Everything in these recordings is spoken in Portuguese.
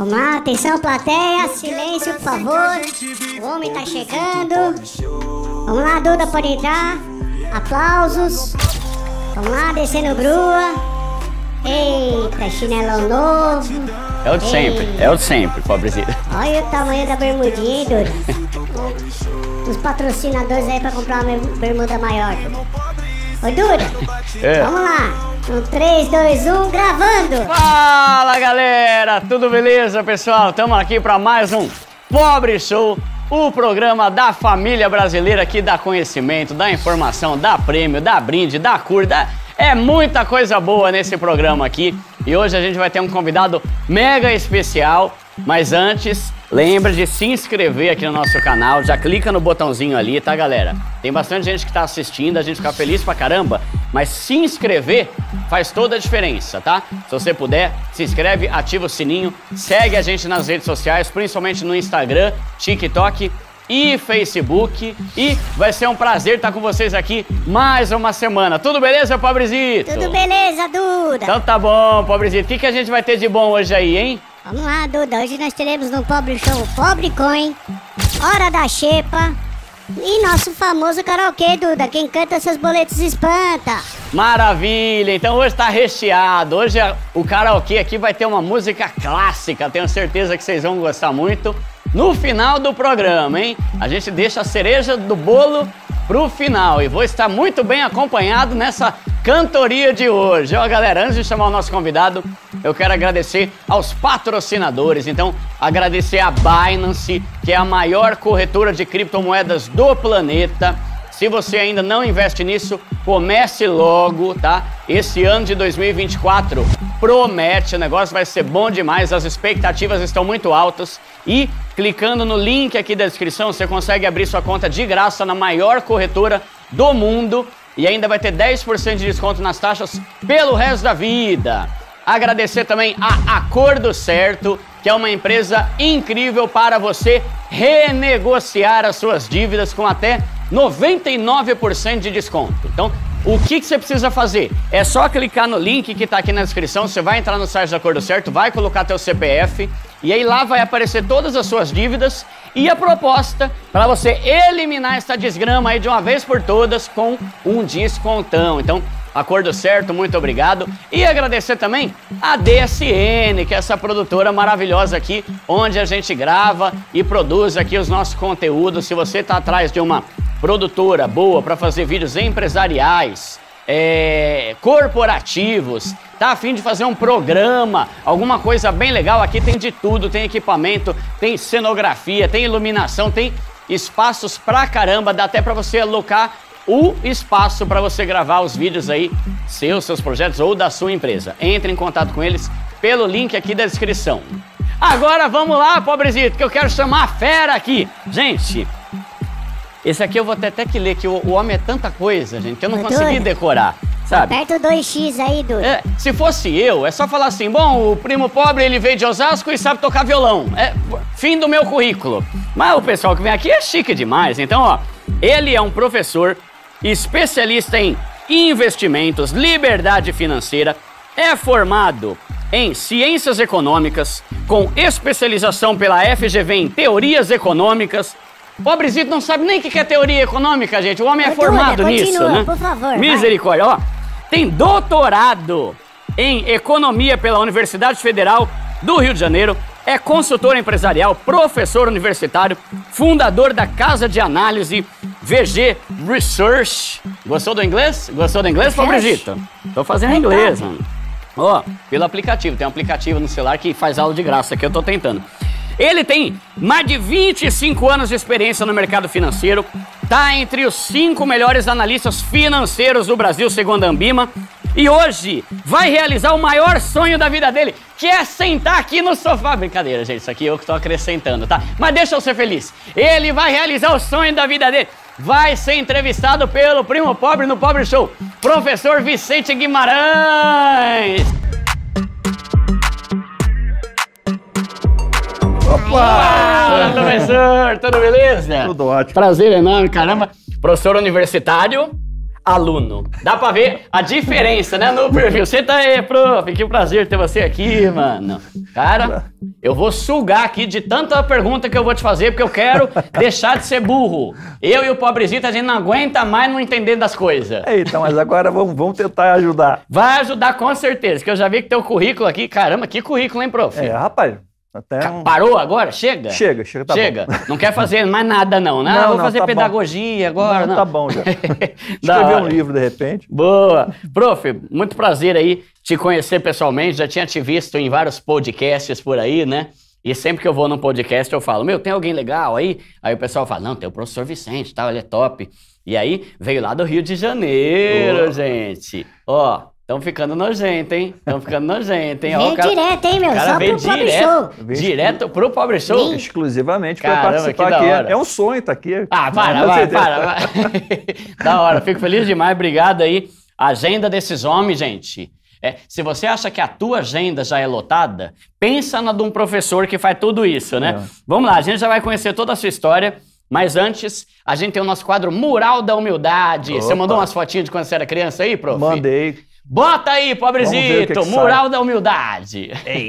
Vamos lá, atenção plateia, silêncio por favor. O homem tá chegando. Vamos lá, Duda pode entrar. Aplausos. Vamos lá, descendo grua. Eita, chinelão novo. É o de sempre, é o de sempre, pobrezinho. Olha o tamanho da bermudinha, hein, Duda? Os patrocinadores aí pra comprar uma bermuda maior. Oi, Duda. É. Vamos lá. Um, 3, 2, 1, gravando! Fala galera, tudo beleza pessoal? Estamos aqui para mais um Pobre Show, o programa da família brasileira que dá conhecimento, dá informação, dá prêmio, dá brinde, dá cura, dá... É muita coisa boa nesse programa aqui e hoje a gente vai ter um convidado mega especial, mas antes... Lembra de se inscrever aqui no nosso canal, já clica no botãozinho ali, tá galera? Tem bastante gente que tá assistindo, a gente fica feliz pra caramba, mas se inscrever faz toda a diferença, tá? Se você puder, se inscreve, ativa o sininho, segue a gente nas redes sociais, principalmente no Instagram, TikTok e Facebook. E vai ser um prazer estar com vocês aqui mais uma semana. Tudo beleza, pobrezito? Tudo beleza, Duda. Então tá bom, pobrezito. O que a gente vai ter de bom hoje aí, hein? Vamos lá, Duda. Hoje nós teremos no Pobre Show Pobre Coin, Hora da Xepa e nosso famoso karaokê, Duda. Quem canta seus boletos espanta. Maravilha! Então hoje tá recheado. Hoje o karaokê aqui vai ter uma música clássica. Tenho certeza que vocês vão gostar muito. No final do programa, hein? A gente deixa a cereja do bolo pro final. E vou estar muito bem acompanhado nessa... cantoria de hoje. Ó, galera, antes de chamar o nosso convidado, eu quero agradecer aos patrocinadores. Então, agradecer a Binance, que é a maior corretora de criptomoedas do planeta. Se você ainda não investe nisso, comece logo, tá? Esse ano de 2024 promete, o negócio vai ser bom demais, as expectativas estão muito altas. E clicando no link aqui da descrição, você consegue abrir sua conta de graça na maior corretora do mundo. E ainda vai ter 10% de desconto nas taxas pelo resto da vida. Agradecer também a Acordo Certo, que é uma empresa incrível para você renegociar as suas dívidas com até 99% de desconto. Então, o que você precisa fazer? É só clicar no link que está aqui na descrição, você vai entrar no site da Acordo Certo, vai colocar teu CPF e aí lá vai aparecer todas as suas dívidas e a proposta para você eliminar essa desgrama aí de uma vez por todas com um descontão. Então, Acordo Certo, muito obrigado. E agradecer também a DSN, que é essa produtora maravilhosa aqui, onde a gente grava e produz aqui os nossos conteúdos. Se você está atrás de uma produtora boa para fazer vídeos empresariais, corporativos, tá a fim de fazer um programa, alguma coisa bem legal, aqui tem de tudo, tem equipamento, tem cenografia, tem iluminação, tem espaços pra caramba, dá até pra você alocar o espaço para você gravar os vídeos aí, seus projetos ou da sua empresa. Entre em contato com eles pelo link aqui da descrição. Agora vamos lá, pobrezito, que eu quero chamar a fera aqui. Gente, esse aqui eu vou até que ler, que o homem é tanta coisa, gente, que eu não consegui decorar, sabe? Aperta o 2x aí, Duda. É, se fosse eu, é só falar assim, bom, o primo pobre, ele veio de Osasco e sabe tocar violão. É fim do meu currículo. Mas o pessoal que vem aqui é chique demais. Então, ó, ele é um professor, especialista em investimentos, liberdade financeira, é formado em ciências econômicas, com especialização pela FGV em teorias econômicas. Pobrezito não sabe nem o que é teoria econômica, gente. O homem é formado nisso, né? Por favor, misericórdia. Ó, tem doutorado em economia pela Universidade Federal do Rio de Janeiro. É consultor empresarial, professor universitário, fundador da Casa de Análise, VG Research. Gostou do inglês? Gostou do inglês, Pobrezito? Tô fazendo inglês, mano. Ó, pelo aplicativo. Tem um aplicativo no celular que faz aula de graça, que eu tô tentando. Ele tem mais de 25 anos de experiência no mercado financeiro, tá entre os 5 melhores analistas financeiros do Brasil, segundo a Ambima, e hoje vai realizar o maior sonho da vida dele, que é sentar aqui no sofá. Brincadeira, gente, isso aqui eu que tô acrescentando, tá? Mas deixa eu ser feliz. Ele vai realizar o sonho da vida dele. Vai ser entrevistado pelo Primo Pobre no Pobre Show, Professor Vicente Guimarães. Opa! Olá, professor! Tudo beleza? Tudo ótimo. Prazer enorme, caramba. Professor universitário, aluno. Dá pra ver a diferença, né, no perfil. Senta aí, prof, que prazer ter você aqui, mano. Cara, eu vou sugar aqui de tanta pergunta que eu vou te fazer, porque eu quero deixar de ser burro. Eu e o pobrezinho, a gente não aguenta mais não entender das coisas. Eita, mas agora vamos tentar ajudar. Vai ajudar com certeza, que eu já vi que teu currículo aqui, caramba, que currículo, hein, prof? É, rapaz. Até um... Parou agora? Chega? Chega, tá bom. Chega. Não quer fazer mais nada, não, né? Vou fazer tá pedagogia bom. Agora, não. Tá bom já. Escrever um livro, de repente. Boa. Prof, muito prazer aí te conhecer pessoalmente. Já tinha te visto em vários podcasts por aí, né? E sempre que eu vou num podcast, eu falo, meu, tem alguém legal aí? Aí o pessoal fala, não, tem o professor Vicente, tá, ele é top. E aí, veio lá do Rio de Janeiro, gente. Ó... Estão ficando nojento, hein? Estão ficando nojento, hein? Vem direto, hein, meu? Só pro Pobre Show. Direto pro Pobre Show? Exclusivamente pra participar aqui. É um sonho estar aqui. Ah, para. Da hora, fico feliz demais. Obrigado aí. Agenda desses homens, gente. É, se você acha que a tua agenda já é lotada, pensa na de um professor que faz tudo isso, né? É. Vamos lá, a gente já vai conhecer toda a sua história. Mas antes, a gente tem o nosso quadro Mural da Humildade. Opa. Você mandou umas fotinhas de quando você era criança aí, prof? Mandei. Bota aí, pobrezito, que Mural da Humildade. Ei.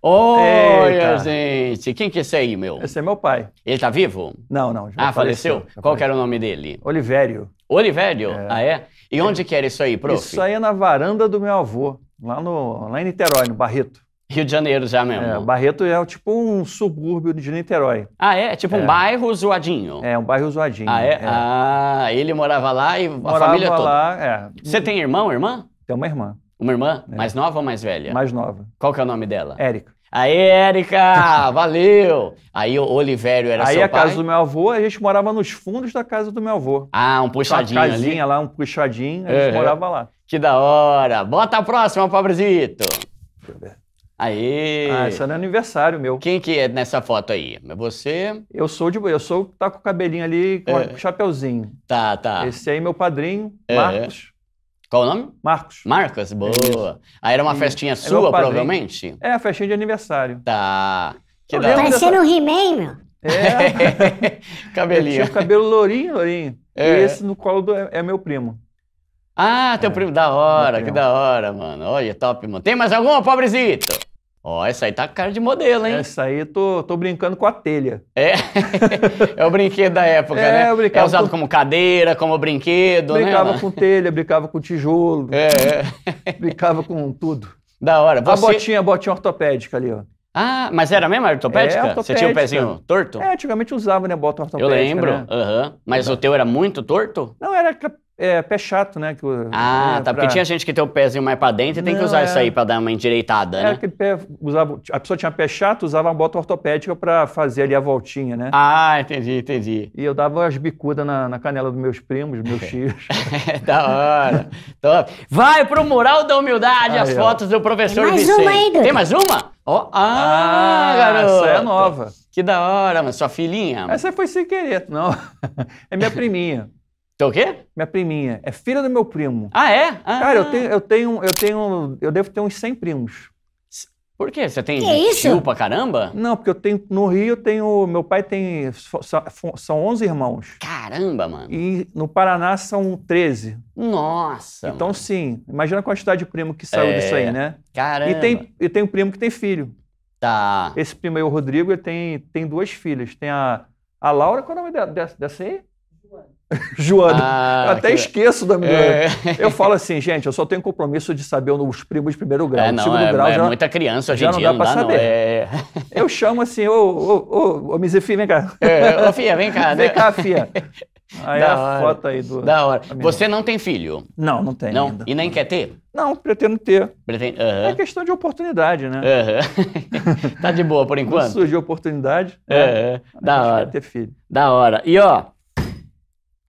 Olha, gente, quem que é esse aí, meu? Esse é meu pai. Ele tá vivo? Não, já faleceu. Qual que era o nome dele? Olivério. Olivério? É. Ah, é? E onde que era isso aí, prof? Isso aí é na varanda do meu avô, lá em Niterói, no Barreto. Rio de Janeiro já mesmo. É, Barreto é tipo um subúrbio de Niterói. Ah, é? Tipo um bairro zoadinho? É, um bairro zoadinho. Ah, é? Ah, ele morava lá e a família toda? Morava lá, é. Você tem irmão, irmã? Tem uma irmã. Uma irmã? É. Mais nova ou mais velha? Mais nova. Qual que é o nome dela? Érica. Aê, Érica! Valeu! Aí o Olivério era seu pai? Aí a casa do meu avô, a gente morava nos fundos da casa do meu avô. Ah, um puxadinho ali? Uma casinha lá, um puxadinho, a gente morava lá. Que da hora! Bota a próxima, pobrezito! Deixa eu ver. Aê! Ah, isso é aniversário meu. Quem que é nessa foto aí? Você? Eu sou tá com o cabelinho ali, com o chapeuzinho. Tá. Esse aí é meu padrinho, Marcos. Qual o nome? Marcos. Marcos? Boa. Isso. Aí era uma festinha sua, provavelmente? É, a festinha de aniversário. Tá. Parecendo um He-Man, meu. É. Cabelinho. Tinha o cabelo lourinho. E esse no colo é meu primo. Ah, teu primo. Da hora, que da hora, mano. Olha, top, mano. Tem mais alguma, pobrezito? Ó, essa aí tá com cara de modelo, hein? Essa aí tô brincando com a telha. É? É o brinquedo da época, né? É usado como cadeira, como brinquedo, né? Brincava com telha, brincava com tijolo. É. Brincava com tudo. Da hora. Você... A botinha ortopédica ali, ó. Ah, mas era mesmo a ortopédica? Ortopédica? Você tinha o pezinho torto? É, antigamente usava, né, bota ortopédica. Eu lembro. Né? Uhum. Mas o teu era muito torto? Não, era... pé chato, né? Porque tinha gente que tem o pezinho mais pra dentro e tem que usar isso aí pra dar uma endireitada, né? Aquele pé, a pessoa tinha pé chato, usava uma bota ortopédica pra fazer ali a voltinha, né? Ah, entendi. E eu dava as bicudas na canela dos meus primos, meus tios. Da hora. Top. Vai pro Mural da Humildade, as fotos do professor Vicente. Tem mais uma aí, Duda. Tem mais uma? Oh, garoto. Essa é nova. Que da hora, mas sua filhinha. Essa foi sem querer, não. É minha priminha. Então o quê? Minha priminha. É filha do meu primo. Ah, é? Ah. Cara, eu devo ter uns 100 primos. Por quê? Você tem tio pra caramba? Não, porque meu pai tem, são 11 irmãos. Caramba, mano. E no Paraná são 13. Nossa, então, mano. Sim, imagina a quantidade de primo que saiu disso aí, né? Caramba. E tem um primo que tem filho. Tá. Esse primo aí, o Rodrigo, ele tem duas filhas. Tem a Laura, qual é o nome dessa aí? Joana, eu até esqueço da minha. Eu falo assim, gente, eu só tenho compromisso de saber os primos de primeiro grau. Não, muita criança hoje em dia, não dá pra saber. Eu chamo assim, ô Mizê, filha, vem cá. Ô filha, vem cá. Vem cá, filha. Aí a foto aí do... Da hora. Você não tem filho? Não tem ainda. E nem quer ter? Não, pretendo ter. É questão de oportunidade, né? Tá de boa por enquanto? Não surgiu oportunidade. Da hora. Ter filho. Da hora. E ó...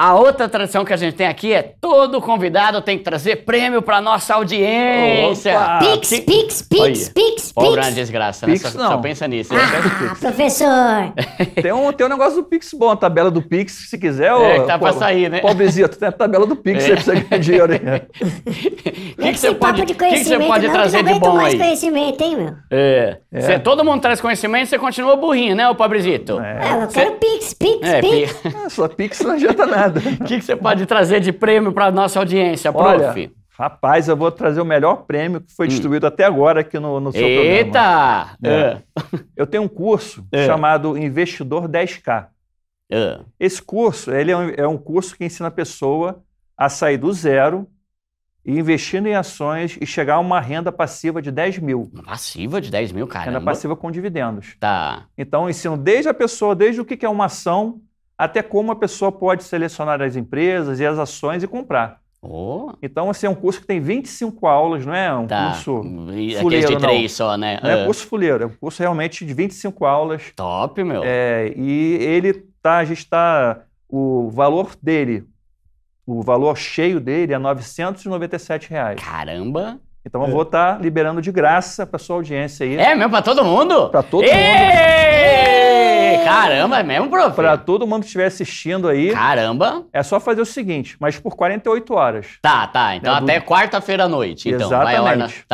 A outra tradição que a gente tem aqui é todo convidado tem que trazer prêmio pra nossa audiência. Opa. Pix. Pobre é uma desgraça, né? Pix, só pensa nisso. Ah, professor. Tem um negócio do Pix bom, a tabela do Pix, se quiser. É, que tá pra sair, né? Pobrezinho, tem a tabela do Pix, você precisa ganhar dinheiro aí. O que você pode trazer de bom aí? Eu não aguento mais conhecimento, hein, meu? Todo mundo traz conhecimento, você continua burrinho, né, ô pobrezito? Eu quero Pix. Só Pix não adianta nada. O que você pode trazer de prêmio para nossa audiência, prof? Olha, rapaz, eu vou trazer o melhor prêmio que foi distribuído até agora aqui no seu programa. Eita! Eu tenho um curso chamado Investidor 10K. Esse curso é um curso que ensina a pessoa a sair do zero e investindo em ações e chegar a uma renda passiva de 10 mil. Passiva de 10 mil, cara? Renda passiva com dividendos. Tá. Então eu ensino desde o que é uma ação, até como a pessoa pode selecionar as empresas e as ações e comprar. Oh. Então, assim, é um curso que tem 25 aulas, não é um curso fuleiro, de 3 só, né? Não é curso fuleiro, é um curso realmente de 25 aulas. Top, meu! E ele o valor dele, o valor cheio dele é R$ 997. Caramba! Então, eu vou estar liberando de graça para sua audiência aí. É mesmo? Para todo mundo? Para todo mundo! Caramba, é mesmo, prof? Pra todo mundo que estiver assistindo aí. Caramba. É só fazer o seguinte, mas por 48 horas. Tá. Então, né, até quarta-feira à noite. Então, exatamente.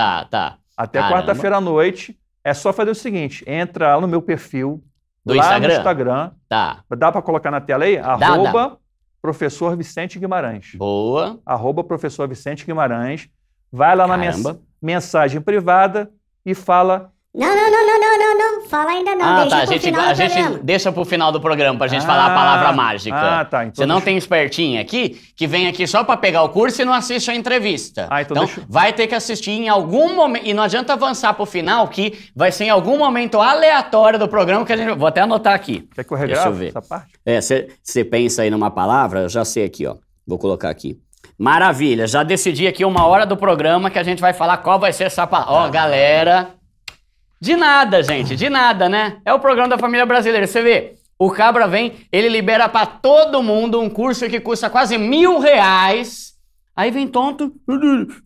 Até quarta-feira à noite. É só fazer o seguinte, entra lá no meu perfil. No Instagram. Tá. Dá pra colocar na tela aí? @. Professor Vicente Guimarães. Boa. @Professor Vicente Guimarães. Vai lá na mensagem privada e fala... Não. Fala ainda não. A gente deixa pro final do programa pra gente falar a palavra mágica. Então você não tem espertinho aqui que vem aqui só pra pegar o curso e não assiste a entrevista. Então vai ter que assistir em algum momento. E não adianta avançar pro final que vai ser em algum momento aleatório do programa que a gente... Vou até anotar aqui. Quer que eu regrave essa parte? Você pensa aí numa palavra, eu já sei aqui, ó. Vou colocar aqui. Maravilha, já decidi aqui uma hora do programa que a gente vai falar qual vai ser essa palavra. Ó, galera... De nada, gente, de nada, né? É o programa da família brasileira. Você vê, o Cabra vem, ele libera pra todo mundo um curso que custa quase R$1.000. Aí vem tonto,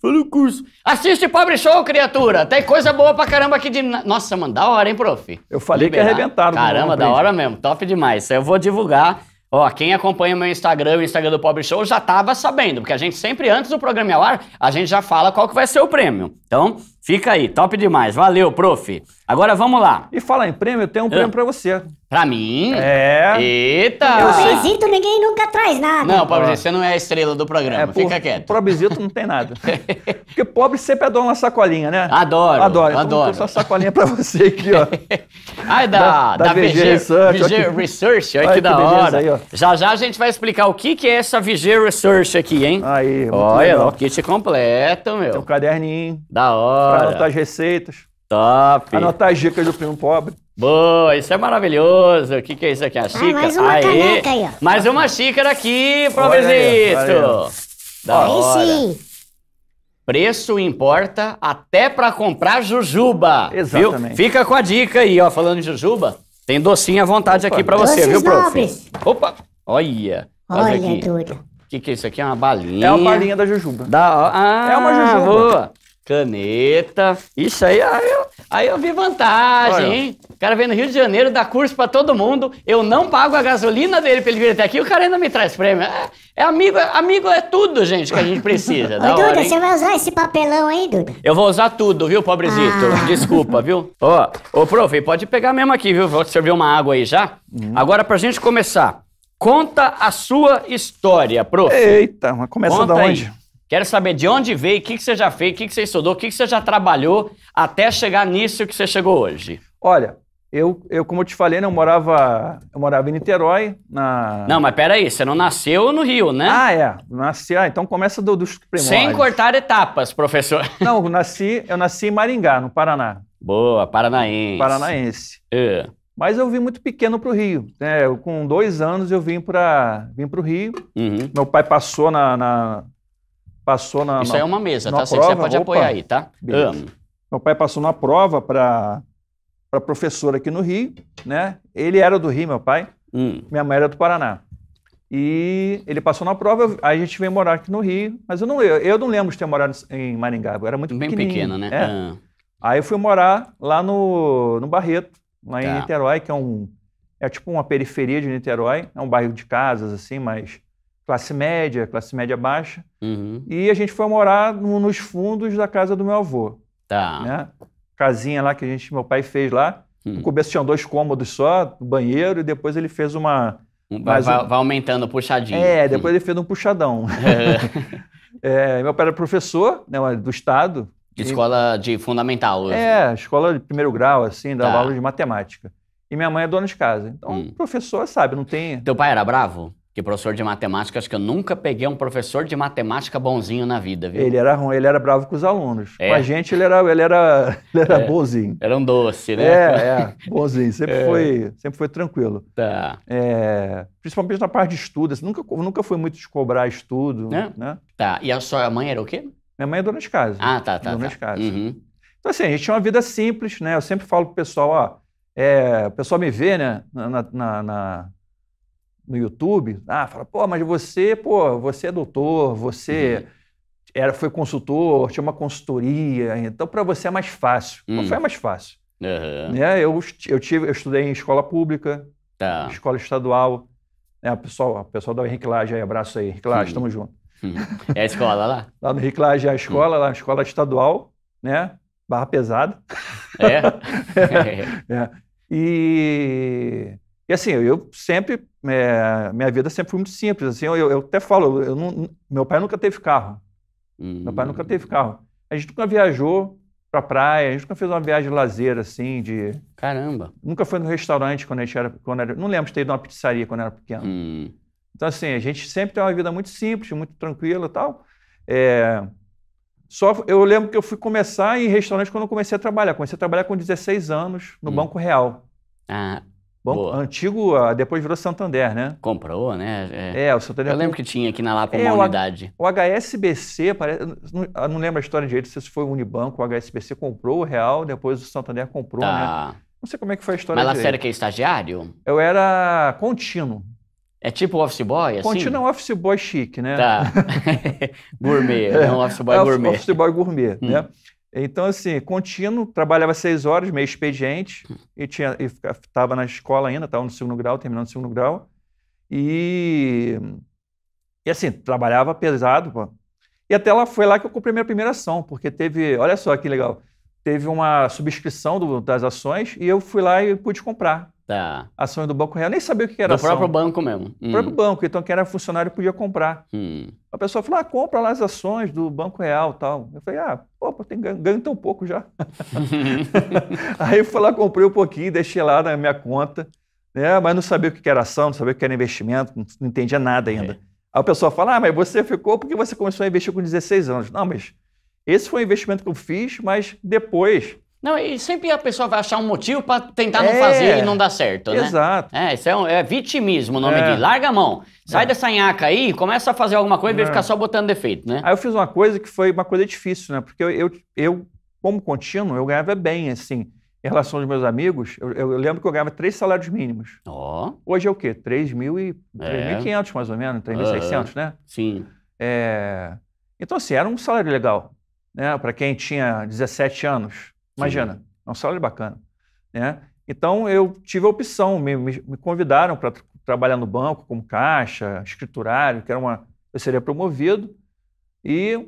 fala o curso. Assiste Pobre Show, criatura. Tem coisa boa pra caramba aqui de... Nossa, mano, da hora, hein, prof? Eu falei que arrebentaram. Caramba, da hora mesmo, top demais. Isso aí eu vou divulgar. Ó, quem acompanha meu Instagram, o Instagram do Pobre Show, já tava sabendo, porque a gente sempre, antes do programa ao ar, a gente já fala qual que vai ser o prêmio. Então, fica aí, top demais. Valeu, prof. Agora vamos lá. E falar em prêmio, eu tenho um prêmio pra você. Pra mim? Eita! Pobrezinho, ninguém nunca traz nada. Não, pobrezinho, você não é a estrela do programa, fica quieto. Pobrezinho não tem nada. Porque pobre sempre adora uma sacolinha, né? Adoro. Então, eu só sacolinha pra você aqui, ó. Ai, da VG Research, olha que da hora. Aí, ó. Já a gente vai explicar o que é essa VG Research aqui, hein? Aí, olha, legal. O kit completo, meu. Tem um caderninho. Da hora. Pra anotar as receitas. Top. Anotar as dicas do Primo Pobre. Boa, isso é maravilhoso. O que é isso aqui? A xícara? Mais uma caneca aí, ó. Mais uma xícara aqui, pobrezinho. Da hora. Aí sim. Preço importa até pra comprar jujuba. Exatamente. Viu? Fica com a dica aí, ó. Falando de jujuba. Tem docinho à vontade aqui pra você, viu, prof? Opa! Olha aqui. Duda. O que é isso aqui? É uma balinha. É uma balinha da jujuba. É uma jujuba. Boa. Caneta. Isso aí, aí eu vi vantagem, hein? O cara vem no Rio de Janeiro, dá curso pra todo mundo. Eu não pago a gasolina dele pra ele vir até aqui. O cara ainda me traz prêmio. Amigo é tudo, gente, que a gente precisa. Ô, Duda, você vai usar esse papelão aí, Duda? Eu vou usar tudo, viu, pobrezito? Desculpa, viu? Ô, prof, pode pegar mesmo aqui, viu? Vou servir uma água aí já. Agora, pra gente começar. Conta a sua história, prof. Eita, mas começa da onde? Aí. Quero saber de onde veio, o que você já fez, o que você estudou, o que você já trabalhou até chegar nisso que você chegou hoje. Olha, eu como eu te falei, né, eu morava em Niterói. Não, mas peraí, você não nasceu no Rio, né? Nasci, então começa dos primórdios. Sem cortar etapas, professor. Não, eu nasci em Maringá, no Paraná. Boa, paranaense. Mas eu vim muito pequeno para o Rio. Com 2 anos eu vim para o Rio. Meu pai passou na. Isso aí é uma mesa, tá? Prova, você pode apoiar aí, tá? Meu pai passou na prova para professora aqui no Rio, né? Ele era do Rio, meu pai. Minha mãe era do Paraná. E ele passou na prova, aí a gente veio morar aqui no Rio. Mas eu não lembro de ter morado em Maringá, eu era muito pequenininho. Bem pequeno, né? É. Ah. Aí eu fui morar lá no Barreto, lá em Niterói, que é tipo uma periferia de Niterói. É um bairro de casas, assim, mas classe média baixa. Uhum. E a gente foi morar nos fundos da casa do meu avô. Tá. Né? Casinha lá que meu pai fez lá. No começo tinha 2 cômodos só, banheiro, e depois ele fez uma... Vai aumentando o puxadinho. É, depois ele fez um puxadão. É, meu pai era professor, né, do Estado. De escola de fundamental. Hoje. É, escola de primeiro grau, assim, dava aula de matemática. E minha mãe é dona de casa. Então, professor, sabe, não tem... Teu pai era bravo? Que professor de matemática, acho que eu nunca peguei um professor de matemática bonzinho na vida, viu? Ele era ruim, ele era bravo com os alunos. É. Com a gente ele era bonzinho. Era um doce, né? É, bonzinho, sempre foi tranquilo. Tá. É, principalmente na parte de estudo, assim, nunca foi muito de cobrar estudo, né? Tá, e a sua mãe era o quê? Minha mãe é dona de casa. Ah, tá. Dona de casa. Uhum. Então assim, a gente tinha uma vida simples, né? Eu sempre falo pro pessoal, o pessoal me vê, né, no YouTube, fala, pô, mas você é doutor, você foi consultor, tinha uma consultoria, então para você é mais fácil. Não foi mais fácil. Uhum. Né? Eu estudei em escola pública, escola estadual, né? O pessoal do Henrique Lage, abraço aí, Henrique Lage, tamo junto. É a escola lá? Lá no Henrique Lage é a escola, lá, escola estadual, né? Barra pesada. É. E assim, eu sempre, minha vida sempre foi muito simples, assim, eu até falo, meu pai nunca teve carro, a gente nunca viajou pra praia, a gente nunca fez uma viagem de lazer, assim, de... Caramba! Nunca foi no restaurante quando era não lembro de ter ido a uma pizzaria quando era pequeno. Então assim, a gente sempre tem uma vida muito simples, muito tranquila e tal, Só eu lembro que eu fui começar em restaurante quando eu comecei a trabalhar com 16 anos no Banco Real. Ah, bom, antigo, depois virou Santander, né? Comprou, né? O Santander... Eu lembro que tinha aqui na Lapa uma unidade. O HSBC, parece, não lembro a história direito, se foi o Unibanco, o HSBC comprou o Real, depois o Santander comprou, né? Não sei como é que foi a história direito. Mas lá era que é estagiário? Eu era contínuo. É tipo office boy, assim? Contínuo é um office boy chique, né? Tá. Gourmet, é um office boy gourmet. Office boy gourmet, né? Então, assim, contínuo, trabalhava 6 horas, meio expediente, e estava na escola ainda, estava no segundo grau, terminando o segundo grau, e assim, trabalhava pesado, pô. E até lá, foi lá que eu comprei minha primeira ação, porque teve, olha só que legal, teve uma subscrição das ações, e eu fui lá e pude comprar ações do Banco Real, nem sabia o que era ação. Do próprio banco mesmo. Do próprio banco, então quem era funcionário podia comprar. A pessoa falou, compra lá as ações do Banco Real e tal. Eu falei, tem ganho tão pouco já. Aí eu fui lá, comprei um pouquinho, deixei lá na minha conta, né? Mas não sabia o que era ação, não sabia o que era investimento, não entendia nada ainda. Aí o pessoal fala, mas você ficou porque você começou a investir com 16 anos. Não, mas esse foi um investimento que eu fiz, mas depois... Não, e sempre a pessoa vai achar um motivo para tentar não fazer e não dar certo, né? Exato. Isso é vitimismo, o nome disso. Larga a mão. Sai dessa nhaca aí, começa a fazer alguma coisa e vai ficar só botando defeito, né? Aí eu fiz uma coisa que foi uma coisa difícil, né? Porque eu como contínuo, eu ganhava bem, assim, em relação aos meus amigos. Eu lembro que eu ganhava 3 salários mínimos. Ó. Hoje é o quê? 3.500, mais ou menos, 3.600, né? Sim. Então, assim, era um salário legal, né? Para quem tinha 17 anos. Imagina, é um salário bacana, né? Então, eu tive a opção, me convidaram para trabalhar no banco como caixa, escriturário, que era eu seria promovido,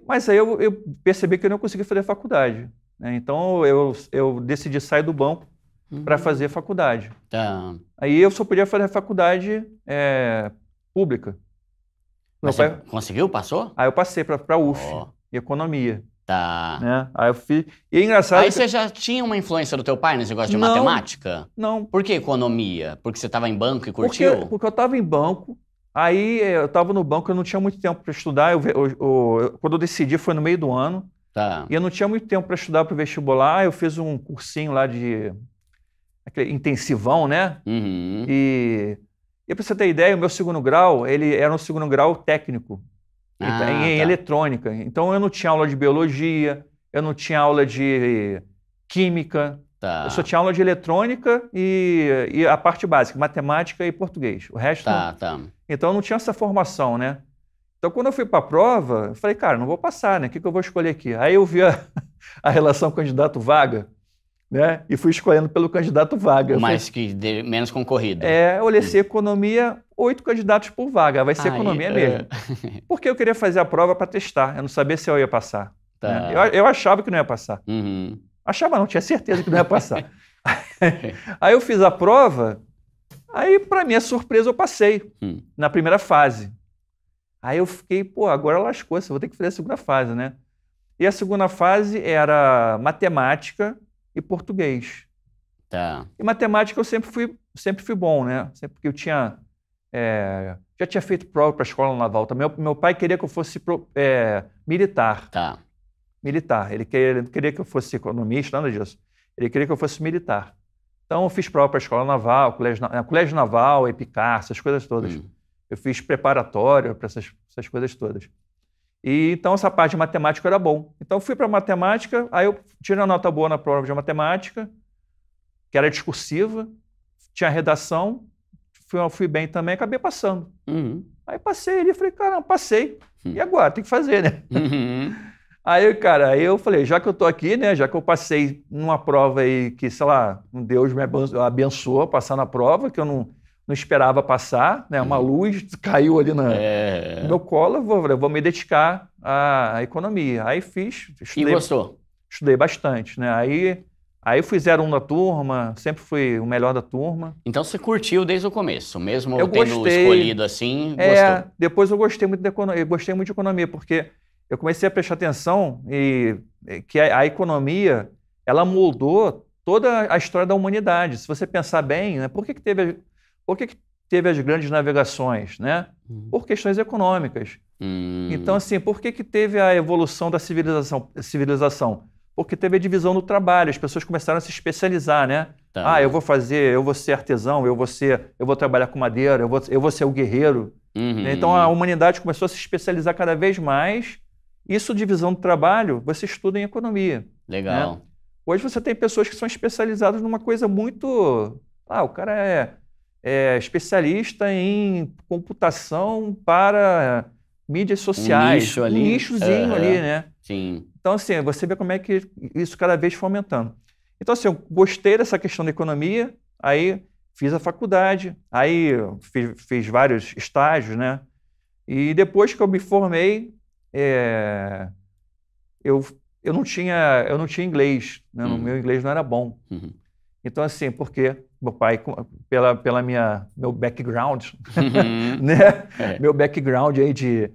mas aí eu percebi que eu não conseguia fazer faculdade, né? Então, eu decidi sair do banco para fazer faculdade. Tá. Aí eu só podia fazer faculdade pública. Mas você conseguiu? Passou? Aí eu passei para a UF, Economia. Tá. Né? Aí eu fiz... E é engraçado... Aí você já tinha uma influência do teu pai nesse negócio de matemática? Não. Por que economia? Porque você estava em banco e curtiu? Porque eu estava em banco, aí eu estava no banco, eu não tinha muito tempo para estudar, quando eu decidi foi no meio do ano, e eu não tinha muito tempo para estudar para o vestibular, eu fiz um cursinho lá de... aquele intensivão, né? Uhum. E para você ter ideia, o meu segundo grau, ele era um segundo grau técnico. Em eletrônica. Então eu não tinha aula de biologia, eu não tinha aula de química, eu só tinha aula de eletrônica e a parte básica, matemática e português. O resto não. Então eu não tinha essa formação, né? Então quando eu fui para a prova, eu falei, cara, não vou passar, né? O que, que eu vou escolher aqui? Aí eu vi a relação candidato-vaga, né? E fui escolhendo pelo candidato vaga. Mas que menos concorrido. É, eu olhei assim, economia, 8 candidatos por vaga, vai ser economia mesmo. Porque eu queria fazer a prova para testar, eu não sabia se eu ia passar. Tá. Né? Eu achava que não ia passar. Uhum. Achava não, tinha certeza que não ia passar. Aí eu fiz a prova, aí para minha surpresa eu passei na primeira fase. Aí eu fiquei, pô, agora lascou-se, vou ter que fazer a segunda fase, né? E a segunda fase era matemática e português. Tá. E matemática eu sempre fui bom, né? Sempre que eu tinha... já tinha feito prova para a escola naval também. Meu pai queria que eu fosse militar. Tá. Militar. Ele queria que eu fosse economista, nada disso. Ele queria que eu fosse militar. Então eu fiz prova para a escola naval, colégio naval, EPICAR, essas coisas todas. Eu fiz preparatório para essas coisas todas. E então essa parte de matemática era bom. Então eu fui para matemática, aí eu tirei uma nota boa na prova de matemática, que era discursiva, tinha redação, fui bem também, acabei passando. Aí passei ali, falei, caramba, passei. E agora? Tem que fazer, né? Aí, cara, eu falei, já que eu tô aqui, né, já que eu passei numa prova aí que, sei lá, Deus me abençoou passar na prova, que eu não esperava passar, né? Uma luz caiu ali no meu colo, eu vou me dedicar à economia. Aí fiz, estudei. E gostou? Estudei bastante, né? Aí eu fui 01 da turma, sempre fui o melhor da turma. Então você curtiu desde o começo, mesmo eu tendo escolhido assim, gostou? Depois eu gostei muito de economia, porque eu comecei a prestar atenção que a economia, ela moldou toda a história da humanidade. Se você pensar bem, né, por que teve as grandes navegações, né? Por questões econômicas. Então, assim, por que teve a evolução da civilização? Porque teve a divisão do trabalho, as pessoas começaram a se especializar, né? Tá. Ah, eu vou ser artesão, eu vou trabalhar com madeira, eu vou ser o guerreiro. Então a humanidade começou a se especializar cada vez mais. Isso, divisão do trabalho, você estuda em economia. Legal. Né? Hoje você tem pessoas que são especializadas numa coisa muito... Ah, o cara é especialista em computação para mídias sociais. Um nichozinho ali, né? Sim. Então, assim, você vê como é que isso cada vez foi aumentando. Então, assim, eu gostei dessa questão da economia, aí fiz a faculdade, aí fiz vários estágios, né? E depois que eu me formei, eu não tinha inglês, né? O meu inglês não era bom. Então, assim, porque meu pai, pelo meu background, né? Meu background aí de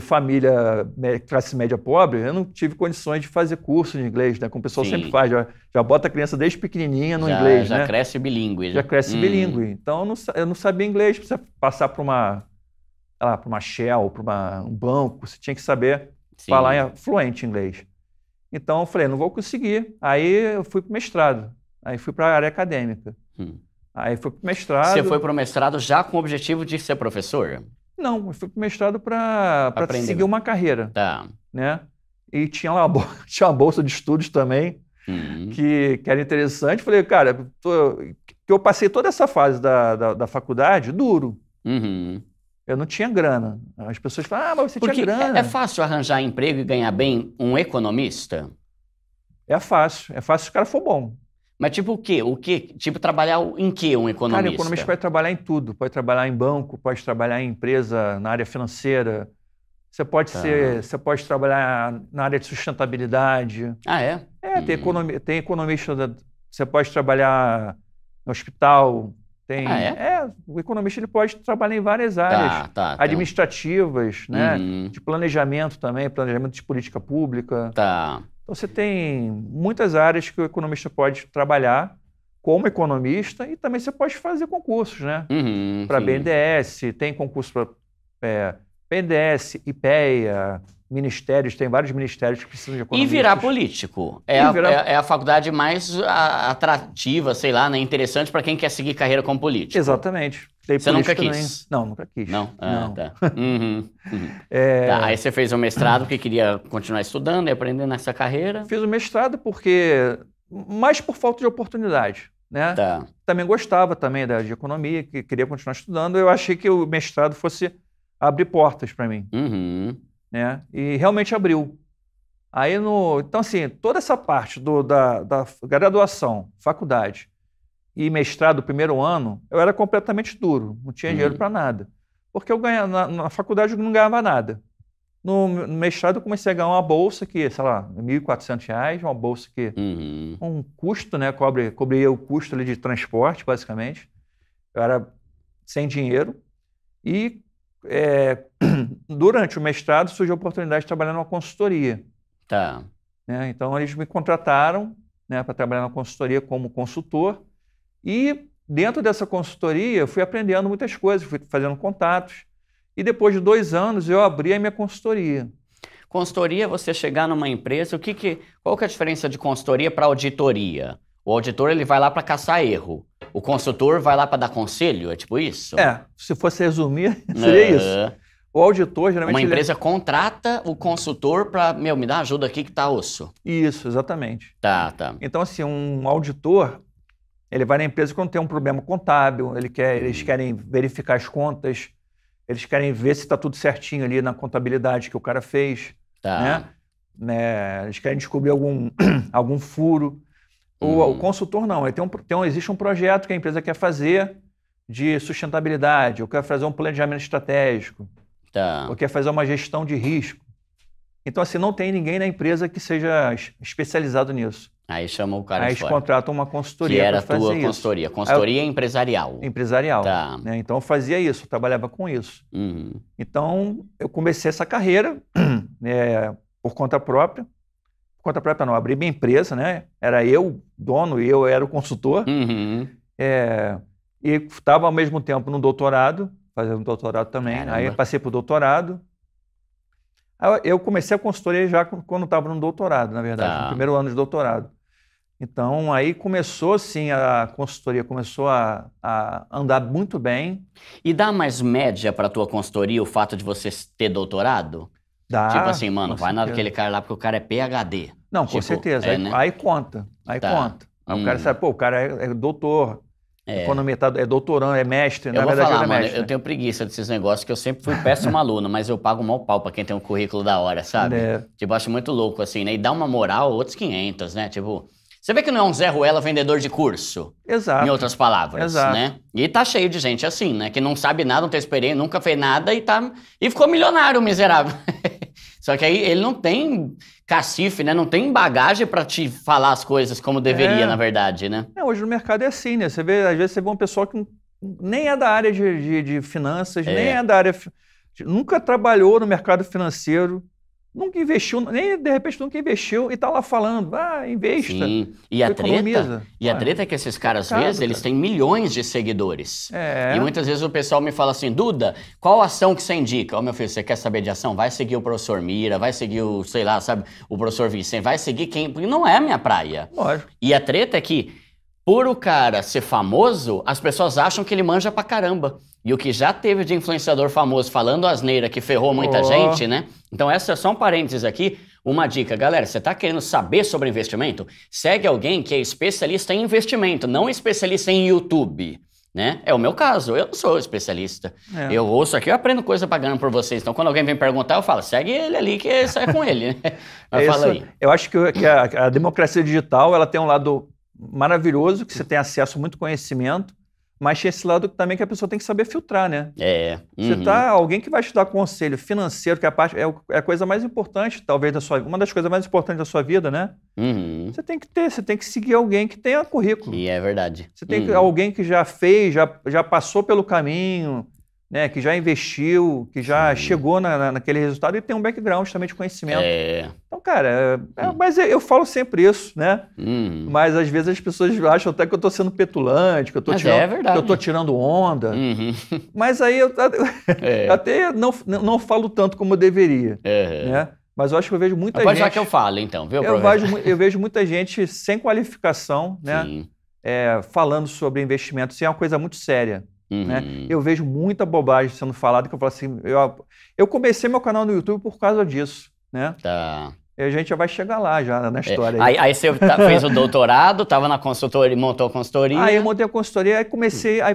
família classe média pobre, eu não tive condições de fazer curso de inglês, né? Como o pessoal sempre faz, já bota a criança desde pequenininha no inglês, né? Já cresce bilíngue. Já cresce bilíngue. Então, eu não sabia inglês. Pra você passar para uma Shell, para um banco, você tinha que saber falar fluente inglês. Então, eu falei, não vou conseguir. Aí, eu fui para o mestrado. Aí, fui para a área acadêmica. Aí, fui para o mestrado. Você foi para o mestrado já com o objetivo de ser professor? Não, eu fui pro mestrado para seguir uma carreira, né? E tinha lá tinha uma bolsa de estudos também, que era interessante. Falei, cara, que eu passei toda essa fase da faculdade duro. Eu não tinha grana. As pessoas falam, ah, mas você tinha grana. É fácil arranjar emprego e ganhar bem um economista? É fácil se o cara for bom. Mas tipo o quê? Tipo, trabalhar em quê um economista? Cara, o economista pode trabalhar em tudo. Pode trabalhar em banco, pode trabalhar em empresa, na área financeira. Você pode trabalhar na área de sustentabilidade. Ah, é? É, tem economista... Você pode trabalhar no hospital. O economista ele pode trabalhar em várias áreas. Administrativas, né? De planejamento também, planejamento de política pública. Tá. Você tem muitas áreas que o economista pode trabalhar como economista e também você pode fazer concursos, né? Para BNDES, tem concurso para BNDES, IPEA, ministérios, tem vários ministérios que precisam de economistas. E virar político. É a faculdade mais atrativa, sei lá, né? Interessante para quem quer seguir carreira como político. Exatamente. Você nunca quis? Não, nunca quis. Não? Não. Tá. Tá, aí você fez o mestrado porque queria continuar estudando e aprendendo nessa carreira? Fiz o mestrado porque... Mais por falta de oportunidade. né? Tá. Também gostava também de economia, que queria continuar estudando. Eu achei que o mestrado fosse abrir portas para mim, né? E realmente abriu. Aí então assim, toda essa parte da graduação, faculdade e mestrado, primeiro ano, eu era completamente duro, não tinha dinheiro para nada, porque eu ganhava na faculdade eu não ganhava nada. No mestrado eu comecei a ganhar uma bolsa que, sei lá, R$ 1.400, uma bolsa que um custo, né, cobria o custo ali de transporte, basicamente. Eu era sem dinheiro e durante o mestrado surgiu a oportunidade de trabalhar numa consultoria. Tá. Né? Então eles me contrataram, né, para trabalhar na consultoria como consultor e dentro dessa consultoria eu fui aprendendo muitas coisas, fui fazendo contatos. E depois de 2 anos eu abri a minha consultoria. Consultoria, você chegar numa empresa, qual que é a diferença de consultoria para auditoria? O auditor ele vai lá para caçar erro, o consultor vai lá para dar conselho, é tipo isso? É, se fosse resumir, seria isso. O auditor geralmente... Uma empresa contrata o consultor para, me dá ajuda aqui que tá osso. Isso, exatamente. Tá. Então assim, um auditor, ele vai na empresa quando tem um problema contábil, eles querem verificar as contas, eles querem ver se está tudo certinho ali na contabilidade que o cara fez. Tá. Né? Eles querem descobrir algum furo. O consultor não. Ele existe um projeto que a empresa quer fazer de sustentabilidade, ou quer fazer um planejamento estratégico, tá, ou quer fazer uma gestão de risco. Então, assim, não tem ninguém na empresa que seja especializado nisso. Aí chama o cara de fora. Aí eles contratam uma consultoria. Que era a tua consultoria. Consultoria empresarial. Empresarial. Tá. Né? Então eu fazia isso, eu trabalhava com isso. Então eu comecei essa carreira por conta própria. Por conta própria não, abri minha empresa, né? Era eu dono e eu era o consultor. E estava ao mesmo tempo no doutorado, fazendo doutorado também. Caramba. Aí eu passei para o doutorado. Eu comecei a consultoria já quando estava no doutorado, na verdade, no primeiro ano de doutorado. Então, aí começou, sim, a consultoria começou a andar muito bem. E dá mais média para a tua consultoria o fato de você ter doutorado? Dá. Tipo assim, mano, vai naquele cara lá porque o cara é PhD. Não, tipo, com certeza. Aí conta. Aí o cara sabe, pô, o cara é doutor. Economia é doutorando, é mestre, na verdade é mestre. Eu tenho preguiça desses negócios, que eu sempre fui péssimo aluno, mas eu pago mau pau pra quem tem um currículo da hora, sabe? Tipo, acho muito louco, assim, né? E dá uma moral, outros 500, né? Tipo, você vê que não é um Zé Ruela vendedor de curso. Exato. Em outras palavras, exato, né? E tá cheio de gente assim, né? Que não sabe nada, não tem experiência, nunca fez nada e ficou milionário, miserável. Só que aí ele não tem cacife, né? Não tem bagagem para te falar as coisas como deveria, na verdade, né? Hoje no mercado é assim, né? Você vê, às vezes você vê um pessoal que nem é da área de finanças, nem é da área... Nunca trabalhou no mercado financeiro, nunca investiu, nem de repente nunca investiu e tá lá falando, investa, sim. E a treta, é que esses caras, às vezes, eles têm milhões de seguidores. E muitas vezes o pessoal me fala assim, Duda, qual ação que você indica? Meu filho, você quer saber de ação? Vai seguir o professor Mira, vai seguir o, sei lá, sabe, o professor Vicente, vai seguir quem... Porque não é a minha praia. Lógico. E a treta é que, por o cara ser famoso, as pessoas acham que ele manja pra caramba. E o que já teve de influenciador famoso falando asneira que ferrou muita gente, né? Então essa é só um parênteses aqui, uma dica. Galera, você tá querendo saber sobre investimento? Segue alguém que é especialista em investimento, não especialista em YouTube, né? É o meu caso, eu não sou especialista. Eu ouço aqui, eu aprendo coisa pagando por vocês. Então quando alguém vem perguntar, eu falo, segue ele ali que sai com ele, né? Mas fala aí. Eu acho que a democracia digital, ela tem um lado... maravilhoso, que você tem acesso a muito conhecimento, mas tem esse lado também que a pessoa tem que saber filtrar, né? Você tá... Alguém que vai te dar conselho financeiro, que é a coisa mais importante, talvez, da sua... Uma das coisas mais importantes da sua vida, né? Você tem que ter, você tem que seguir alguém que tenha currículo. E é verdade. Você tem que... Alguém que já fez, já passou pelo caminho, né? Que já investiu, que já chegou naquele resultado e tem um background também de conhecimento. Então, cara, mas eu falo sempre isso, né? Mas às vezes as pessoas acham até que eu estou sendo petulante, que eu estou tirando onda. Mas aí eu até não falo tanto como eu deveria, né? Mas eu acho que eu vejo muita gente... Já que eu falo, então, viu? Eu vejo muita gente sem qualificação, né? Falando sobre investimentos, e é uma coisa muito séria. Né? Eu vejo muita bobagem sendo falada, que eu falo assim, eu comecei meu canal no YouTube por causa disso, né? Tá. E a gente já vai chegar lá já na história. Aí você fez o doutorado, estava na consultoria, montou a consultoria. Aí eu montei a consultoria, aí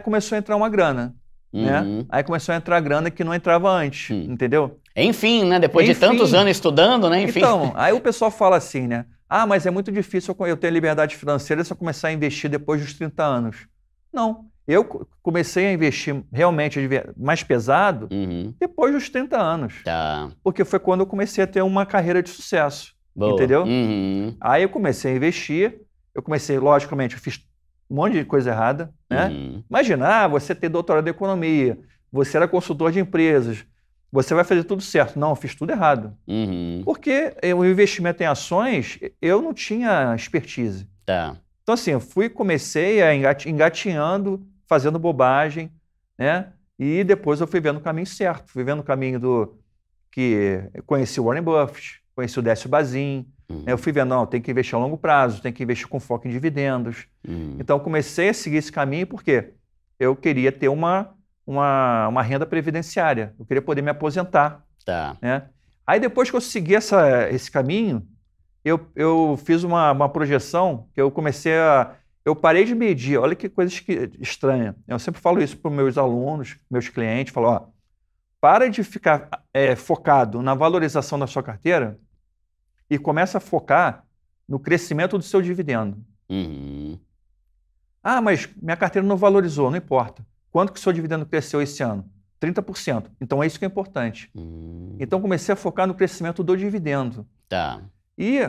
começou a entrar uma grana. Uhum. Né? Aí começou a entrar grana que não entrava antes, entendeu? Enfim, né? Depois de tantos anos estudando, né? Enfim. Então, aí o pessoal fala assim, né? Ah, mas é muito difícil eu ter liberdade financeira se eu começar a investir depois dos 30 anos. Não. Eu comecei a investir realmente mais pesado depois dos 30 anos. Tá. Porque foi quando eu comecei a ter uma carreira de sucesso. Boa. Entendeu? Uhum. Aí eu comecei a investir. Eu comecei, logicamente, eu fiz um monte de coisa errada. Né? Uhum. Imagina, você tem doutorado em economia, você era consultor de empresas, você vai fazer tudo certo. Não, eu fiz tudo errado. Uhum. Porque o investimento em ações, eu não tinha expertise. Tá. Então, assim, eu comecei a engatinhando, fazendo bobagem, né? E depois eu fui vendo o caminho certo, fui vendo o caminho que conheci o Warren Buffett, conheci o Décio Bazin, né? Eu fui vendo, não, tem que investir a longo prazo, tem que investir com foco em dividendos. Então, eu comecei a seguir esse caminho porque eu queria ter uma renda previdenciária, eu queria poder me aposentar, tá, né? Aí, depois que eu segui esse caminho, eu fiz uma projeção que eu comecei a... Eu parei de medir, olha que coisa estranha. Eu sempre falo isso para os meus alunos, meus clientes, falo, ó, para de ficar focado na valorização da sua carteira e começa a focar no crescimento do seu dividendo. Uhum. Ah, mas minha carteira não valorizou, não importa. Quanto que o seu dividendo cresceu esse ano? 30%. Então é isso que é importante. Uhum. Então comecei a focar no crescimento do dividendo. Tá. E...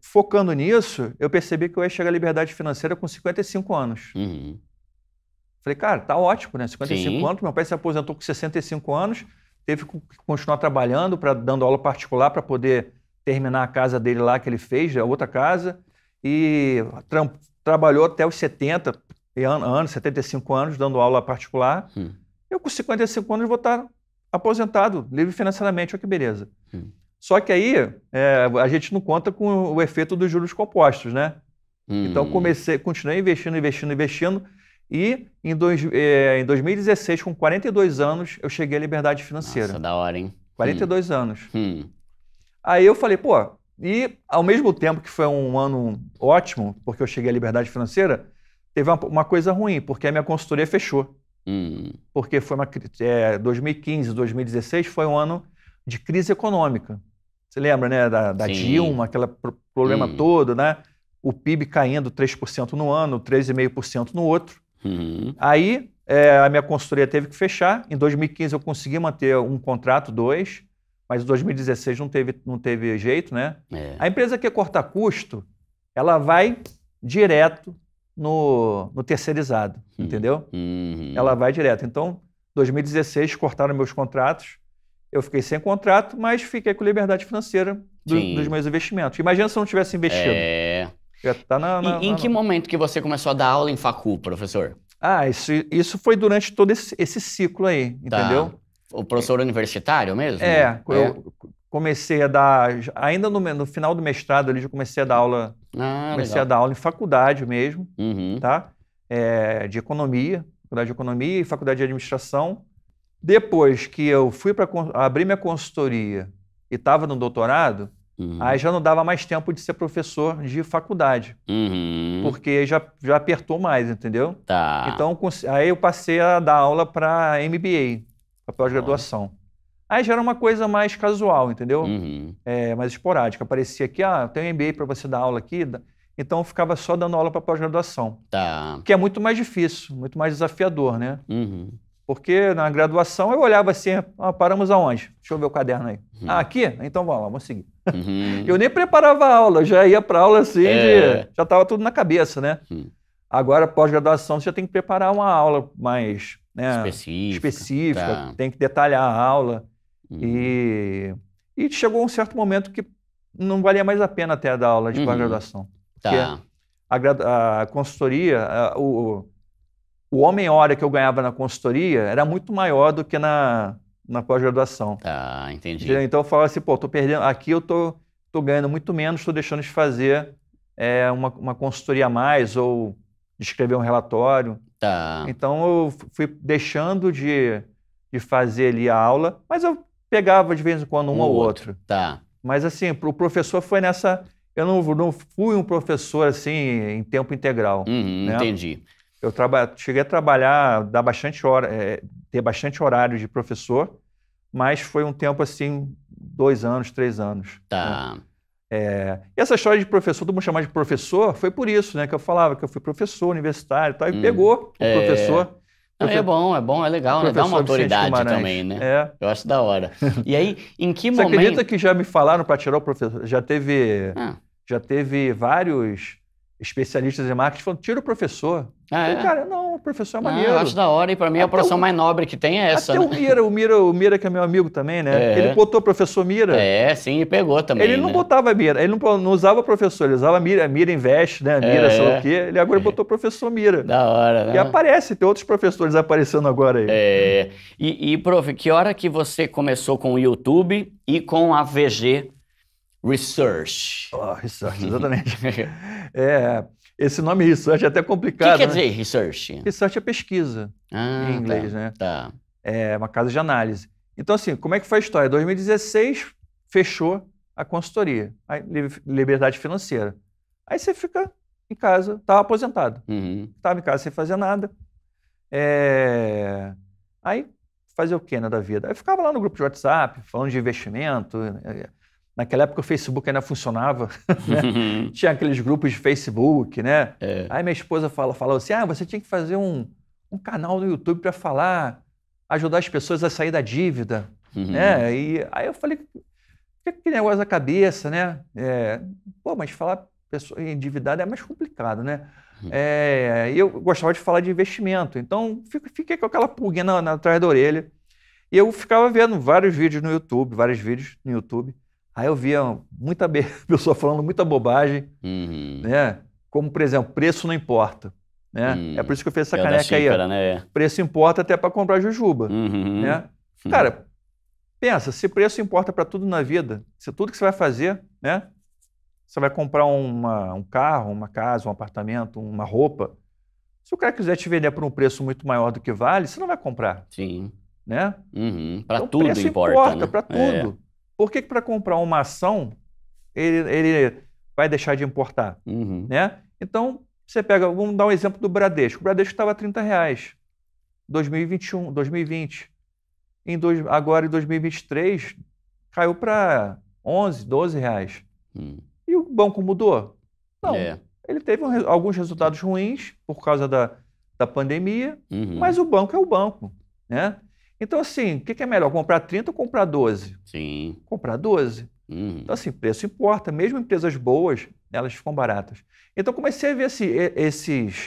focando nisso, eu percebi que eu ia chegar à liberdade financeira com 55 anos. Uhum. Falei, cara, tá ótimo, né? 55 Sim. anos, meu pai se aposentou com 65 anos, teve que continuar trabalhando, dando aula particular para poder terminar a casa dele lá que ele fez, a outra casa, e trabalhou até os 75 anos, dando aula particular. Eu com 55 anos vou estar aposentado, livre financeiramente, olha que beleza. Só que aí a gente não conta com o efeito dos juros compostos, né? Então continuei investindo. E em 2016, com 42 anos, eu cheguei à liberdade financeira. Nossa, da hora, hein? 42 anos. Aí eu falei, pô, e ao mesmo tempo que foi um ano ótimo, porque eu cheguei à liberdade financeira, teve uma coisa ruim, porque a minha consultoria fechou. Porque foi 2015, 2016 foi um ano de crise econômica. Você lembra, né, da Dilma, aquele problema todo, né? O PIB caindo 3% no ano, 3,5% no outro. Aí, a minha consultoria teve que fechar. Em 2015, eu consegui manter um contrato, dois, mas em 2016 não teve jeito, né? A empresa que quer cortar custo, ela vai direto no terceirizado, entendeu? Ela vai direto. Então, em 2016, cortaram meus contratos. Eu fiquei sem contrato, mas fiquei com liberdade financeira dos meus investimentos. Imagina se eu não tivesse investido. Já tá em que momento que você começou a dar aula em facu, professor? Ah, isso foi durante todo esse ciclo aí, tá, entendeu? O professor universitário mesmo? Eu comecei a dar... Ainda no final do mestrado ali, já comecei a dar aula... a dar aula em faculdade mesmo, tá? Faculdade de Economia e Faculdade de Administração. Depois que eu fui para abrir minha consultoria e estava no doutorado, aí já não dava mais tempo de ser professor de faculdade, porque já apertou mais, entendeu? Tá. Então, aí eu passei a dar aula para MBA, para pós-graduação. Aí já era uma coisa mais casual, entendeu? Mais esporádica. Aparecia aqui, tem um MBA para você dar aula aqui. Então, eu ficava só dando aula para pós-graduação, tá, que é muito mais difícil, muito mais desafiador, né? Porque na graduação eu olhava assim, paramos aonde? Deixa eu ver o caderno aí. Aqui? Então vamos lá, vamos seguir. Eu nem preparava a aula, já ia para aula assim, já estava tudo na cabeça, né? Agora, pós-graduação, você já tem que preparar uma aula mais específica, tá, tem que detalhar a aula. E chegou um certo momento que não valia mais a pena até dar aula de pós-graduação. Porque a consultoria, o homem-hora que eu ganhava na consultoria era muito maior do que na pós-graduação. Tá, entendi. Então eu falava assim, pô, tô perdendo, aqui eu tô ganhando muito menos, estou deixando de fazer uma consultoria a mais ou de escrever um relatório. Tá. Então eu fui deixando de fazer ali a aula, mas eu pegava de vez em quando um ou outro. Tá. Mas assim, o professor foi nessa... Eu não fui um professor assim em tempo integral. Uhum, né? Entendi. Eu cheguei a trabalhar, ter bastante horário de professor, mas foi um tempo assim, 2 anos, 3 anos. Tá. Né? E essa história de professor, todo mundo chamava de professor, foi por isso, né? Que eu falava que eu fui professor universitário e tal, e pegou o professor. Não, é bom, é legal, né? Dá uma autoridade também, né? É. Eu acho da hora. E aí, em que momento... Você acredita que já me falaram para tirar o professor? Já teve vários especialistas em marketing falando, tira o professor. Eu falei, cara, não, o professor é maneiro. Eu acho da hora e para mim a profissão mais nobre que tem é essa. Até o Mira, que é meu amigo também, né? Ele botou o professor Mira. Sim, e pegou também. Ele não botava Mira, ele não usava professor, ele usava Mira, Mira Invest, né? Mira, sei lá o quê. Ele agora botou o professor Mira. Da hora, né? E aparece, tem outros professores aparecendo agora aí. E prof, que hora que você começou com o YouTube e com a VG Research? Research, exatamente. Esse nome research é até complicado. O que quer dizer research? Research é pesquisa em inglês, né? Tá. É uma casa de análise. Então, assim, como é que foi a história? Em 2016, fechou a consultoria, a liberdade financeira. Aí você fica em casa, estava aposentado. Estava em casa sem fazer nada. Aí fazia o quê, né, da vida? Aí ficava lá no grupo de WhatsApp, falando de investimento. Naquela época o Facebook ainda funcionava, né? Tinha aqueles grupos de Facebook, né? Aí minha esposa falou assim, você tinha que fazer um canal no YouTube para falar, ajudar as pessoas a sair da dívida, né? E aí eu falei, que negócio da cabeça, né? Mas falar pessoa endividada é mais complicado, né? E eu gostava de falar de investimento, então fiquei com aquela pulguinha atrás da orelha. E eu ficava vendo vários vídeos no YouTube. Aí eu via muita pessoa falando muita bobagem, né? Como, por exemplo, preço não importa, né? É por isso que eu fiz essa caneca aí. Né? Preço importa até para comprar jujuba, né? Cara, pensa, se preço importa para tudo na vida, se tudo que você vai fazer, né? Você vai comprar um carro, uma casa, um apartamento, uma roupa. Se o cara quiser te vender por um preço muito maior do que vale, você não vai comprar. Sim. Né? Para então, tudo preço importa, né? Para tudo. Por que para comprar uma ação ele vai deixar de importar? Né? Então, você pega, vamos dar um exemplo do Bradesco. O Bradesco estava R$30 em 2020. Agora, em 2023, caiu para R$11, R$12. E o banco mudou? Não. Ele teve alguns resultados ruins por causa da pandemia, mas o banco é o banco, né? Então, assim, o que é melhor? Comprar 30 ou comprar 12? Sim. Comprar 12. Então, assim, preço importa. Mesmo empresas boas, elas ficam baratas. Então, comecei a ver essas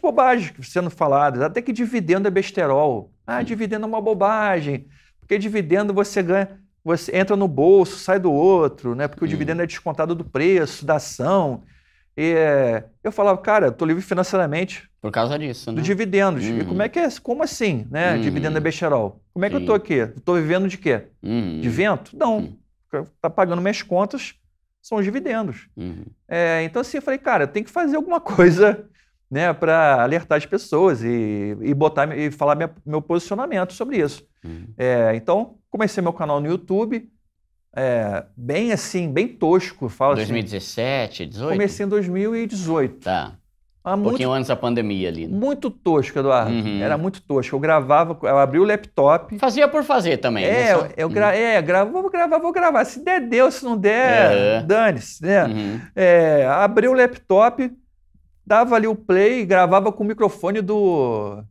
bobagens sendo faladas. Até que dividendo é besterol. Dividendo é uma bobagem. Porque dividendo você ganha... Você entra no bolso, sai do outro, né? Porque o dividendo é descontado do preço, da ação... eu falava, cara, estou livre financeiramente por causa disso, né? Dos dividendos. E como é que é? Como assim, né? Dividendo é besterol. Como é que eu estou aqui? Estou vivendo de quê? De vento? Não. Está pagando minhas contas, são os dividendos. Então, assim, eu falei, cara, tem que fazer alguma coisa, né, para alertar as pessoas e falar meu posicionamento sobre isso. Então, comecei meu canal no YouTube. Bem assim, bem tosco, fala 2017, assim, 18? Comecei em 2018. Tá. Um pouquinho antes da pandemia ali. Né? Muito tosco, Eduardo. Era muito tosco. Eu gravava, eu abri o laptop. Fazia por fazer também. Vou gravar. Se der, deu. Se não der, dane-se, né? Abri o laptop, dava ali o play, gravava com o microfone do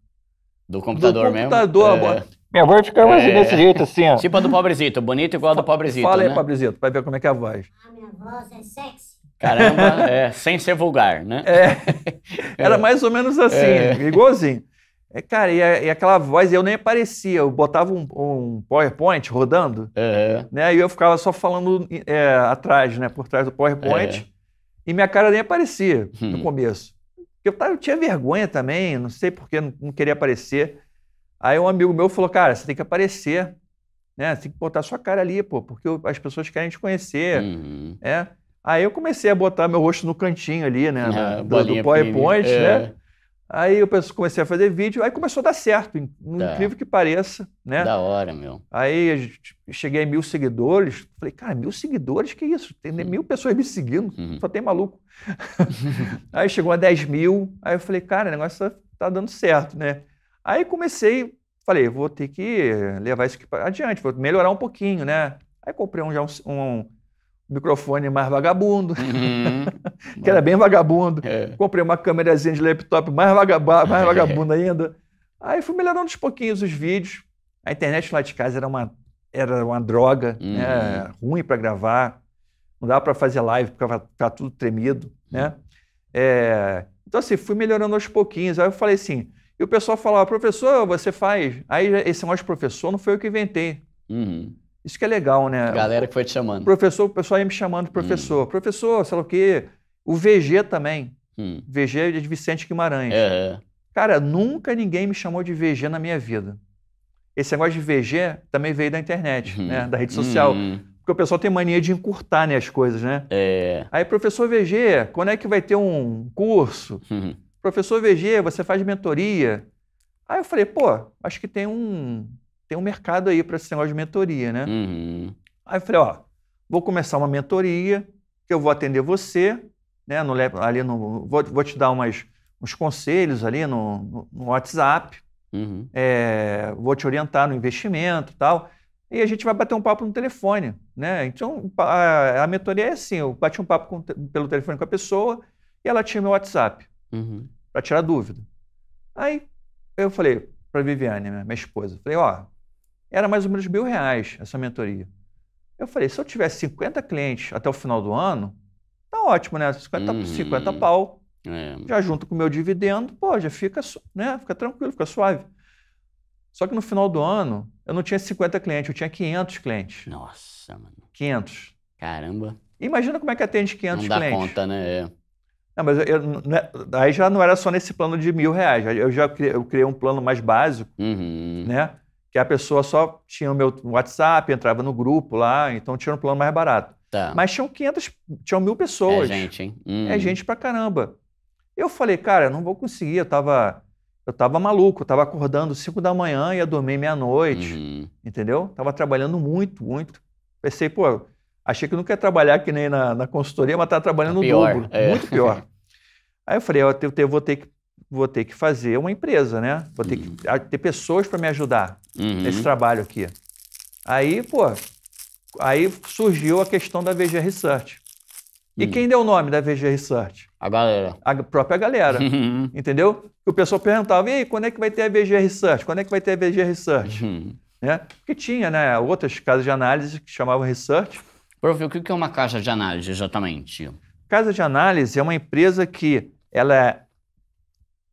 computador mesmo. Minha voz ficava assim, desse jeito, assim, ó. Tipo a do Pobrezito, bonito igual a do Pobrezito, fala aí, né? Pobrezito, vai ver como é que é a voz. Minha voz é sexy. Caramba, sem ser vulgar, né? Era mais ou menos assim, igualzinho. Cara, e aquela voz, eu nem aparecia, eu botava um PowerPoint rodando, né? E eu ficava só falando atrás, né? Por trás do PowerPoint, e minha cara nem aparecia no começo. Eu tinha vergonha também, não sei porque, não queria aparecer. Aí um amigo meu falou, cara, você tem que aparecer, né? Você tem que botar sua cara ali, pô, porque as pessoas querem te conhecer, né? Aí eu comecei a botar meu rosto no cantinho ali, né? Do PowerPoint, né? Aí eu comecei a fazer vídeo, aí começou a dar certo, incrível que pareça, né? Da hora, meu. Aí cheguei a 1000 seguidores, falei, cara, 1000 seguidores, que isso? Tem 1000 pessoas me seguindo, só tem maluco. Aí chegou a 10 mil, aí eu falei, cara, o negócio tá dando certo, né? Aí comecei, falei, vou ter que levar isso aqui adiante, vou melhorar um pouquinho, né? Aí comprei um microfone mais vagabundo, que era bem vagabundo. É. Comprei uma câmerazinha de laptop mais vagabunda ainda. Aí fui melhorando uns pouquinhos os vídeos. A internet lá de casa era uma droga, né? Ruim para gravar. Não dava para fazer live, porque ficava tudo tremido, né? Então assim, fui melhorando aos pouquinhos. Aí eu falei assim, e o pessoal falava, professor, você faz? Aí esse negócio de professor não foi eu que inventei. Isso que é legal, né? Galera que foi te chamando. Professor, o pessoal ia me chamando de professor. Professor, sei lá o quê. O VG também. VG de Vicente Guimarães. Cara, nunca ninguém me chamou de VG na minha vida. Esse negócio de VG também veio da internet, né? Da rede social. Porque o pessoal tem mania de encurtar, né, as coisas, né? Aí, professor VG, quando é que vai ter um curso? Professor VG, você faz mentoria? Aí eu falei, pô, acho que tem um mercado aí para esse negócio de mentoria, né? Aí eu falei, ó, vou começar uma mentoria, que eu vou atender você, né? Vou te dar uns conselhos ali no WhatsApp, vou te orientar no investimento e tal, e a gente vai bater um papo no telefone, né? Então, a mentoria é assim, eu bati um papo pelo telefone com a pessoa e ela tinha meu WhatsApp para tirar dúvida. Aí eu falei para Viviane, minha esposa, falei, ó, era mais ou menos R$1.000 essa mentoria. Eu falei, se eu tiver 50 clientes até o final do ano, tá ótimo, né? 50 pau. Já junto com o meu dividendo, pô, já fica, né? Fica tranquilo, fica suave. Só que no final do ano, eu não tinha 50 clientes, eu tinha 500 clientes. Nossa, mano. 500. Caramba. Imagina como é que atende 500 clientes. Não dá conta, né? Não, mas aí já não era só nesse plano de R$1.000. Eu criei um plano mais básico, né? Que a pessoa só tinha o meu WhatsApp, entrava no grupo lá, então tinha um plano mais barato. Tá. Mas tinham 1.000 pessoas. É gente, hein? É gente pra caramba. Eu falei, cara, não vou conseguir, eu tava maluco, eu tava acordando 5 da manhã, ia dormir meia-noite, entendeu? Tava trabalhando muito, muito. Pensei, pô, achei que eu nunca ia trabalhar que nem na consultoria, mas tava trabalhando o dobro, muito pior. Aí eu falei, vou ter que fazer uma empresa, né? Vou ter que ter pessoas para me ajudar nesse trabalho aqui. Aí, pô, aí surgiu a questão da VG Research. E quem deu o nome da VG Research? A galera. A própria galera, entendeu? O pessoal perguntava, e aí, quando é que vai ter a VG Research? Quando é que vai ter a VG Research? Né? Porque tinha, né, outras casas de análise que chamavam Research. Prof, o que é uma casa de análise exatamente? Casa de análise é uma empresa que ela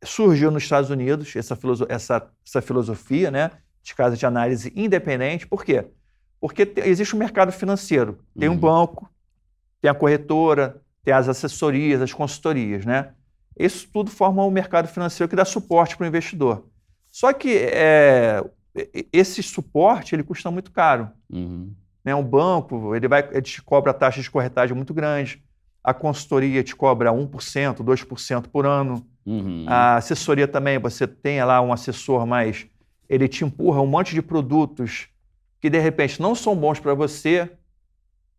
surgiu nos Estados Unidos, essa filosofia, né, de casa de análise independente. Por quê? Porque existe um mercado financeiro. Tem um banco, tem a corretora, tem as assessorias, as consultorias, né? Isso tudo forma um mercado financeiro que dá suporte para o investidor. Só que esse suporte ele custa muito caro. Né? Um banco ele te cobra taxas de corretagem muito grande, a consultoria te cobra 1%, 2% por ano. A assessoria também, você tem lá um assessor, mas ele te empurra um monte de produtos que, de repente, não são bons para você,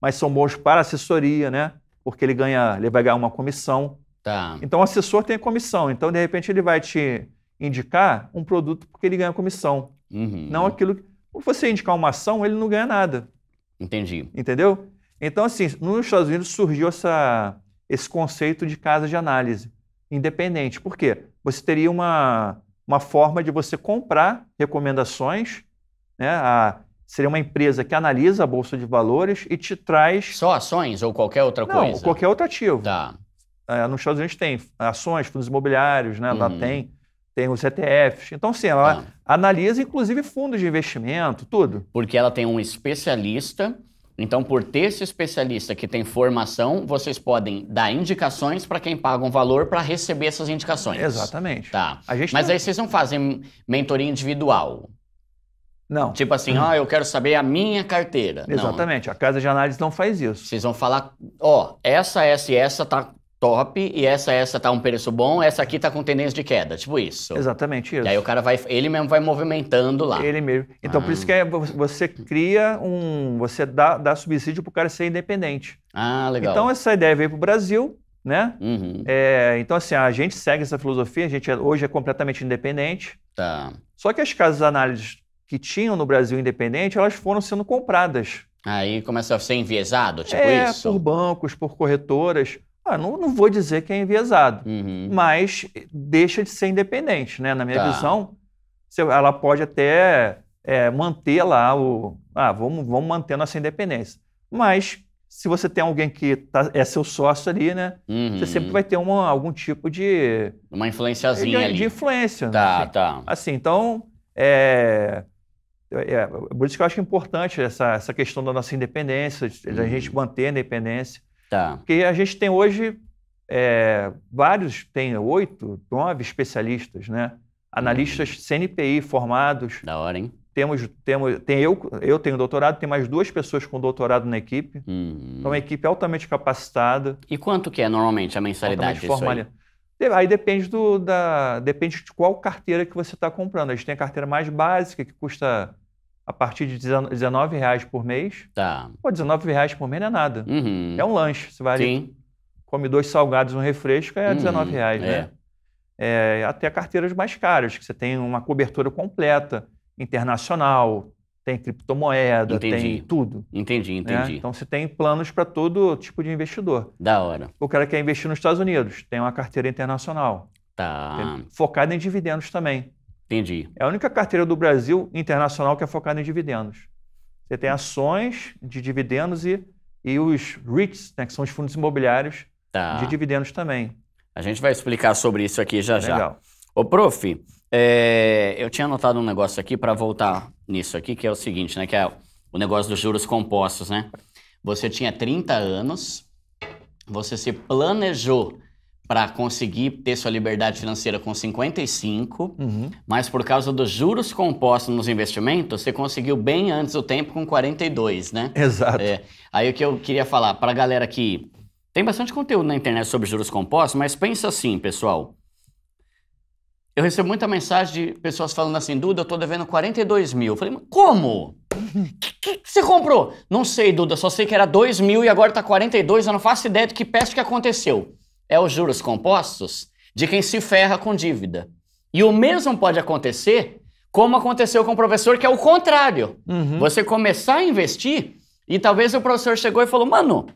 mas são bons para a assessoria, né? Porque ele vai ganhar uma comissão. Tá. Então, o assessor tem a comissão. Então, de repente, ele vai te indicar um produto porque ele ganha comissão. Não aquilo que... Se você indicar uma ação, ele não ganha nada. Entendi. Entendeu? Então, assim, nos Estados Unidos surgiu esse conceito de casa de análise independente. Por quê? Você teria uma forma de você comprar recomendações, né? Seria uma empresa que analisa a bolsa de valores e te traz... Só ações ou qualquer outra coisa? Não, qualquer outro ativo. Tá. Nos Estados Unidos tem ações, fundos imobiliários, né? Lá tem os ETFs. Então, assim, ela analisa, inclusive, fundos de investimento, tudo. Porque ela tem um especialista... Então, por ter esse especialista que tem formação, vocês podem dar indicações para quem paga um valor para receber essas indicações. Exatamente. Tá. Mas aí vocês não fazem mentoria individual? Não. Tipo assim, eu quero saber a minha carteira. Exatamente. Não. A casa de análise não faz isso. Vocês vão falar, ó, essa tá top e essa tá um preço bom, essa aqui tá com tendência de queda, tipo isso. Exatamente isso. E aí o cara vai, ele mesmo vai movimentando lá. Ele mesmo. Então por isso que você cria um, você dá subsídio pro cara ser independente. Ah, legal. Então essa ideia veio pro Brasil, né? Uhum. Então assim, a gente segue essa filosofia, a gente hoje é completamente independente. Tá. Só que as casas de análise que tinham no Brasil independente, elas foram sendo compradas. Aí começa a ser enviesado, tipo isso? Por bancos, por corretoras. Não vou dizer que é enviesado, mas deixa de ser independente, né? Na minha visão, ela pode até manter lá o... vamos manter nossa independência. Mas se você tem alguém que é seu sócio ali, né? Você sempre vai ter algum tipo de... uma influenciazinha ali. De influência. Então, por isso que eu acho importante essa questão da nossa independência, da gente manter a independência. Tá. Porque a gente tem hoje tem 8, 9 especialistas, né? Analistas CNPI formados. Da hora, hein? Eu tenho doutorado, tem mais 2 pessoas com doutorado na equipe. Então, é uma equipe altamente capacitada. E quanto que é normalmente a mensalidade disso aí? Aí depende depende de qual carteira que você está comprando. A gente tem a carteira mais básica, que custa... a partir de R$19 por mês. Tá. Pô, R$19 por mês não é nada. É um lanche. Você vai ali, come 2 salgados, um refresco, é R$19, né? Até carteiras mais caras, que você tem uma cobertura completa, internacional, tem criptomoeda, tem tudo. Entendi. Né? Então você tem planos para todo tipo de investidor. Da hora. O cara quer investir nos Estados Unidos, tem uma carteira internacional. Tá. Focada em dividendos também. Entendi. É a única carteira do Brasil internacional que é focada em dividendos. Você tem ações de dividendos e os REITs, né, que são os fundos imobiliários de dividendos também. A gente vai explicar sobre isso aqui já. Legal. Ô, prof, eu tinha anotado um negócio aqui para voltar nisso aqui, que é o seguinte, né, que é o negócio dos juros compostos, né? Você tinha 30 anos, você se planejou para conseguir ter sua liberdade financeira com 55, mas por causa dos juros compostos nos investimentos, você conseguiu bem antes do tempo com 42, né? Exato. Aí o que eu queria falar para a galera que tem bastante conteúdo na internet sobre juros compostos, mas pensa assim, pessoal. Eu recebo muita mensagem de pessoas falando assim, Duda, eu tô devendo 42 mil. Eu falei, mas como? Que você comprou? Não sei, Duda, só sei que era 2 mil e agora tá 42, eu não faço ideia do que peste que aconteceu. É os juros compostos de quem se ferra com dívida. E o mesmo pode acontecer como aconteceu com o professor, que é o contrário. Você começar a investir e talvez o professor chegou e falou, mano,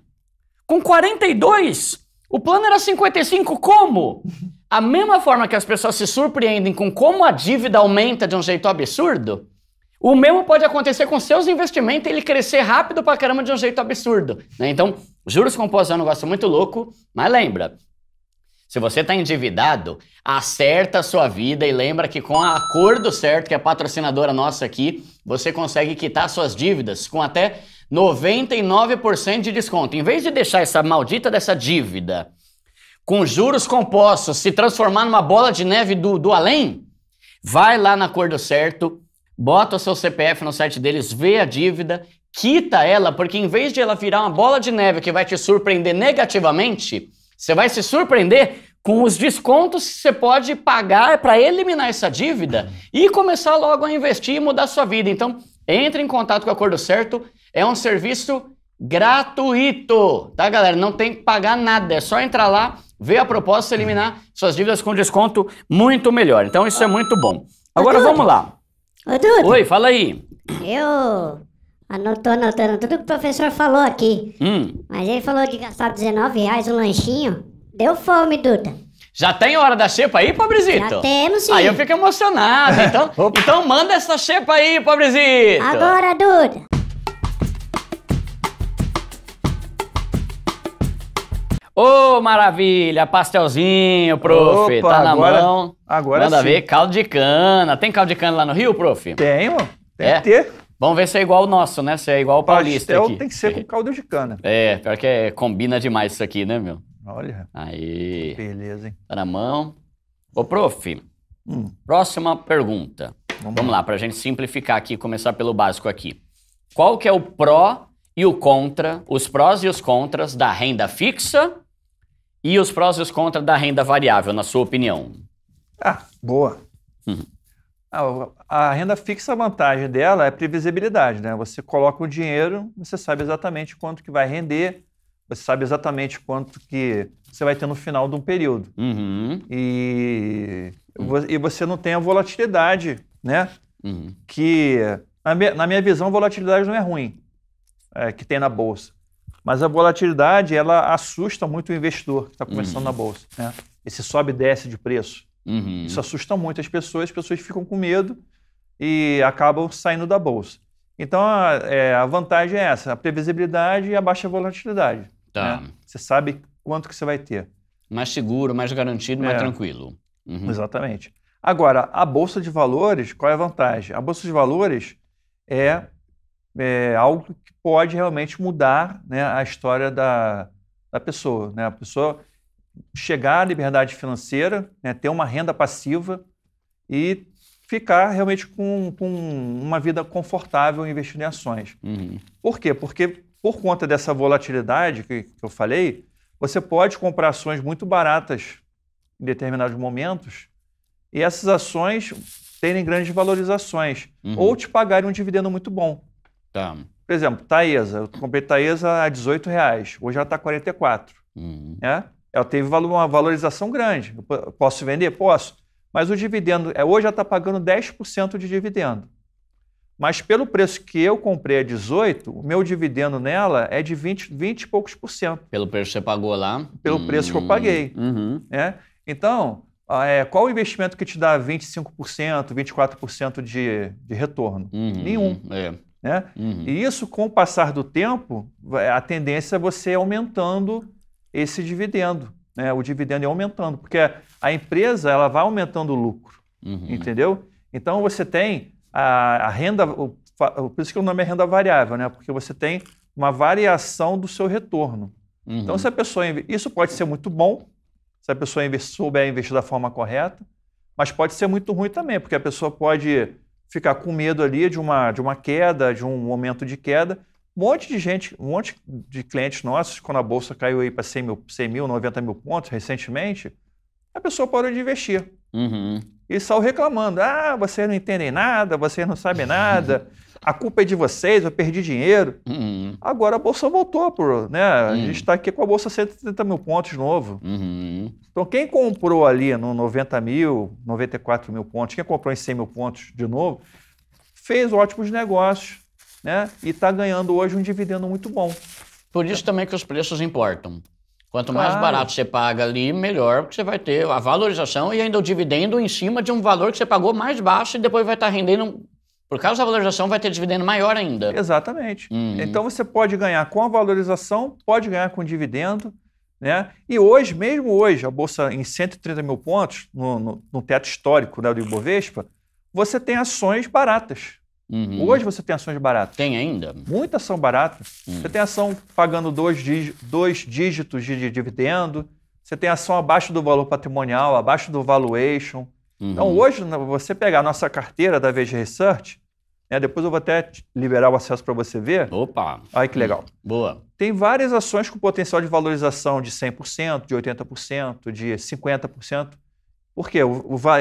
com 42, o plano era 55, como? A mesma forma que as pessoas se surpreendem com como a dívida aumenta de um jeito absurdo, o mesmo pode acontecer com seus investimentos e ele crescer rápido pra caramba de um jeito absurdo. Né? Então, juros compostos é um negócio muito louco, mas lembra, se você está endividado, acerta a sua vida e lembra que com o Acordo Certo, que é a patrocinadora nossa aqui, você consegue quitar suas dívidas com até 99% de desconto. Em vez de deixar essa maldita dessa dívida com juros compostos se transformar numa bola de neve do além, vai lá no Acordo Certo, bota o seu CPF no site deles, vê a dívida, quita ela, porque em vez de ela virar uma bola de neve que vai te surpreender negativamente, você vai se surpreender com os descontos que você pode pagar para eliminar essa dívida e começar logo a investir e mudar a sua vida. Então, entre em contato com o Acordo Certo, é um serviço gratuito, tá, galera? Não tem que pagar nada, é só entrar lá, ver a proposta e eliminar suas dívidas com desconto muito melhor. Então, isso é muito bom. Agora, vamos lá. Oi, fala aí. Eu... tô anotando tudo que o professor falou aqui. Mas ele falou de gastar R$19 um lanchinho. Deu fome, Duda. Já tem hora da xepa aí, pobrezito? Já temos, sim. Aí eu fico emocionado. Então manda essa xepa aí, pobrezito. Agora, Duda. Ô, maravilha, pastelzinho, prof. Opa, tá na mão. Agora manda ver, caldo de cana. Tem caldo de cana lá no Rio, prof? Tenho, tem que ter. Vamos ver se é igual o nosso, né? Se é igual o paulista aqui. Pastel tem que ser com caldo de cana. Pior que combina demais isso aqui, né, meu? Olha. Aí. Beleza, hein? Tá na mão. Ô, prof, próxima pergunta. Vamos lá, pra gente simplificar aqui, começar pelo básico aqui. Qual que é o pró e o contra, os prós e os contras da renda fixa E os prós e os contras da renda variável, na sua opinião? Ah, boa. Uhum. A renda fixa, a vantagem dela é a previsibilidade, né? Você coloca o dinheiro, você sabe exatamente quanto que vai render, você sabe exatamente quanto que você vai ter no final de um período. Uhum. E você não tem a volatilidade, né? Uhum. Que, na minha visão, a volatilidade não é ruim, que tem na Bolsa. Mas a volatilidade, ela assusta muito o investidor que está começando na Bolsa, né? Esse sobe e desce de preço. Uhum. Isso assusta muito as pessoas ficam com medo e acabam saindo da Bolsa. Então, a vantagem é essa, a previsibilidade e a baixa volatilidade. Tá. Né? Você sabe quanto que você vai ter. Mais seguro, mais garantido, mais tranquilo. Uhum. Exatamente. Agora, a Bolsa de Valores, qual é a vantagem? A Bolsa de Valores é algo que pode realmente mudar, né, a história da pessoa, né? A pessoa chegar à liberdade financeira, né, ter uma renda passiva e ficar realmente com uma vida confortável investindo em ações. Uhum. Por quê? Porque por conta dessa volatilidade que eu falei, você pode comprar ações muito baratas em determinados momentos e essas ações terem grandes valorizações ou te pagarem um dividendo muito bom. Tá. Por exemplo, Taesa. Eu comprei Taesa a R$18, hoje ela está a 44. Uhum. Né? Ela teve uma valorização grande. Eu posso vender? Posso. Mas o dividendo, hoje ela está pagando 10% de dividendo. Mas pelo preço que eu comprei a 18, o meu dividendo nela é de 20 e poucos por cento. Pelo preço que você pagou lá? Pelo preço que eu paguei. Uhum. Né? Então, qual o investimento que te dá 25%, 24% de retorno? Uhum. Nenhum. Né? Uhum. E isso, com o passar do tempo, a tendência é você aumentando esse dividendo, né? O dividendo é aumentando, porque a empresa ela vai aumentando o lucro, entendeu? Então você tem a renda, por isso que o nome é renda variável, né? Porque você tem uma variação do seu retorno. Uhum. Então se a pessoa isso pode ser muito bom, se a pessoa souber investir da forma correta, mas pode ser muito ruim também, porque a pessoa pode ficar com medo ali de uma queda, de um momento de queda. Um monte de clientes nossos, quando a bolsa caiu aí para 100 mil, 90 mil pontos recentemente, a pessoa parou de investir. Uhum. E saiu reclamando. Ah, vocês não entendem nada, vocês não sabem nada, a culpa é de vocês, eu perdi dinheiro. Uhum. Agora a bolsa voltou, né? A gente está aqui com a bolsa 130 mil pontos de novo. Uhum. Então quem comprou ali no 90 mil, 94 mil pontos, quem comprou em 100 mil pontos de novo, fez ótimos negócios. Né? E está ganhando hoje um dividendo muito bom. Por isso também que os preços importam. Quanto mais barato você paga ali, melhor, porque você vai ter a valorização e ainda o dividendo em cima de um valor que você pagou mais baixo e depois vai estar rendendo. Por causa da valorização, vai ter dividendo maior ainda. Exatamente. Então você pode ganhar com a valorização, pode ganhar com o dividendo, né? E hoje, mesmo hoje, a Bolsa em 130 mil pontos, no teto histórico, né, do Ibovespa, você tem ações baratas. Uhum. Hoje você tem ações baratas. Tem ainda? Muita ação barata. Uhum. Você tem ação pagando dois dígitos de dividendo, você tem ação abaixo do valor patrimonial, abaixo do valuation. Uhum. Então hoje, você pegar a nossa carteira da VG Research, né, depois eu vou até liberar o acesso para você ver. Opa! Olha que legal. Boa. Tem várias ações com potencial de valorização de 100%, de 80%, de 50%. Por quê?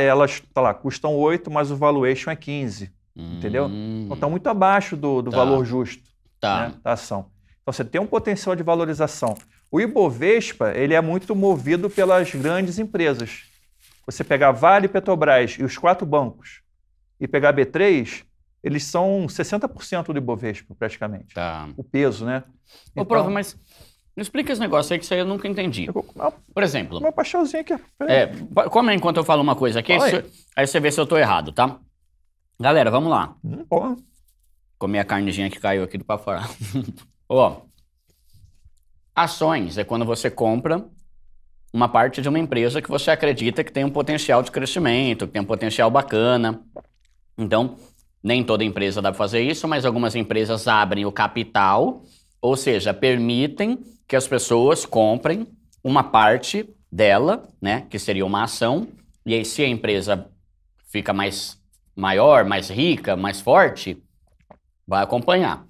Elas custam 8, mas o valuation é 15%. Entendeu? Então está muito abaixo do valor justo, né, da ação. Então você tem um potencial de valorização. O Ibovespa ele é muito movido pelas grandes empresas. Você pegar Vale, Petrobras e os 4 bancos e pegar B3, eles são 60% do Ibovespa praticamente. Tá. O peso, né? Então, Prof, mas me explica esse negócio aí que isso aí eu nunca entendi. Por exemplo... Uma paixãozinha aqui. Como enquanto eu falo uma coisa aqui, aí você vê se eu estou errado, tá? Galera, vamos lá. Porra. Comi a carnezinha que caiu aqui do pra fora. Ó, ações é quando você compra uma parte de uma empresa que você acredita que tem um potencial de crescimento, que tem um potencial bacana. Então, nem toda empresa dá pra fazer isso, mas algumas empresas abrem o capital, ou seja, permitem que as pessoas comprem uma parte dela, né, que seria uma ação, e aí se a empresa fica maior, mais rica, mais forte, vai acompanhar.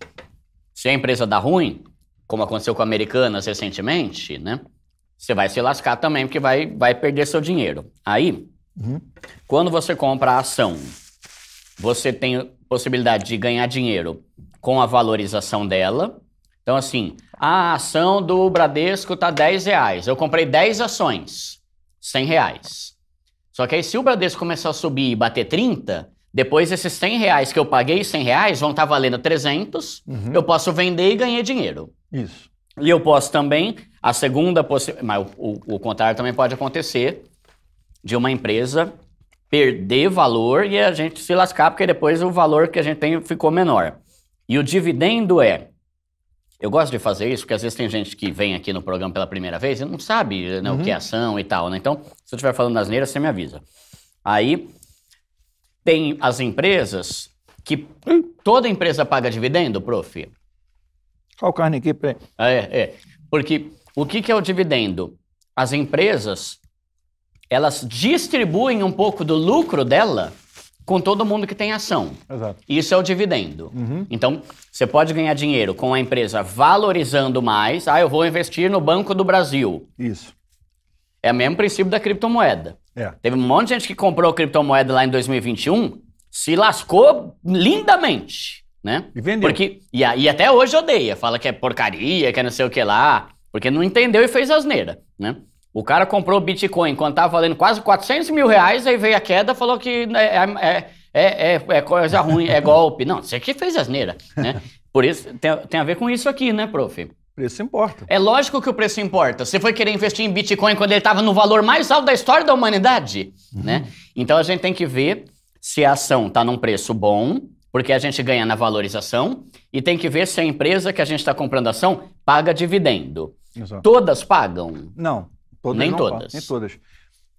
Se a empresa dá ruim, como aconteceu com a Americanas recentemente, né? você vai se lascar também, porque vai perder seu dinheiro. Aí, quando você compra a ação, você tem possibilidade de ganhar dinheiro com a valorização dela. Então, assim, a ação do Bradesco está R$10. Eu comprei 10 ações, R$100. Só que aí, se o Bradesco começar a subir e bater 30, depois esses R$100 que eu paguei, R$100, vão estar valendo 300. Eu posso vender e ganhar dinheiro. Isso. E eu posso também, a segunda possibilidade, mas o contrário também pode acontecer, de uma empresa perder valor e a gente se lascar, porque depois o valor que a gente tem ficou menor. E o dividendo é... Eu gosto de fazer isso, porque às vezes tem gente que vem aqui no programa pela primeira vez e não sabe, né, o que é ação e tal, né? Então, se eu estiver falando asneira, você me avisa. Aí, tem as empresas que... Toda empresa paga dividendo, prof? Olha o carne aqui, peraí. É. Porque o que é o dividendo? As empresas, elas distribuem um pouco do lucro dela com todo mundo que tem ação. Exato. Isso é o dividendo. Então, você pode ganhar dinheiro com a empresa valorizando mais. Ah, eu vou investir no Banco do Brasil. Isso. É o mesmo princípio da criptomoeda. É. Teve um monte de gente que comprou criptomoeda lá em 2021, se lascou lindamente, né? E vendeu. Porque, e até hoje odeia, fala que é porcaria, que é não sei o que lá, porque não entendeu e fez asneira, né? O cara comprou Bitcoin quando estava valendo quase R$400 mil, aí veio a queda, falou que é coisa ruim, é golpe. Não, você que fez asneira, né? Por isso, tem a ver com isso aqui, né, prof? Preço importa. É lógico que o preço importa. Você foi querer investir em Bitcoin quando ele estava no valor mais alto da história da humanidade, né? Então, a gente tem que ver se a ação está num preço bom, porque a gente ganha na valorização, e tem que ver se a empresa que a gente está comprando ação paga dividendo. Exato. Todas pagam? Não. Nem todas.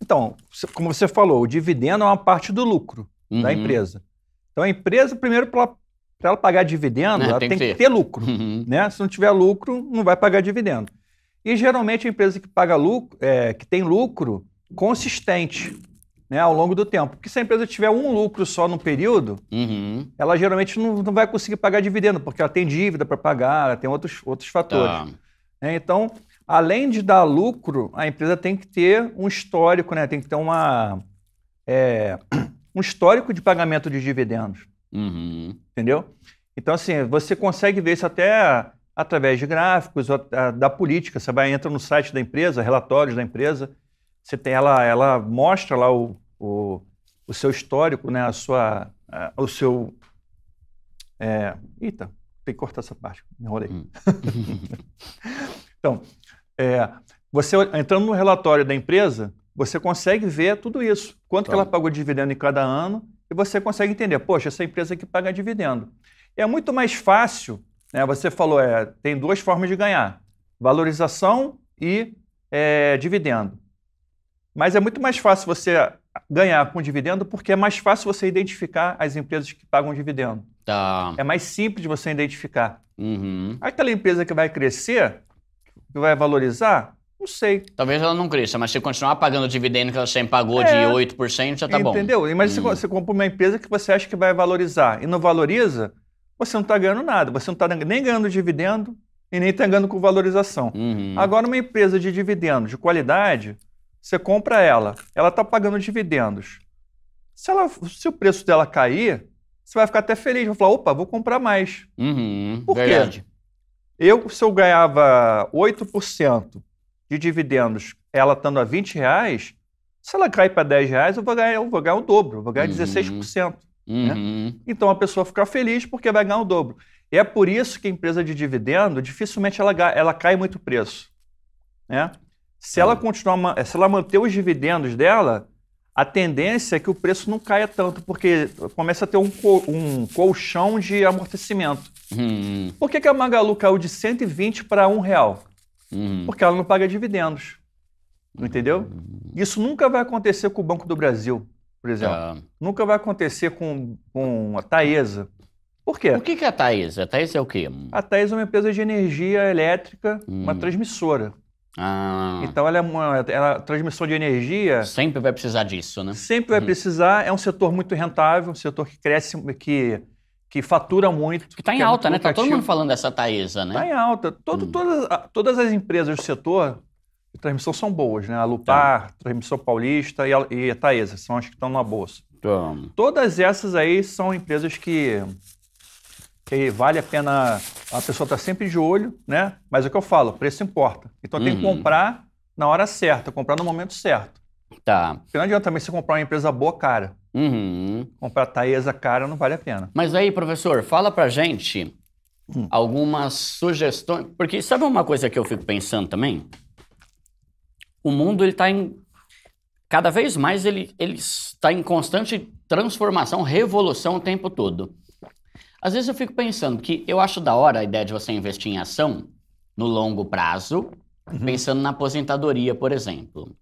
Então, como você falou, o dividendo é uma parte do lucro da empresa. Então, a empresa, primeiro, para ela pagar dividendo, ela tem que ter lucro. Né? Se não tiver lucro, não vai pagar dividendo. E, geralmente, a empresa que paga lucro, que tem lucro consistente, né, ao longo do tempo. Porque se a empresa tiver um lucro só no período, ela geralmente não vai conseguir pagar dividendo, porque ela tem dívida para pagar, ela tem outros fatores. É, então... Além de dar lucro, a empresa tem que ter um histórico, né? Tem que ter um histórico de pagamento de dividendos. Entendeu? Então, assim, você consegue ver isso até através de gráficos, da política. Você entra no site da empresa, relatórios da empresa, você tem ela mostra lá o seu histórico, né? Eita, tem que cortar essa parte, me enrolei. Então, você entrando no relatório da empresa, você consegue ver tudo isso. Quanto que ela pagou de dividendo em cada ano e você consegue entender, poxa, essa empresa que paga dividendo. É muito mais fácil, né, você falou, tem duas formas de ganhar, valorização e dividendo. Mas é muito mais fácil você ganhar com dividendo porque é mais fácil você identificar as empresas que pagam dividendo. Tá. É mais simples você identificar. Aquela empresa que vai crescer... vai valorizar? Não sei. Talvez ela não cresça, mas se continuar pagando o dividendo que ela sempre pagou de 8%, já tá bom. Entendeu? Imagina se você compra uma empresa que você acha que vai valorizar e não valoriza, você não está ganhando nada. Você não está nem ganhando dividendo e nem está ganhando com valorização. Agora, uma empresa de dividendo de qualidade, você compra ela está pagando dividendos. Se o preço dela cair, você vai ficar até feliz, vai falar, opa, vou comprar mais. Por quê? Se eu ganhava 8% de dividendos, ela estando a R$20, se ela cair para R$10, eu vou ganhar o dobro, eu vou ganhar 16%. Né? Então, a pessoa fica feliz porque vai ganhar o dobro. E é por isso que a empresa de dividendo, dificilmente ela cai muito preço. Né? Se ela manter os dividendos dela, a tendência é que o preço não caia tanto, porque começa a ter um colchão de amortecimento. Por que a Magalu caiu de 120 para R$1? Porque ela não paga dividendos. Entendeu? Isso nunca vai acontecer com o Banco do Brasil, por exemplo. Nunca vai acontecer com a Taesa. Por quê? O que é a Taesa? A Taesa é o quê? A Taesa é uma empresa de energia elétrica, uma transmissora. Então, ela é transmissão de energia... Sempre vai precisar disso, né? Sempre vai precisar. É um setor muito rentável, um setor que cresce, que fatura muito. Que está em alta, né? Está todo mundo falando dessa Taesa, né? Está em alta. Todas as empresas do setor transmissão são boas, né? A Lupar, Transmissão Paulista e a Taesa, são as que estão na bolsa. Então, todas essas aí são empresas que vale a pena, a pessoa está sempre de olho, né? Mas é o que eu falo, preço importa. Então tem que comprar na hora certa, comprar no momento certo. Tá. Porque não adianta também você comprar uma empresa boa cara. Comprar Taesa cara não vale a pena. Mas aí, professor, fala pra gente algumas sugestões. Porque sabe uma coisa que eu fico pensando também? O mundo, ele tá em... Cada vez mais ele está em constante transformação, revolução o tempo todo. Às vezes eu fico pensando que eu acho da hora a ideia de você investir em ação no longo prazo, pensando na aposentadoria, por exemplo.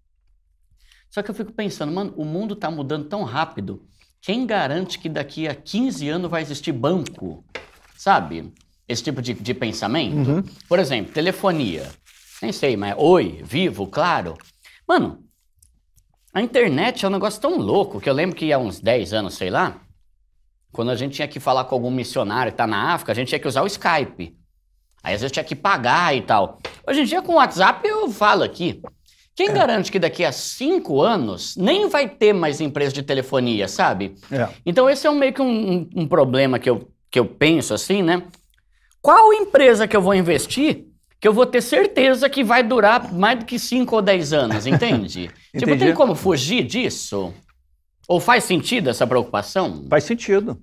Só que eu fico pensando, mano, o mundo está mudando tão rápido, quem garante que daqui a 15 anos vai existir banco? Sabe? Esse tipo de pensamento. Por exemplo, telefonia. Nem sei, mas Oi, Vivo, Claro. Mano, a internet é um negócio tão louco que eu lembro que há uns 10 anos, sei lá, quando a gente tinha que falar com algum missionário que tá na África, a gente tinha que usar o Skype. Aí às vezes tinha que pagar e tal. Hoje em dia com o WhatsApp eu falo aqui. Quem garante que daqui a 5 anos nem vai ter mais empresa de telefonia, sabe? Então esse é meio que um problema que eu penso assim, né? Qual empresa que eu vou investir que eu vou ter certeza que vai durar mais do que 5 ou 10 anos, entende? Tipo, tem como fugir disso? Ou faz sentido essa preocupação? Faz sentido,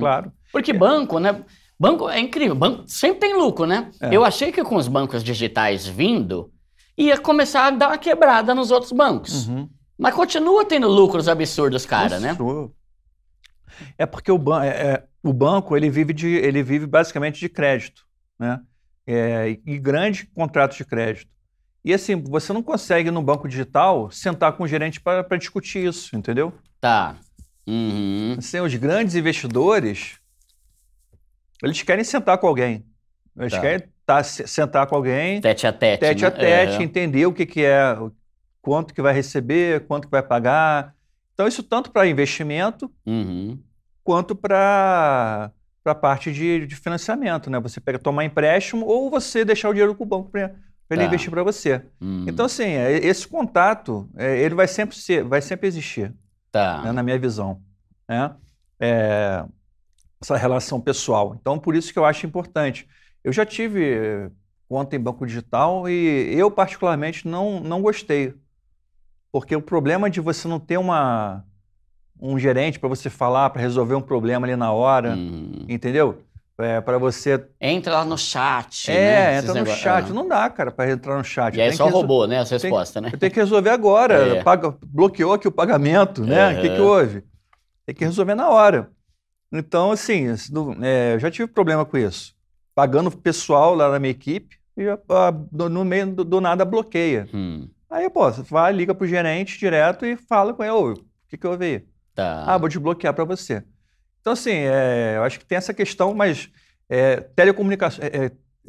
claro. Porque banco, né? Banco é incrível. Banco sempre tem lucro, né? Eu achei que com os bancos digitais vindo, ia começar a dar uma quebrada nos outros bancos. Mas continua tendo lucros absurdos, cara, né? É porque o banco, ele vive basicamente de crédito, né? E grandes contratos de crédito. E assim, você não consegue no banco digital sentar com o gerente para discutir isso, entendeu? Tá. Assim, os grandes investidores, eles querem sentar com alguém. Eles querem sentar com alguém. Tete a tete. Tete a tete, entender o que é, quanto que vai receber, quanto que vai pagar. Então isso tanto para investimento quanto para a parte de financiamento, né? Você pega, tomar empréstimo ou você deixar o dinheiro com o banco para ele investir para você. Então, assim, esse contato, ele vai sempre existir, né, na minha visão, né? Essa relação pessoal. Então, por isso que eu acho importante. Eu já tive conta em banco digital e eu, particularmente, não gostei. Porque o problema de você não ter um gerente para você falar, para resolver um problema ali na hora, entendeu? Para você... Entra lá no chat, né? Entra no chat. Não dá, cara, para entrar no chat. E aí só roubou, né, as respostas, né? Eu tenho que resolver agora. Bloqueou aqui o pagamento, né? O que houve? Tem que resolver na hora. Então, assim, eu já tive problema com isso. Pagando pessoal lá na minha equipe, e no meio do nada bloqueia. Aí, pô, você vai, liga pro gerente direto e fala com ele, ô, o que eu ouvi? Vou desbloquear para você. Então, assim, eu acho que tem essa questão, mas telecomunicação,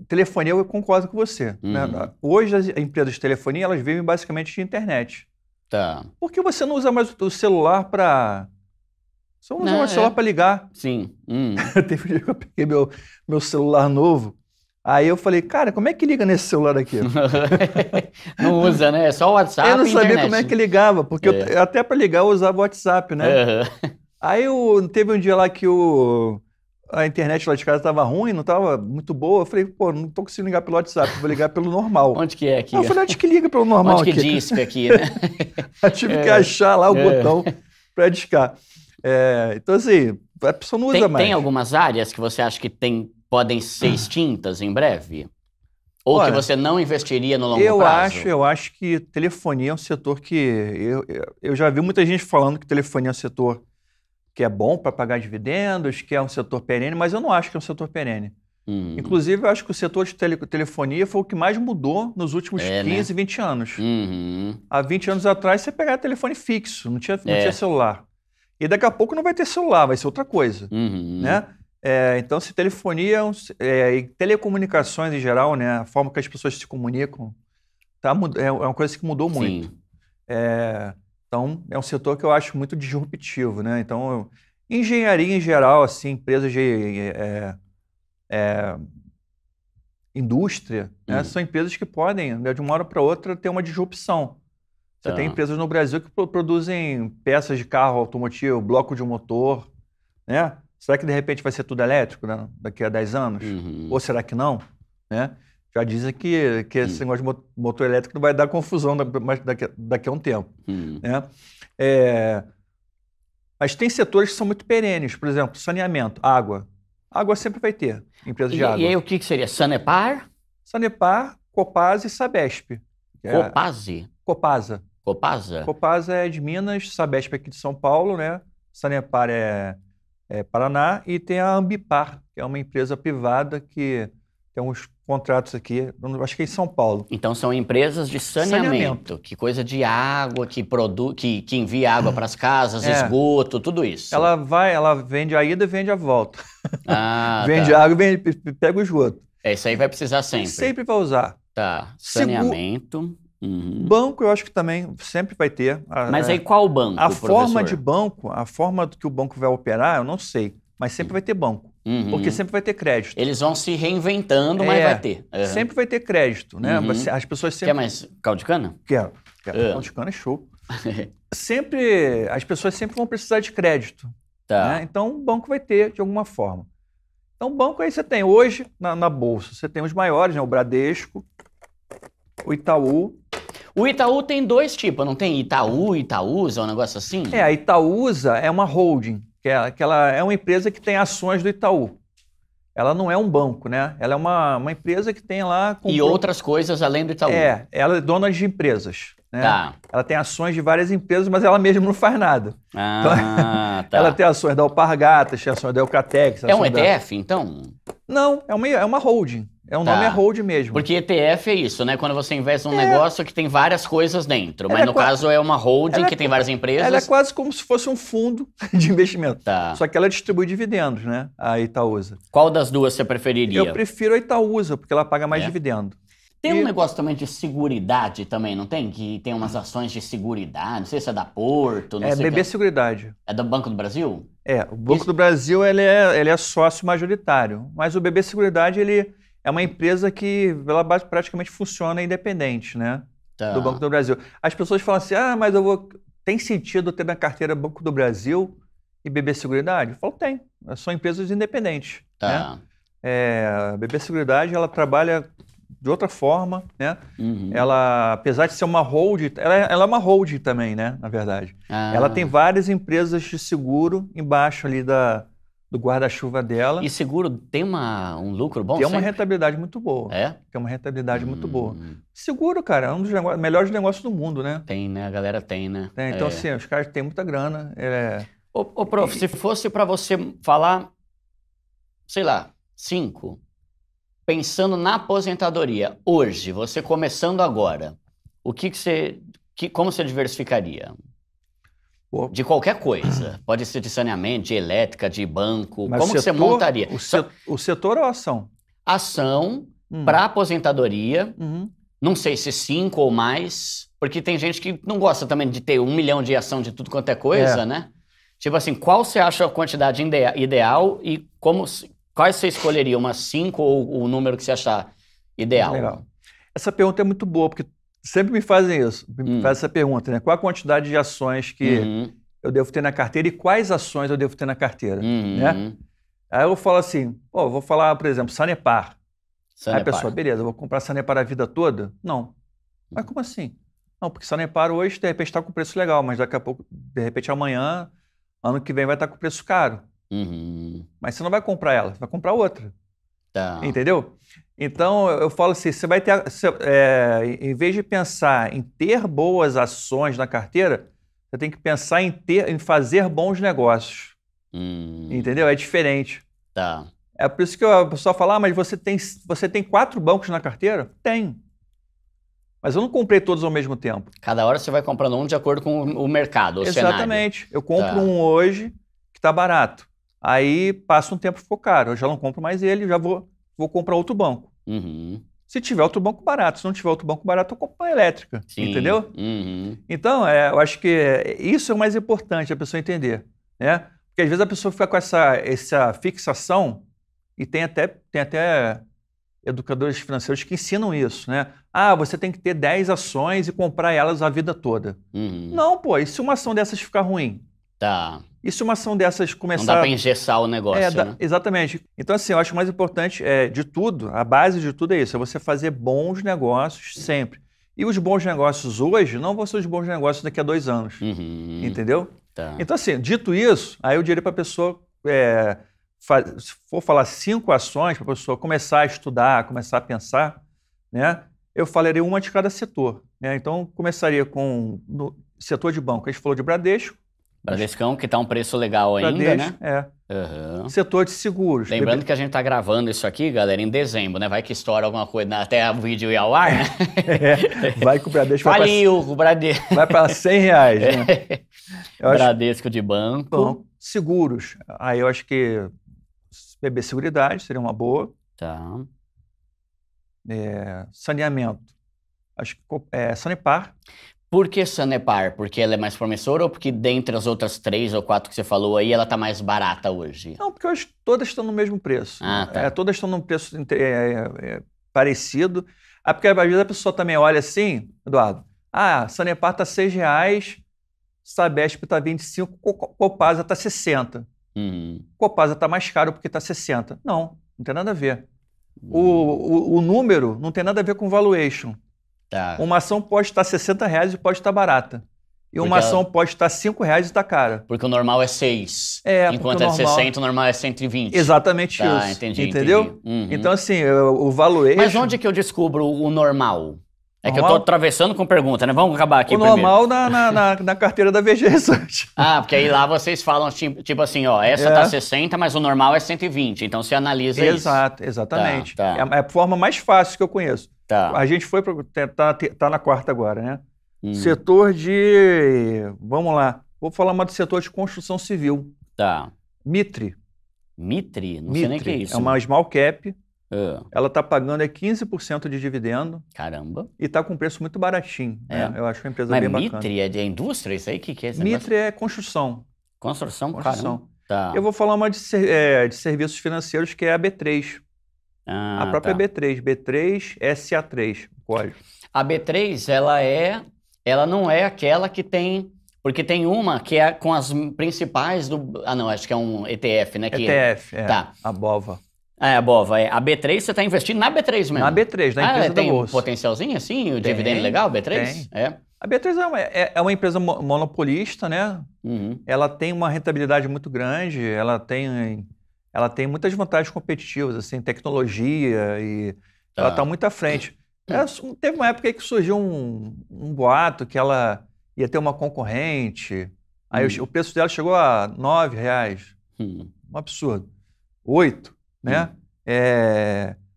telefonia, eu concordo com você. Né? Hoje, as empresas de telefonia, elas vivem basicamente de internet. Porque você não usa mais o celular para... Você não usa mais o celular para ligar. Sim. Teve um dia que eu peguei meu celular novo, aí eu falei, cara, como é que liga nesse celular aqui? Não usa, né? É só o WhatsApp. Eu não sabia internet. Como é que ligava, porque eu, até para ligar eu usava o WhatsApp, né? Aí teve um dia lá que a internet lá de casa estava ruim, não estava muito boa. Eu falei, pô, não tô conseguindo ligar pelo WhatsApp, vou ligar pelo normal. Onde que é aqui? Eu falei, onde que liga pelo normal aqui? Onde que disca aqui, né? Eu tive que achar lá o botão para discar. Então, assim, a pessoa não usa mais. Tem algumas áreas que você acha que podem ser extintas em breve? Ou que você não investiria no longo prazo? Eu acho que telefonia é um setor que... Eu já vi muita gente falando que telefonia é um setor que é bom para pagar dividendos, que é um setor perene, mas eu não acho que é um setor perene. Inclusive, eu acho que o setor de telefonia foi o que mais mudou nos últimos 15, 20 anos. Há 20 anos atrás, você pegava telefone fixo, não tinha celular. E daqui a pouco não vai ter celular, vai ser outra coisa, né? Então, se telefonia e telecomunicações em geral, né, a forma que as pessoas se comunicam, é uma coisa que mudou muito. Então, é um setor que eu acho muito disruptivo, né? Então, engenharia em geral, assim, empresas de indústria, né, são empresas que podem, de uma hora para outra, ter uma disrupção. Você tem empresas no Brasil que produzem peças de carro automotivo, bloco de motor, né? Será que de repente vai ser tudo elétrico, né, daqui a 10 anos? Ou será que não? Né? Já dizem que esse negócio de motor elétrico vai dar confusão daqui a um tempo. Né? Mas tem setores que são muito perenes, por exemplo, saneamento, água. Água sempre vai ter, empresa de água. E aí o que seria? Sanepar? Sanepar, Copasa e Sabesp. Copasa. Copasa? Copasa é de Minas, Sabesp é aqui de São Paulo, né? Sanepar é Paraná, e tem a Ambipar, que é uma empresa privada que tem uns contratos aqui, acho que é em São Paulo. Então são empresas de saneamento. Que coisa de água, que envia água para as casas, esgoto, tudo isso. Ela vende a ida e vende a volta. Vende água e pega o esgoto. Isso aí vai precisar sempre. Sempre vai usar. Saneamento... Banco, eu acho que também sempre vai ter. Mas aí qual banco, professor? A forma que o banco vai operar, eu não sei. Mas sempre vai ter banco. Porque sempre vai ter crédito. Eles vão se reinventando, mas vai ter. Sempre vai ter crédito, né? As pessoas sempre... Quer mais caldo de cana? Quero. Caldo de cana é show. As pessoas sempre vão precisar de crédito. Né? Então, o banco vai ter, de alguma forma. Então, o banco aí você tem. Hoje, na Bolsa, você tem os maiores, né? O Bradesco, o Itaú. O Itaú tem dois tipos, não tem? Itaúsa, um negócio assim? A Itaúsa é uma holding, que ela é uma empresa que tem ações do Itaú. Ela não é um banco, né? Ela é uma empresa que tem lá... E outras coisas além do Itaú. Ela é dona de empresas, né? Ela tem ações de várias empresas, mas ela mesma não faz nada. Ela tem ações da Alpargatas, tem ações da Eucatex... É um ETF, então? Não, é uma holding. Nome é holding mesmo. Porque ETF é isso, né? Quando você investe num negócio que tem várias coisas dentro. Mas no caso é uma holding que tem várias empresas. Ela é quase como se fosse um fundo de investimento. Só que ela distribui dividendos, né? A Itaúsa. Qual das duas você preferiria? Eu prefiro a Itaúsa, porque ela paga mais dividendo. Tem um negócio também de seguridade também, não tem? Que tem umas ações de seguridade, não sei se é da Porto, não sei... É BB Seguridade. É do Banco do Brasil? O Banco do Brasil ele é sócio majoritário, mas o BB Seguridade ele é uma empresa que ela praticamente funciona independente, né? Do Banco do Brasil. As pessoas falam assim, mas tem sentido ter na carteira Banco do Brasil e BB Seguridade? Eu falo, tem, são empresas independentes. Né? A BB Seguridade ela trabalha de outra forma, né? Ela, apesar de ser uma holding, ela é uma holding também, né? Na verdade. Ela tem várias empresas de seguro embaixo ali do guarda-chuva dela. E seguro tem um lucro bom? Tem uma rentabilidade muito boa. Tem uma rentabilidade muito boa. Seguro, cara, é um dos melhores negócios do mundo, né? Tem, né? A galera tem, né? Então, assim, os caras têm muita grana. Ô, prof, se fosse para você falar, sei lá, 5... Pensando na aposentadoria, hoje, você começando agora, como você diversificaria? De qualquer coisa. Pode ser de saneamento, de elétrica, de banco. Mas como que você montaria? O setor ou ação? Ação para aposentadoria. Não sei se 5 ou mais, porque tem gente que não gosta também de ter 1 milhão de ação de tudo quanto é coisa, né? Tipo assim, qual você acha a quantidade ideal e como... Quais você escolheria? Umas 5 ou o número que você achar ideal? Legal. Essa pergunta é muito boa, porque sempre me fazem isso. Fazem essa pergunta, né? Qual a quantidade de ações que eu devo ter na carteira e quais ações eu devo ter na carteira, né? Aí eu falo assim, vou falar, por exemplo, Sanepar. Aí a pessoa, beleza, eu vou comprar Sanepar a vida toda? Não. Mas como assim? Não, porque Sanepar hoje, de repente, está com preço legal, mas daqui a pouco, de repente, amanhã, ano que vem, vai estar com preço caro. Mas você não vai comprar ela, você vai comprar outra. Entendeu? Então eu falo assim: você vai ter. Em vez de pensar em ter boas ações na carteira, você tem que pensar em fazer bons negócios. Entendeu? É diferente. É por isso que a pessoa fala: mas você tem 4 bancos na carteira? Tem. Mas eu não comprei todos ao mesmo tempo. Cada hora você vai comprando um de acordo com o mercado. Exatamente. Eu compro um hoje que está barato. Aí passa um tempo, ficou caro. Eu já não compro mais ele, já vou comprar outro banco. Se tiver outro banco barato, se não tiver outro banco barato, eu compro uma elétrica. Entendeu? Então, eu acho que isso é o mais importante, a pessoa entender, né? Porque às vezes a pessoa fica com essa fixação e tem até educadores financeiros que ensinam isso, né? Ah, você tem que ter 10 ações e comprar elas a vida toda. Não, pô, e se uma ação dessas ficar ruim? Tá. E se uma ação dessas começar... Não dá para engessar o negócio, né? Exatamente. Então, assim, eu acho mais importante de tudo, a base de tudo é isso, é você fazer bons negócios sempre. E os bons negócios hoje não vão ser os bons negócios daqui a 2 anos, entendeu? Tá. Então, assim, dito isso, aí eu diria para a pessoa... se for falar 5 ações para a pessoa começar a estudar, começar a pensar, né, eu falaria uma de cada setor. Né? Então, começaria com no setor de banco. A gente falou de Bradesco. Bradescão, que está um preço legal ainda, né? Setor de seguros. Lembrando que a gente está gravando isso aqui, galera, em dezembro, né? Vai que estoura alguma coisa, até o vídeo ir ao ar, né? Vai que o Bradesco vai para R$100, né? Bradesco de banco. Bom, seguros. Aí eu acho que BB Seguridade seria uma boa. Tá. Saneamento. Acho que Sanepar. Por que Sanepar? Porque ela é mais promissora ou porque dentre as outras 3 ou 4 que você falou aí, ela está mais barata hoje? Não, porque hoje todas estão no mesmo preço. Ah, tá. Todas estão num preço parecido. Ah, porque às vezes a pessoa também olha assim, Eduardo, ah, Sanepar está R$6, Sabesp está R$25, Copasa está R$60. Copasa está mais caro porque está R$60. Não tem nada a ver. O número não tem nada a ver com valuation. Tá. Uma ação pode estar R$60 e pode estar barata. E porque uma ação pode estar R$5 e está cara. Porque o normal é 6. Enquanto é normal... 60, o normal é 120. Exatamente isso. Ah, entendi. Entendeu? Entendi. Então, assim, o valuation... Mas onde é que eu descubro o normal? É que eu tô atravessando com pergunta, né? Vamos acabar aqui primeiro. O normal na carteira da VG Research. Ah, porque aí lá vocês falam tipo assim, ó, essa tá 60, mas o normal é 120. Então você analisa isso. Exato, exatamente. Tá, tá. É a forma mais fácil que eu conheço. Tá. A gente foi para... Tá na quarta agora, né? Setor de... Vamos lá. Vou falar mais do setor de construção civil. Tá. Mitre. Mitre? Não sei nem o que é isso. É uma small cap. Ela está pagando 15% de dividendo. Caramba. E está com um preço muito baratinho. Né? Eu acho uma empresa bem bacana. Mas Mitre é de indústria? Isso aí? O que é isso? Mitre é construção. Construção. Tá. Eu vou falar uma de serviços financeiros, que é a B3. Ah, a própria B3. B3 SA3, o código. A B3, ela não é aquela que tem... Porque tem uma que é com as principais do... Ah, não, acho que é um ETF, né? ETF, tá. A BOVA. A BOVA. A B3 você está investindo na B3 mesmo. Na B3, na empresa da bolsa. Tem um potencialzinho assim? O dividendo legal, B3? Tem. A B3 é uma empresa monopolista, né? Ela tem uma rentabilidade muito grande, ela tem muitas vantagens competitivas, assim, tecnologia, e ela está muito à frente. Teve uma época que surgiu um boato que ela ia ter uma concorrente, aí o preço dela chegou a R$9, um absurdo, 8. Né?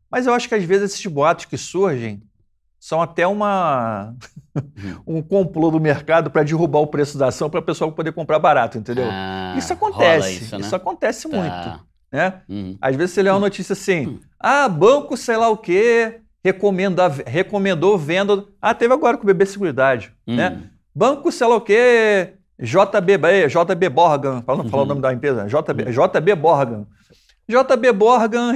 Mas eu acho que às vezes esses boatos que surgem são até um complô do mercado para derrubar o preço da ação para o pessoal poder comprar barato, entendeu? Isso acontece, isso acontece muito. Né? Às vezes você lê uma notícia assim, banco sei lá o quê, recomendou venda, teve agora com o BB Seguridade, né? Banco sei lá o quê, JB Morgan, para não falar o nome da empresa, JB Morgan. JB Morgan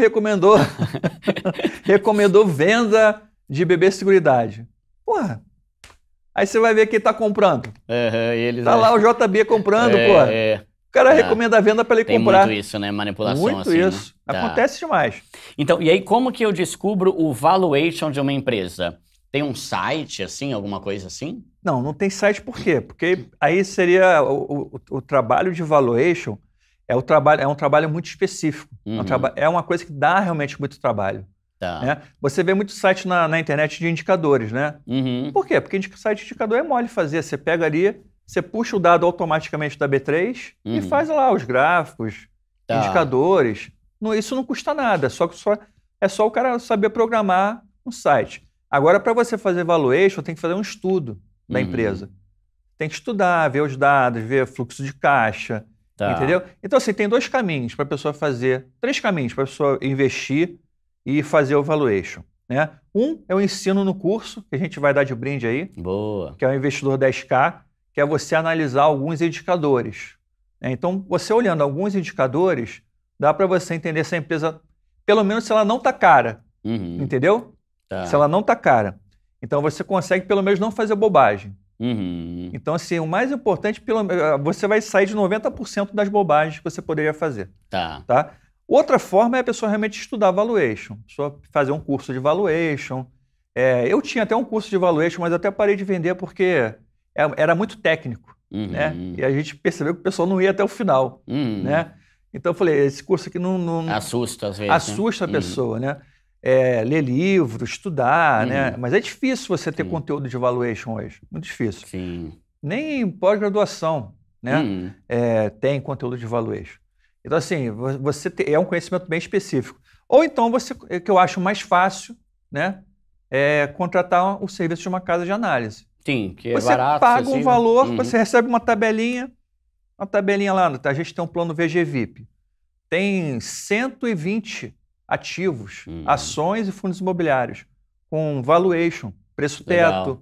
recomendou venda de BB Seguridade. Porra, aí você vai ver quem tá comprando. Tá lá o JB comprando, porra. O cara recomenda a venda para ele comprar. Tem muito isso, né? Manipulação muito assim, isso. Né? Tá. Acontece demais. Então, e aí como que eu descubro o valuation de uma empresa? Tem um site, assim, alguma coisa assim? Não, não tem site por quê? Porque aí seria o trabalho de valuation... É um trabalho muito específico. É uma coisa que dá realmente muito trabalho. Tá. Né? Você vê muito site na internet de indicadores, né? Por quê? Porque site de indicador é mole fazer. Você pega ali, você puxa o dado automaticamente da B3 e faz lá os gráficos, indicadores. Isso não custa nada. É só o cara saber programar um site. Agora, para você fazer valuation, tem que fazer um estudo da empresa. Tem que estudar, ver os dados, ver fluxo de caixa. Tá. Entendeu? Então, assim, tem 2 caminhos para a pessoa fazer, 3 caminhos para a pessoa investir e fazer o valuation, né? Um é o ensino no curso, que a gente vai dar de brinde aí. Boa. Que é o Investidor 10K, que é você analisar alguns indicadores. Então, você olhando alguns indicadores, dá para você entender se a empresa, pelo menos se ela não está cara. Entendeu? Tá. Se ela não tá cara. Então você consegue pelo menos não fazer bobagem. Então, assim, o mais importante, você vai sair de 90% das bobagens que você poderia fazer. Tá. Tá? Outra forma é a pessoa realmente estudar valuation. A pessoa fazer um curso de valuation. É, eu tinha até um curso de valuation, mas até parei de vender porque era muito técnico. Né? E a gente percebeu que o pessoal não ia até o final. Né? Então eu falei, esse curso aqui não assusta às vezes. Assusta, né? A pessoa, né? É, ler livro, estudar, né? Mas é difícil você ter conteúdo de valuation hoje. Muito difícil. Sim. Nem pós-graduação, né? Tem conteúdo de valuation. Então, assim, você é um conhecimento bem específico. Ou então, que eu acho mais fácil, né? É contratar o serviço de uma casa de análise. Sim, que é você barato. Você paga um valor, você recebe uma tabelinha lá. A gente tem um plano VG VIP. Tem 120 ativos, ações e fundos imobiliários, com valuation, preço teto,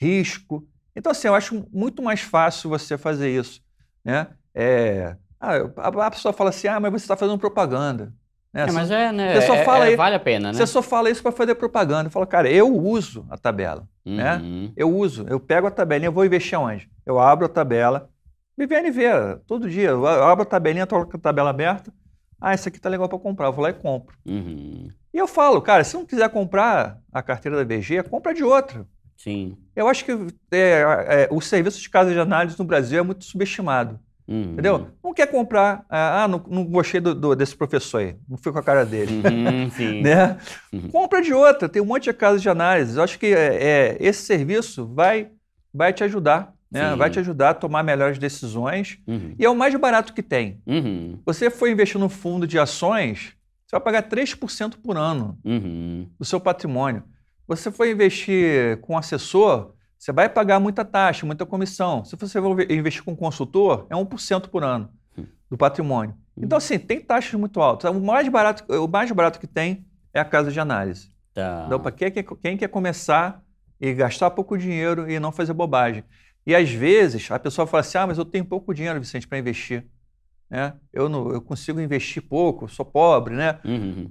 risco. Então, assim, eu acho muito mais fácil você fazer isso, né? A pessoa fala assim, mas você está fazendo propaganda. Né? Mas é, né? Você só fala vale a pena, né? Você só fala isso para fazer propaganda. Eu falo, cara, eu uso a tabela, né? Eu pego a tabelinha, eu vou investir aonde? Eu abro a tabela, BVNV, todo dia, eu abro a tabelinha, estou com a tabela aberta, isso aqui tá legal para comprar, eu vou lá e compro. E eu falo, cara, se não quiser comprar a carteira da BG, compra de outra. Sim. Eu acho que o serviço de casa de análise no Brasil é muito subestimado. Entendeu? Não quer comprar. Não gostei desse professor aí. Não fui com a cara dele. Né? Compra de outra. Tem um monte de casa de análise. Eu acho que esse serviço vai te ajudar. Né? Vai te ajudar a tomar melhores decisões. E é o mais barato que tem. Você for investir num fundo de ações, você vai pagar 3% por ano do seu patrimônio. Você for investir com um assessor, você vai pagar muita taxa, muita comissão. Se você for investir com um consultor, é 1% por ano do patrimônio. Então, assim, tem taxas muito altas. O mais barato que tem é a casa de análise. Tá. Então, para quem quer começar e gastar pouco dinheiro e não fazer bobagem. E, às vezes, a pessoa fala assim, mas eu tenho pouco dinheiro, Vicente, para investir. Né? Eu consigo investir pouco, sou pobre, né?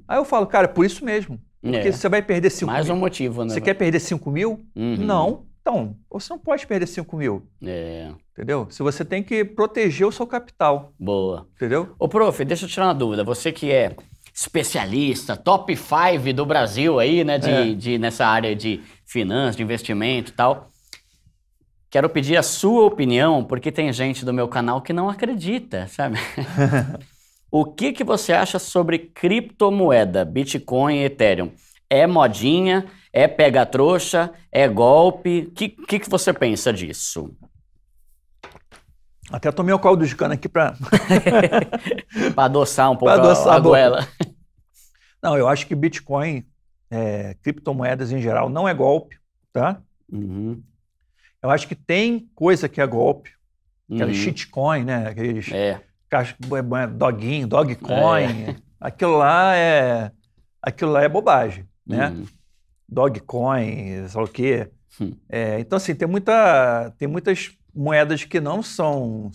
Aí eu falo, cara, por isso mesmo. Porque você vai perder 5 mil. Mais um motivo, né? Você quer perder 5 mil? Não. Então, você não pode perder 5 mil. Entendeu? Se você tem que proteger o seu capital. Boa. Entendeu? Ô, prof, deixa eu tirar uma dúvida. Você que é especialista, top 5 do Brasil aí, né? Nessa área de finanças, de investimento e tal. Quero pedir a sua opinião, porque tem gente do meu canal que não acredita, sabe? O que você acha sobre criptomoeda, Bitcoin e Ethereum? É modinha? É pega-trouxa? É golpe? O que você pensa disso? Até tomei o caldo de cana aqui para... para adoçar um pouco a goela. Não, eu acho que Bitcoin, criptomoedas em geral, não é golpe, tá? Eu acho que tem coisa que é golpe. Aquele shitcoin, né? Aqueles doguinho, dogcoin. Aquilo lá é bobagem, né? Dogcoin, sei lá o quê. Então, assim, tem muitas moedas que não são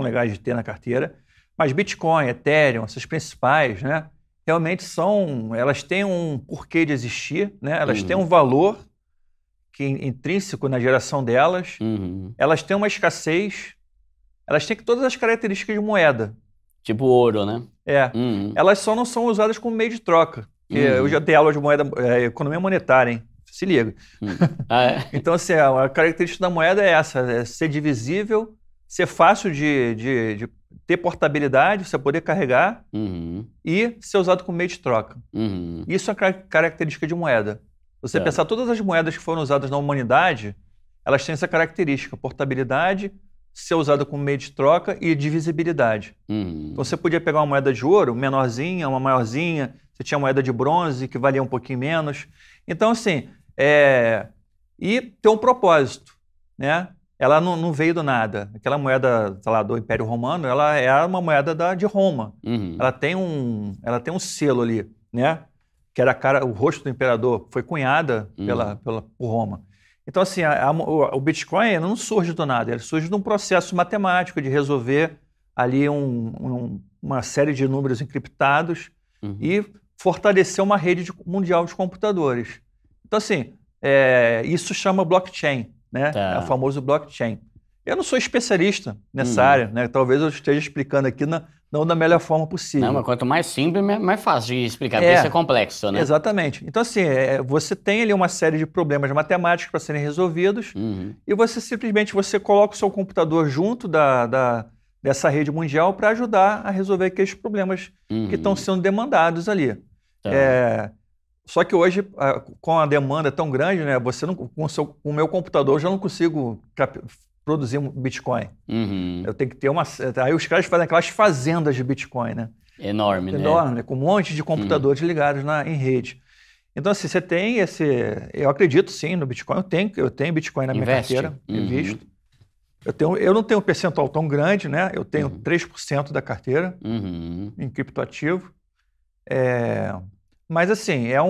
legais de ter na carteira, mas Bitcoin, Ethereum, essas principais, né? Realmente elas têm um porquê de existir, né? Elas têm um valor que é intrínseco na geração delas, elas têm uma escassez, elas têm todas as características de moeda. Tipo ouro, né? Elas só não são usadas como meio de troca. Eu já dei aula de moeda, economia monetária, hein? Se liga. Então, assim, a característica da moeda é essa, ser divisível, ser fácil de ter portabilidade, você poder carregar e ser usado como meio de troca. Isso é a característica de moeda. Você pensar todas as moedas que foram usadas na humanidade, elas têm essa característica, portabilidade, ser usada como meio de troca e divisibilidade. Então, você podia pegar uma moeda de ouro, menorzinha, uma maiorzinha, você tinha moeda de bronze, que valia um pouquinho menos. Então, assim, e ter um propósito, né? Ela não veio do nada. Aquela moeda, sei lá, do Império Romano, ela é uma moeda de Roma. Ela tem um selo ali, né? Que era o rosto do imperador, foi cunhada por Roma. Então, assim, o Bitcoin não surge do nada, ele surge de um processo matemático de resolver ali uma série de números encriptados e fortalecer uma rede mundial de computadores. Então, assim, isso chama blockchain, né? Tá. É o famoso blockchain. Eu não sou especialista nessa área, né? Talvez eu esteja explicando aqui não da melhor forma possível. Não, mas quanto mais simples, mais fácil de explicar, porque isso é complexo, né? Exatamente. Então, assim, você tem ali uma série de problemas matemáticos para serem resolvidos e você simplesmente coloca o seu computador junto dessa rede mundial para ajudar a resolver aqueles problemas que estão sendo demandados ali. Tá. Só que hoje, com a demanda tão grande, né? Com o meu computador, eu já não consigo produzir um Bitcoin. Eu tenho que ter uma... Aí os caras fazem aquelas fazendas de Bitcoin, né? Enorme, né? Com um monte de computadores ligados em rede. Então, assim, você tem esse... Eu acredito, sim, no Bitcoin. Eu tenho Bitcoin na minha carteira. Invisto. Eu não tenho um percentual tão grande, né? Eu tenho 3% da carteira em criptoativo. Mas, assim, é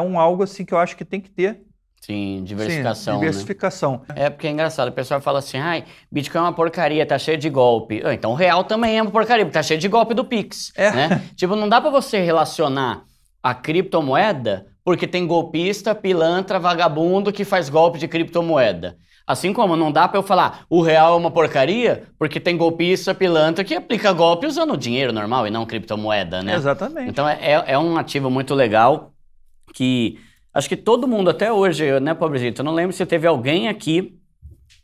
um algo assim que eu acho que tem que ter. Sim, diversificação. Sim, diversificação. Né? Porque é engraçado, o pessoal fala assim, ai, Bitcoin é uma porcaria, tá cheio de golpe. Então o real também é uma porcaria, porque tá cheio de golpe do Pix, né? Tipo, não dá pra você relacionar a criptomoeda, porque tem golpista, pilantra, vagabundo que faz golpe de criptomoeda. Assim como não dá pra eu falar, o real é uma porcaria, porque tem golpista, pilantra, que aplica golpe usando dinheiro normal e não criptomoeda, né? Exatamente. Então é um ativo muito legal que... Acho que todo mundo, até hoje, né, Pobrezito? Eu não lembro se teve alguém aqui,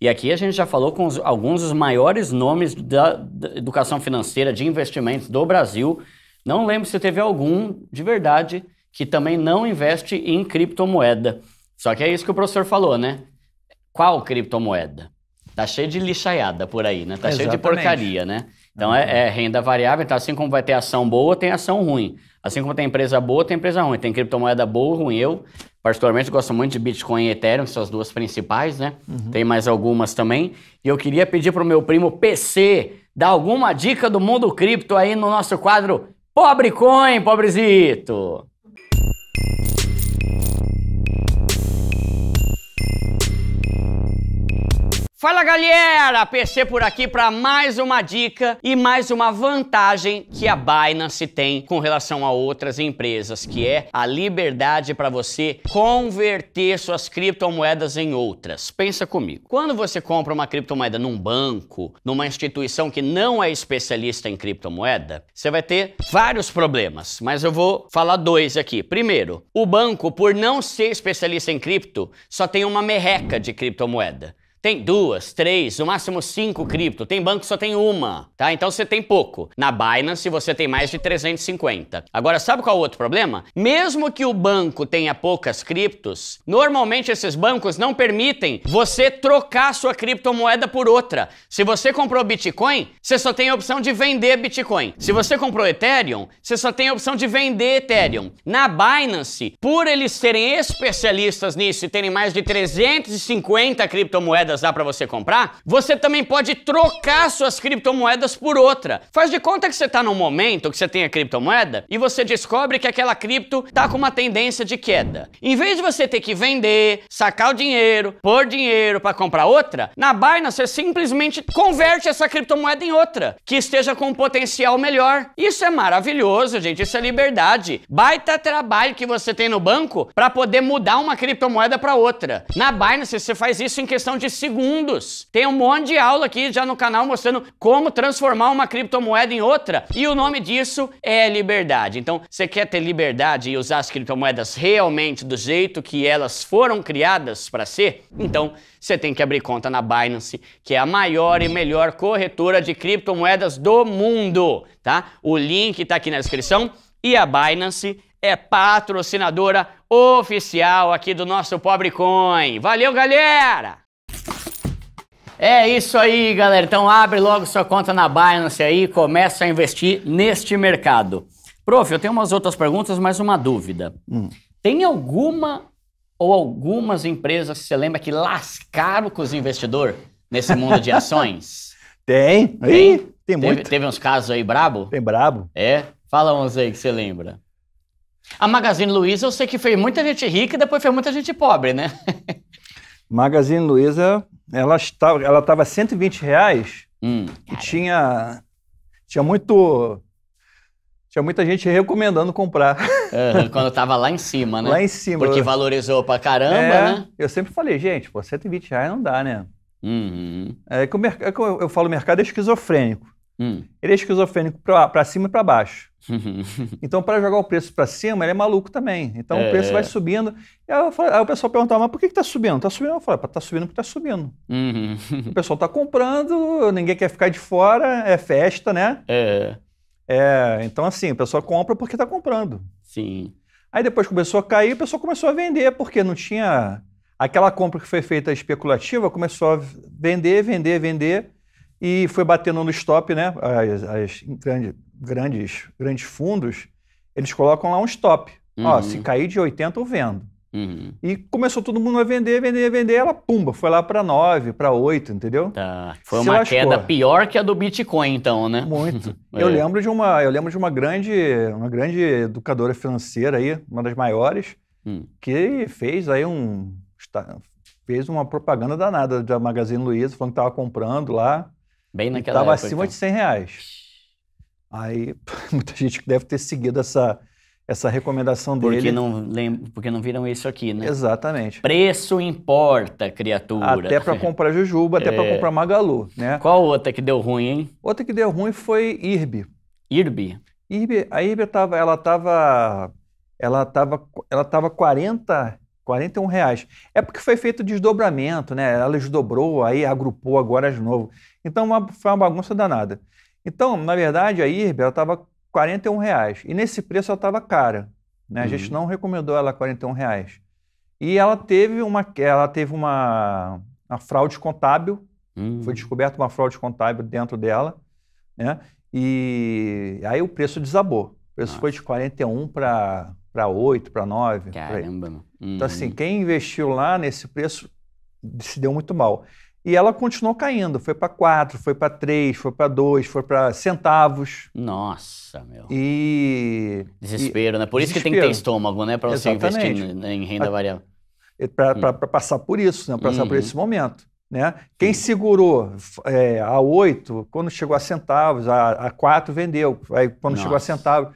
e aqui a gente já falou com alguns dos maiores nomes da educação financeira, de investimentos do Brasil. Não lembro se teve algum, de verdade, que também não investe em criptomoeda. Só que é isso que o professor falou, né? Qual criptomoeda? Tá cheio de lixaiada por aí, né? Tá cheio de porcaria, né? Então é renda variável, então assim como vai ter ação boa, tem ação ruim. Assim como tem empresa boa, tem empresa ruim. Tem criptomoeda boa, ruim. Eu, particularmente, gosto muito de Bitcoin e Ethereum, que são as duas principais, né? Tem mais algumas também. E eu queria pedir pro meu primo PC dar alguma dica do mundo cripto aí no nosso quadro Pobre Coin, Pobrezito! Fala galera, PC por aqui para mais uma dica e mais uma vantagem que a Binance tem com relação a outras empresas, que é a liberdade para você converter suas criptomoedas em outras. Pensa comigo, quando você compra uma criptomoeda num banco, numa instituição que não é especialista em criptomoeda, você vai ter vários problemas, mas eu vou falar dois aqui. Primeiro, o banco, por não ser especialista em cripto, só tem uma merreca de criptomoeda. Tem duas, três, no máximo 5 cripto. Tem banco que só tem uma, tá? Então você tem pouco. Na Binance você tem mais de 350. Agora, sabe qual é o outro problema? Mesmo que o banco tenha poucas criptos, normalmente esses bancos não permitem você trocar sua criptomoeda por outra. Se você comprou Bitcoin, você só tem a opção de vender Bitcoin. Se você comprou Ethereum, você só tem a opção de vender Ethereum. Na Binance, por eles serem especialistas nisso e terem mais de 350 criptomoedas dá para você comprar, você também pode trocar suas criptomoedas por outra. Faz de conta que você tá num momento que você tem a criptomoeda e você descobre que aquela cripto tá com uma tendência de queda. Em vez de você ter que vender, sacar o dinheiro, pôr dinheiro para comprar outra, na Binance você simplesmente converte essa criptomoeda em outra, que esteja com um potencial melhor. Isso é maravilhoso, gente, isso é liberdade. Baita trabalho que você tem no banco para poder mudar uma criptomoeda para outra. Na Binance você faz isso em questão de segundos. Tem um monte de aula aqui já no canal mostrando como transformar uma criptomoeda em outra, e o nome disso é liberdade. Então, você quer ter liberdade e usar as criptomoedas realmente do jeito que elas foram criadas para ser? Então, você tem que abrir conta na Binance, que é a maior e melhor corretora de criptomoedas do mundo, tá? O link tá aqui na descrição, e a Binance é patrocinadora oficial aqui do nosso Pobre Coin. Valeu, galera! É isso aí, galera. Então abre logo sua conta na Binance aí e começa a investir neste mercado. Prof, eu tenho umas outras perguntas, mas uma dúvida. Tem alguma ou algumas empresas que você lembra que lascaram com os investidores nesse mundo de ações? Tem muito. Teve uns casos aí brabo? Tem brabo. É? Fala uns aí que você lembra. A Magazine Luiza eu sei que fez muita gente rica e depois fez muita gente pobre, né? Magazine Luiza... Ela estava a R$120 e tinha muito Tinha muita gente recomendando comprar. Uhum, quando estava lá em cima, né? Lá em cima. Porque valorizou pra caramba, né? Eu sempre falei, gente, pô, R$120 não dá, né? Uhum. É que eu falo, o mercado é esquizofrênico. Ele é esquizofrênico para cima e para baixo. Então, para jogar o preço para cima, ele é maluco também. Então, o preço vai subindo. Aí o pessoal perguntava, mas por que está subindo? Está subindo? Eu falava, está subindo porque está subindo. Uhum. O pessoal está comprando, ninguém quer ficar de fora, é festa, né? Então, assim, o pessoal compra porque está comprando. Sim. Aí depois começou a cair, o pessoal começou a vender, porque não tinha... Aquela compra que foi feita especulativa começou a vender, vender, vender. E foi batendo no stop, né? Grandes fundos, eles colocam lá um stop. Uhum. Ó, se cair de 80, eu vendo. Uhum. E começou todo mundo a vender, vender, vender. Ela, pumba, foi lá para 9, para 8, entendeu? Tá. Foi uma queda pior que a do Bitcoin, então, né? Muito. Eu lembro de uma grande educadora financeira aí, uma das maiores, que fez aí uma propaganda danada da Magazine Luiza, falando que estava comprando lá. Bem naquela época. Estava acima de R$100. Aí, muita gente deve ter seguido essa recomendação dele. Porque não viram isso aqui, né? Exatamente. Preço importa, criatura. Até para comprar Jujuba, até para comprar Magalu, né? Qual outra que deu ruim, hein? Outra que deu ruim foi IRB. IRB? A IRB estava R$41. É porque foi feito desdobramento, né? Ela desdobrou, aí agrupou agora de novo. Então, foi uma bagunça danada. Então, na verdade, a IRB estava R$41. E nesse preço ela estava cara, né? A gente não recomendou ela R$41. E ela teve uma fraude contábil. Foi descoberta uma fraude contábil dentro dela, né? E aí o preço desabou. O preço foi de 41 para 8, para 9. Caramba. Então, assim, quem investiu lá nesse preço se deu muito mal. E ela continuou caindo. Foi para 4, foi para 3, foi para 2, foi para centavos. Nossa, meu. Desespero, né? Por isso que tem que ter estômago, né? Para você investir em renda variável. Para passar por isso, né? Para passar por esse momento, né? Quem segurou a 8, quando chegou a centavos, a 4 vendeu. Aí, quando chegou a centavos...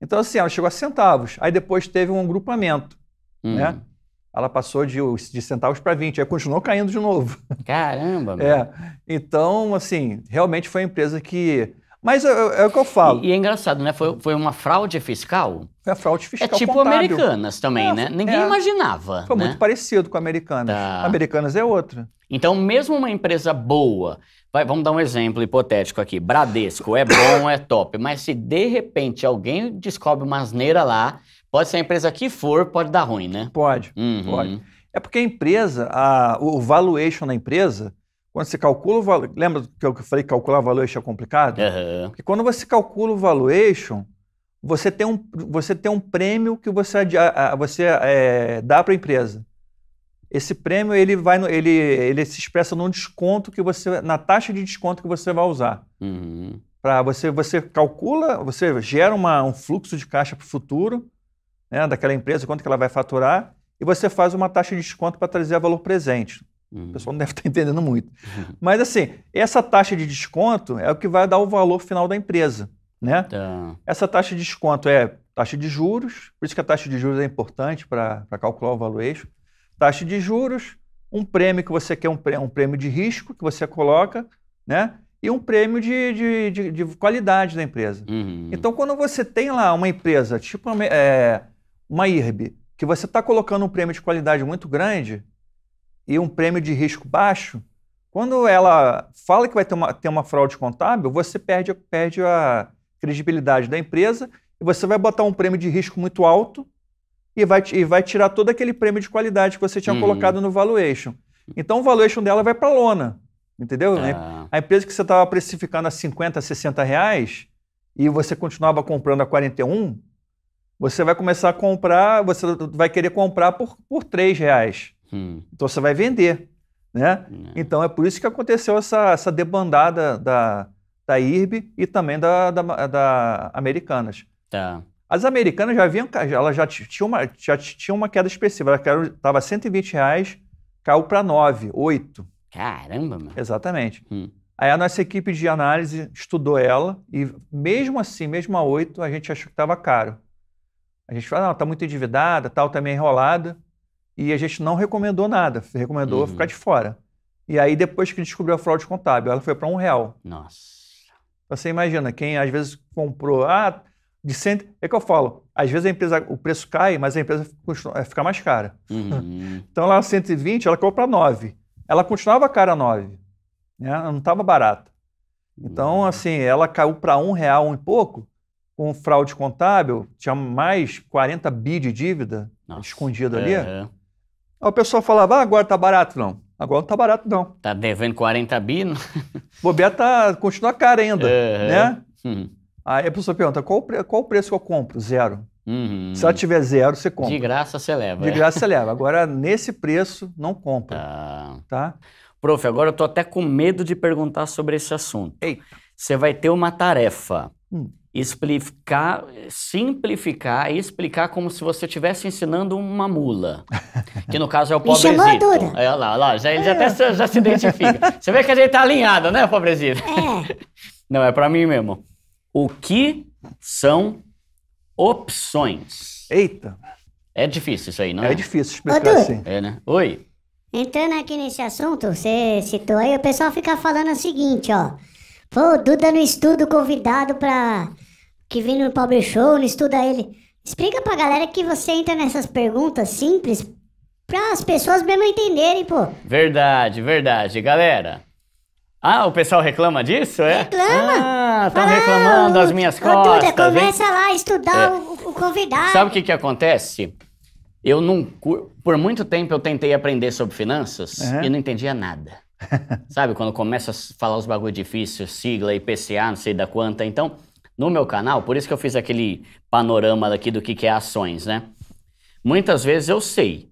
Então, assim, ela chegou a centavos. Aí depois teve um agrupamento, né? Ela passou de centavos para 20, aí continuou caindo de novo. Caramba, mano. Então, assim, realmente foi uma empresa que... Mas é o que eu falo. E é engraçado, né? Foi uma fraude fiscal? Foi a fraude fiscal contábil. É tipo contábil. Americanas também, né? Ninguém imaginava. Foi muito parecido com Americanas. Tá. Americanas é outra. Então, mesmo uma empresa boa... Vamos dar um exemplo hipotético aqui. Bradesco é bom, é top. Mas se, de repente, alguém descobre uma asneira lá, pode ser a empresa que for, pode dar ruim, né? Pode. É porque a empresa, o valuation da empresa, quando você calcula o valuation... Lembra que eu falei que calcular valuation é complicado? Uhum. Porque quando você calcula o valuation, você tem um prêmio que você dá para a empresa. Esse prêmio ele se expressa num desconto na taxa de desconto que você vai usar. Para você calcula, você gera um fluxo de caixa para o futuro, né, daquela empresa, quanto que ela vai faturar, e você faz uma taxa de desconto para trazer a valor presente. O pessoal não deve estar entendendo muito. Mas assim, essa taxa de desconto é o que vai dar o valor final da empresa, né? Então... Essa taxa de desconto é taxa de juros, por isso que a taxa de juros é importante para calcular o valuation. Taxa de juros, um prêmio que você quer, um prêmio de risco que você coloca, né? E um prêmio de qualidade da empresa. Então, quando você tem lá uma empresa, tipo uma IRB, que você está colocando um prêmio de qualidade muito grande e um prêmio de risco baixo, quando ela fala que vai ter uma fraude contábil, você perde a credibilidade da empresa e você vai botar um prêmio de risco muito alto e vai tirar todo aquele prêmio de qualidade que você tinha colocado no valuation. Então, o valuation dela vai para a lona, entendeu? A empresa que você estava precificando a 50, R$60 e você continuava comprando a 41, você vai começar a comprar, você vai querer comprar por R$3. Então, você vai vender, né? Então, é por isso que aconteceu essa debandada da IRB e também da Americanas. Tá. As Americanas já tinha uma queda expressiva. Ela estava R$120, caiu para 9, 8. Caramba, mano. Exatamente. Aí a nossa equipe de análise estudou ela e mesmo assim, mesmo a 8, a gente achou que estava caro. A gente falou, não, está muito endividada, tal, está meio enrolada. E a gente não recomendou nada, recomendou ficar de fora. E aí depois que descobriu a fraude contábil, ela foi para R$1. Nossa. Você imagina, quem às vezes comprou, de 100, é que eu falo, às vezes a empresa, o preço cai, mas a empresa fica mais cara. Então lá 120, ela caiu para 9. Ela continuava cara a 9, né? Ela não estava barata. Então assim, ela caiu para R$1 um e pouco, com fraude contábil, tinha mais 40 bi de dívida escondida ali. Aí o pessoal falava, agora tá barato. Não, agora não tá barato não. Tá devendo 40 bi? Bobear tá, continua caro ainda, né? Aí a pessoa pergunta, qual o preço que eu compro? Zero. Se ela tiver zero, você compra. De graça você leva. De graça você leva. Agora, nesse preço, não compra. Tá? Prof, agora eu tô até com medo de perguntar sobre esse assunto. Eita. Você vai ter uma tarefa. Explicar, simplificar e explicar como se você estivesse ensinando uma mula. Que no caso é o pobrezito. Me chamou a Duda. É, olha lá, ele até já se identifica. Você vê que a gente tá alinhado, né, pobrezito? É. Não, é pra mim mesmo. O que são opções? Eita. É difícil isso aí, não é? É difícil explicar assim. É, né? Oi. Entrando aqui nesse assunto, você citou aí, o pessoal fica falando o seguinte, ó. Pô, Duda no estudo, convidado pra... que vem no Pobre Show, não estuda ele. Explica pra galera que você entra nessas perguntas simples pra as pessoas mesmo entenderem, pô. Verdade, verdade. Galera, o pessoal reclama disso, é? Reclama. Estão reclamando das minhas costas. Duda, começa lá a estudar o convidado. Sabe o que que acontece? Eu não... Por muito tempo eu tentei aprender sobre finanças e não entendia nada. Sabe, quando começa a falar os bagulho difíceis, sigla, IPCA, não sei da quanta. Então, no meu canal, por isso que eu fiz aquele panorama daqui do que é ações, né? Muitas vezes eu sei.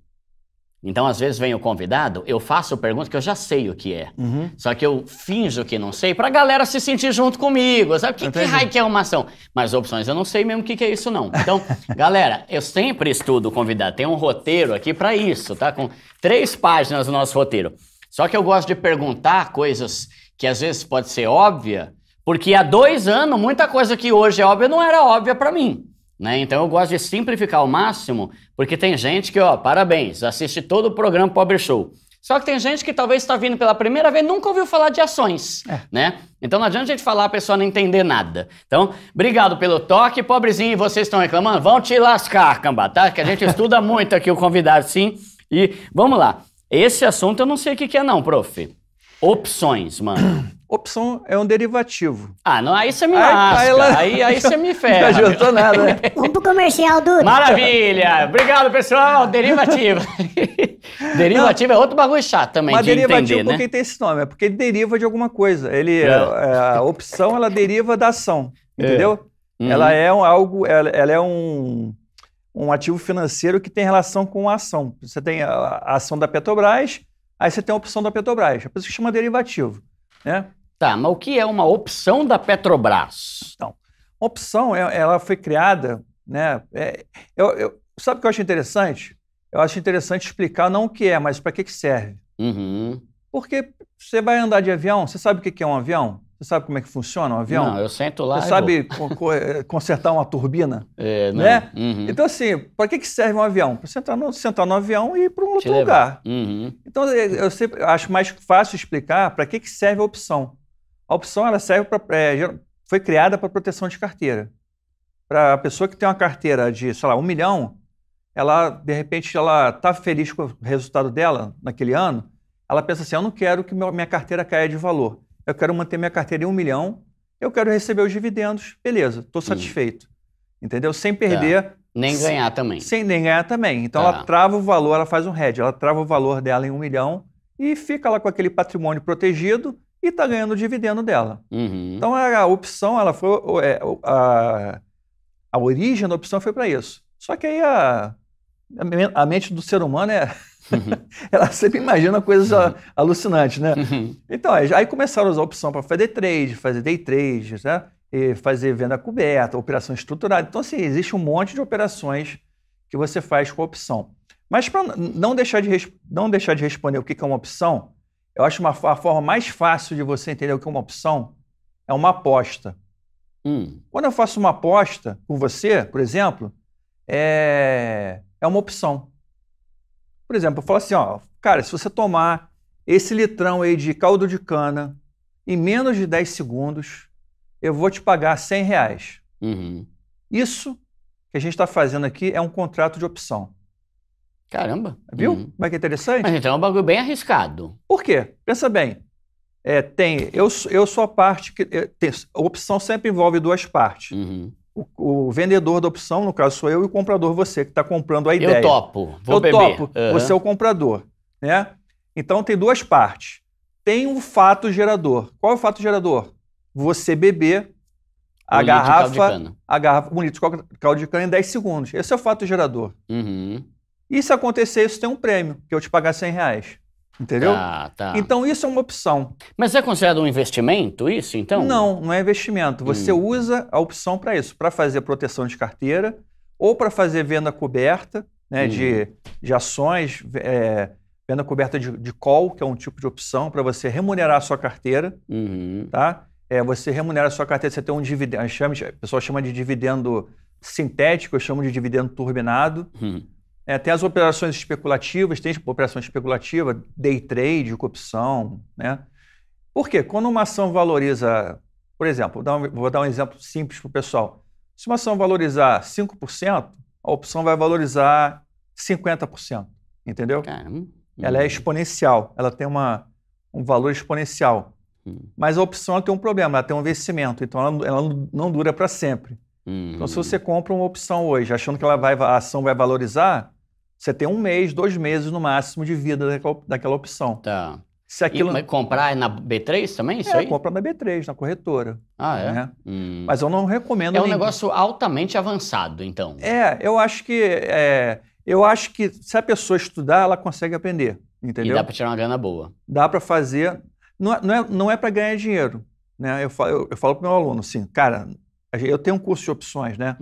Então, às vezes vem o convidado, eu faço pergunta que eu já sei o que é. Só que eu finjo que não sei pra galera se sentir junto comigo. Sabe, que raio que é uma ação? Mas opções eu não sei mesmo o que é isso, não. Então, galera, eu sempre estudo o convidado. Tem um roteiro aqui pra isso, tá? Com 3 páginas o nosso roteiro. Só que eu gosto de perguntar coisas que às vezes pode ser óbvia, porque há 2 anos muita coisa que hoje é óbvia não era óbvia para mim, né? Então eu gosto de simplificar ao máximo, porque tem gente que, ó, parabéns, assiste todo o programa Pobre Show. Só que tem gente que talvez está vindo pela primeira vez e nunca ouviu falar de ações, né? Então não adianta a gente falar, a pessoa não entender nada. Então, obrigado pelo toque, pobrezinho, vocês estão reclamando? Vão te lascar, cambá, tá? Que a gente estuda muito aqui o convidado, sim. E vamos lá. Esse assunto eu não sei o que é não, prof. Opções, mano. Opção é um derivativo. Não, aí você me lasca, aí você me ferra. Não adiantou nada, né? Vamos pro comercial, Duda. Maravilha! Obrigado, pessoal. Derivativo. Derivativo é outro bagulho chato também de entender, né? Mas derivativo, por que tem esse nome? É porque ele deriva de alguma coisa. Ele, a opção, ela deriva da ação, entendeu? Ela é algo, ela é um ativo financeiro que tem relação com a ação. Você tem a ação da Petrobras, aí você tem a opção da Petrobras. É por isso que chama derivativo, né? Tá, mas o que é uma opção da Petrobras? Então, a opção, ela foi criada, né? Sabe o que eu acho interessante? Eu acho interessante explicar não o que é, mas para que serve. Porque você vai andar de avião, você sabe o que é um avião? Você sabe como é que funciona um avião? Não, eu sento lá. Você sabe consertar uma turbina? Né? Então, assim, para que serve um avião? Para sentar no avião e ir para um outro lugar. Então, eu sempre acho mais fácil explicar para que serve a opção. A opção, ela serve para. Foi criada para proteção de carteira. Para a pessoa que tem uma carteira de, sei lá, 1 milhão, ela, de repente, ela está feliz com o resultado dela naquele ano, ela pensa assim: eu não quero que minha carteira caia de valor. Eu quero manter minha carteira em 1 milhão, eu quero receber os dividendos, beleza, estou satisfeito, entendeu? Sem perder... Nem ganhar também. Sem nem ganhar também. Então ela trava o valor, ela faz um hedge, ela trava o valor dela em 1 milhão e fica lá com aquele patrimônio protegido e está ganhando o dividendo dela. Então a opção, ela foi... A origem da opção foi para isso. Só que aí a mente do ser humano é... Ela sempre imagina coisas alucinantes, né? Então, aí começaram a usar a opção para fazer day trade, né? E fazer venda coberta, operação estruturada. Então, assim, existe um monte de operações que você faz com a opção. Mas para não deixar de responder o que é uma opção, Eu acho a forma mais fácil de você entender o que é uma opção é uma aposta. Quando eu faço uma aposta com você, por exemplo, é uma opção. Por exemplo, eu falo assim, ó, cara, se você tomar esse litrão aí de caldo de cana em menos de 10 segundos, eu vou te pagar 100 reais. Isso que a gente está fazendo aqui é um contrato de opção. Caramba. Viu? Como é que é interessante? Mas então é um bagulho bem arriscado. Por quê? Pensa bem. Eu sou a parte que... a opção sempre envolve duas partes. O vendedor da opção, no caso sou eu, e o comprador você, que está comprando a ideia. Eu topo, topo, você é o comprador. Né? Então tem duas partes. Tem um fato gerador. Qual é o fato gerador? Você beber a garrafa, um litro de caldo de cana em 10 segundos. Esse é o fato gerador. E se acontecer isso, tem um prêmio, que eu te pagar 100 reais. Entendeu? Ah, tá. Então isso é uma opção. Mas é considerado um investimento isso, então? Não, não é investimento. Você usa a opção para isso, para fazer proteção de carteira ou para fazer venda coberta, né, de ações, venda coberta de call, que é um tipo de opção para você remunerar a sua carteira. Tá? Você remunera a sua carteira, você tem um dividendo, o pessoal chama de dividendo sintético, eu chamo de dividendo turbinado. Tem as operações especulativas, tem operação especulativa, day trade, opção, né? Por quê? Quando uma ação valoriza, por exemplo, vou dar um exemplo simples para o pessoal. Se uma ação valorizar 5%, a opção vai valorizar 50%, entendeu? Caramba. Ela é exponencial, ela tem um valor exponencial. Mas a opção ela tem um problema, ela tem um vencimento, então ela não dura para sempre. Então se você compra uma opção hoje, achando que a ação vai valorizar, você tem um mês, 2 meses no máximo de vida daquela opção. Tá. Se aquilo... E comprar na B3 também, isso aí? Compra na B3, na corretora. Ah, é? Né? Mas eu não recomendo... É um negócio altamente avançado, então. Eu acho que se a pessoa estudar, ela consegue aprender, entendeu? E dá para tirar uma grana boa. Dá para fazer... Não é para ganhar dinheiro, né? Eu falo para o meu aluno assim, cara... Eu tenho um curso de opções, né?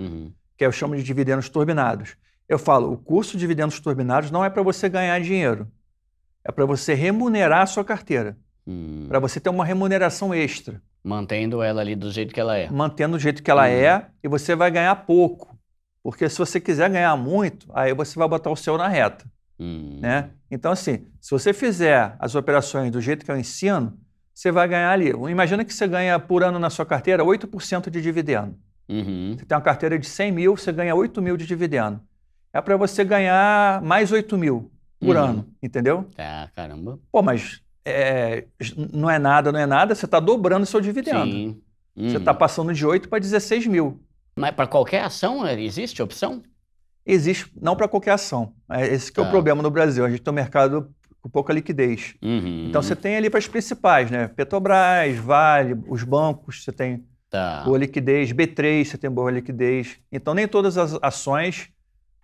Que eu chamo de dividendos turbinados. Eu falo, o curso de dividendos turbinados não é para você ganhar dinheiro. É para você remunerar a sua carteira. Para você ter uma remuneração extra. Mantendo ela ali do jeito que ela é. Mantendo do jeito que ela é, e você vai ganhar pouco. Porque se você quiser ganhar muito, aí você vai botar o seu na reta. Né? Então, assim, se você fizer as operações do jeito que eu ensino, você vai ganhar ali. Imagina que você ganha por ano na sua carteira 8% de dividendo. Você tem uma carteira de 100 mil, você ganha 8 mil de dividendo. É para você ganhar mais 8 mil por ano, entendeu? Tá, caramba. Pô, mas não é nada, você está dobrando o seu dividendo. Sim. Você está passando de 8 para 16 mil. Mas para qualquer ação existe opção? Existe, não para qualquer ação. Esse que é o problema no Brasil, a gente tem um mercado... com pouca liquidez. Então você tem ali para as principais, né? Petrobras, Vale, os bancos, você tem boa liquidez, B3, você tem boa liquidez. Então nem todas as ações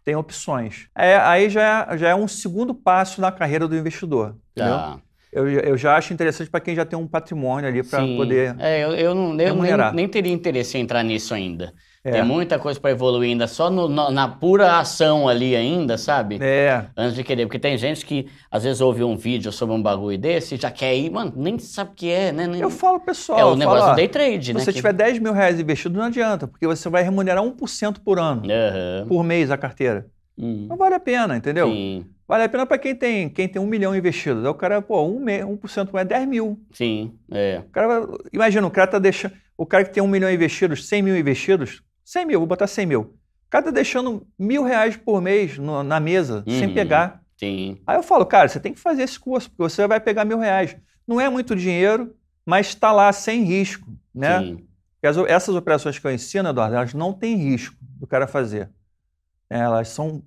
têm opções. Aí já é um segundo passo na carreira do investidor, entendeu? Eu já acho interessante para quem já tem um patrimônio ali para poder eu nem teria interesse em entrar nisso ainda. Tem muita coisa para evoluir ainda, só na pura ação ali ainda, sabe? Antes de querer, porque tem gente que às vezes ouve um vídeo sobre um bagulho desse e já quer ir, mano, nem sabe o que é, né? Eu falo, pessoal, é o negócio do day trade, né? Se você tiver 10 mil reais investido, não adianta, porque você vai remunerar 1% por ano, por mês a carteira. Não vale a pena, entendeu? Sim. Vale a pena para quem tem 1 milhão investido. Aí o cara, pô, 1% é 10 mil. Sim, O cara, imagina, o cara tá deixando... O cara que tem 1 milhão investidos, 100 mil investidos... 100 mil, vou botar 100 mil. O cara tá deixando R$1.000 por mês na mesa, sem pegar. Sim. Aí eu falo, cara, você tem que fazer esse curso, porque você vai pegar R$1.000. Não é muito dinheiro, mas está lá sem risco, né? Sim. Essas operações que eu ensino, Eduardo, elas não têm risco do cara fazer. Elas são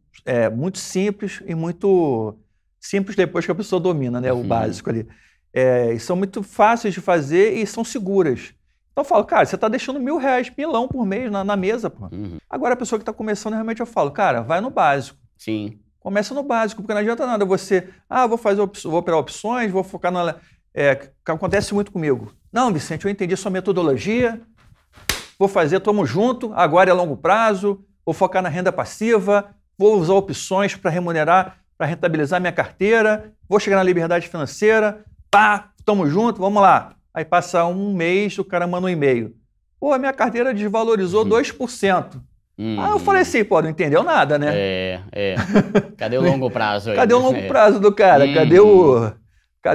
muito simples e muito simples depois que a pessoa domina, né? O básico ali. E são muito fáceis de fazer e são seguras. Então eu falo, cara, você está deixando milão por mês na mesa, pô. Agora a pessoa que está começando, realmente eu falo, cara, vai no básico. Sim. Começa no básico, porque não adianta nada você, vou operar opções, vou focar na... que acontece muito comigo. Não, Vicente, eu entendi sua metodologia, vou fazer, tamo junto, agora é longo prazo, vou focar na renda passiva, vou usar opções para rentabilizar minha carteira, vou chegar na liberdade financeira, pá, tamo junto, vamos lá. Aí passa um mês, o cara manda um e-mail. Pô, a minha carteira desvalorizou 2%. Aí eu falei assim, pô, não entendeu nada, né? Cadê o longo prazo aí? Cadê o longo prazo do cara? Cadê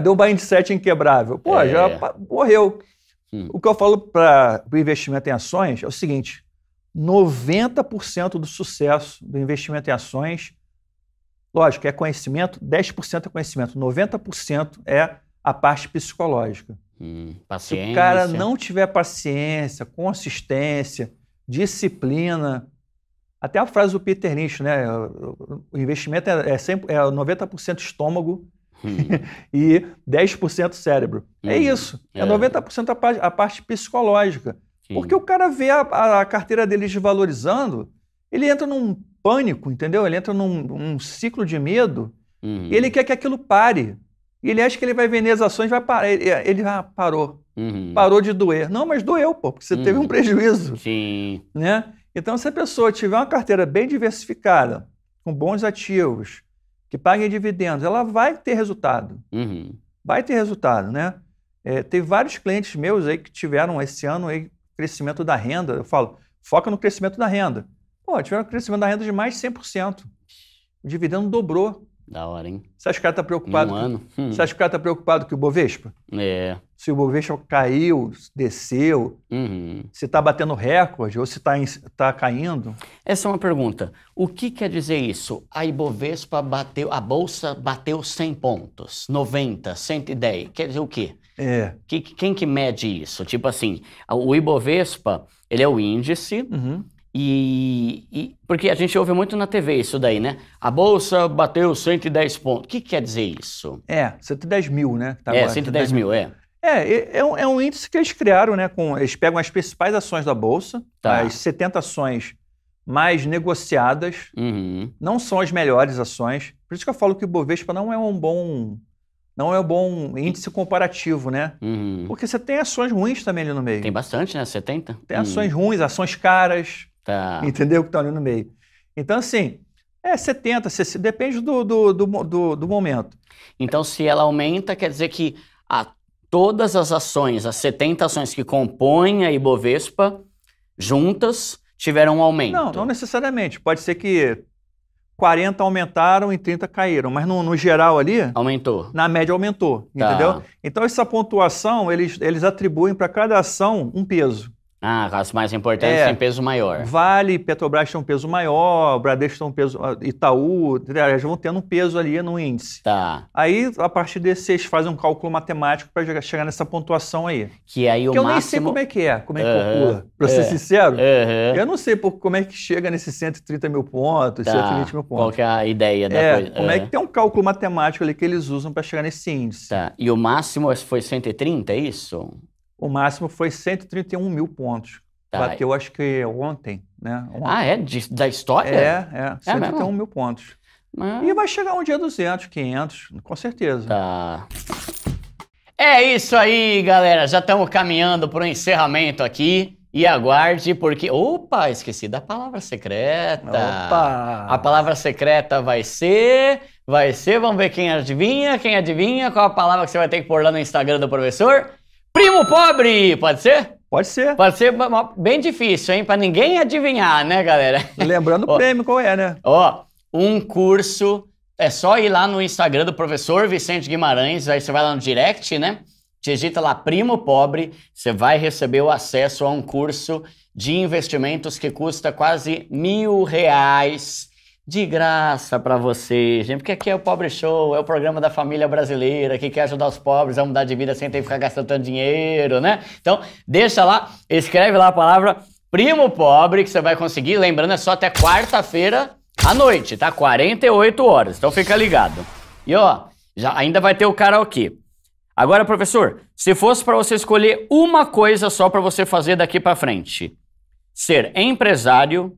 o mindset inquebrável? Pô, já morreu. O que eu falo para o investimento em ações é o seguinte, 90% do sucesso do investimento em ações, lógico, é conhecimento, 10% é conhecimento, 90% é a parte psicológica. Paciência. Se o cara não tiver paciência, consistência, disciplina, até a frase do Peter Lynch, né? O investimento é 90% estômago e 10% cérebro. É isso, é 90% a parte psicológica. Porque o cara vê a carteira dele desvalorizando, ele entra num pânico, entendeu? Ele entra num ciclo de medo e ele quer que aquilo pare. E ele acha que ele vai vender as ações, vai parar. Ele parou. Parou de doer. Não, mas doeu, pô, porque você teve um prejuízo. Sim. Né? Então, se a pessoa tiver uma carteira bem diversificada, com bons ativos, que paguem dividendos, ela vai ter resultado. Vai ter resultado, né? Tem vários clientes meus aí que tiveram esse ano aí, crescimento da renda. Eu falo, foca no crescimento da renda. Pô, tiveram um crescimento da renda de mais de 100%. O dividendo dobrou. Da hora, hein? Você acha que o cara tá preocupado? Você acha que o cara tá preocupado com o Ibovespa? Se o Ibovespa caiu, desceu, se tá batendo recorde ou se tá caindo? Essa é uma pergunta. O que quer dizer isso? A Ibovespa bateu, a bolsa bateu 100 pontos, 90, 110. Quer dizer o quê? Quem que mede isso? Tipo assim, o Ibovespa, ele é o índice... porque a gente ouve muito na TV isso daí, né? A bolsa bateu 110 pontos. O que quer dizer isso? 110 mil, né? Tá agora, 110 mil, é um índice que eles criaram, né? Eles pegam as principais ações da bolsa, as 70 ações mais negociadas, não são as melhores ações. Por isso que eu falo que o Ibovespa não é um bom índice comparativo, né? Porque você tem ações ruins também ali no meio. Tem bastante, né? 70. Tem ações ruins, ações caras. Entendeu? Que estão ali no meio. Então, assim, 70, 60, depende do momento. Então, se ela aumenta, quer dizer que todas as ações, as 70 ações que compõem a Ibovespa, juntas, tiveram um aumento. Não necessariamente. Pode ser que 40 aumentaram e 30 caíram, mas no geral ali... Aumentou. Na média aumentou, entendeu? Então, essa pontuação, eles atribuem para cada ação um peso. As mais importantes têm peso maior. Vale, Petrobras tem um peso maior, Bradesco tem um peso, Itaú, eles vão tendo um peso ali no índice. Aí, a partir desse, eles fazem um cálculo matemático para chegar nessa pontuação aí. Que aí o máximo... eu nem sei como é que calcula, para ser sincero. Eu não sei como é que chega nesses 130 mil pontos, 120 mil pontos. Qual que é a ideia da coisa? Como é que tem um cálculo matemático ali que eles usam para chegar nesse índice. E o máximo foi 130, é isso? O máximo foi 131 mil pontos. Bateu, acho que ontem, né? Da história? 131 mil pontos. E vai chegar um dia 200, 500, com certeza. É isso aí, galera. Já estamos caminhando para o encerramento aqui. E aguarde, porque... Opa, esqueci da palavra secreta. A palavra secreta vai ser... Vamos ver quem adivinha. Qual a palavra que você vai ter que pôr lá no Instagram do professor? Primo Pobre, pode ser? Pode ser. Pode ser bem difícil, hein? Pra ninguém adivinhar, né, galera? Lembrando o prêmio, qual é, né? Um curso, é só ir lá no Instagram do professor Vicente Guimarães, aí você vai lá no direct, né? Digita lá Primo Pobre, você vai receber o acesso a um curso de investimentos que custa quase R$1.000. De graça pra vocês, gente, porque aqui é o Pobre Show, é o programa da família brasileira que quer ajudar os pobres a mudar de vida sem ter que ficar gastando tanto dinheiro, né? Então, deixa lá, escreve lá a palavra Primo Pobre, que você vai conseguir, lembrando, é só até quarta-feira à noite, tá? 48 horas, então fica ligado. E já ainda vai ter o karaokê. Agora, professor, se fosse pra você escolher uma coisa só pra você fazer daqui pra frente, ser empresário,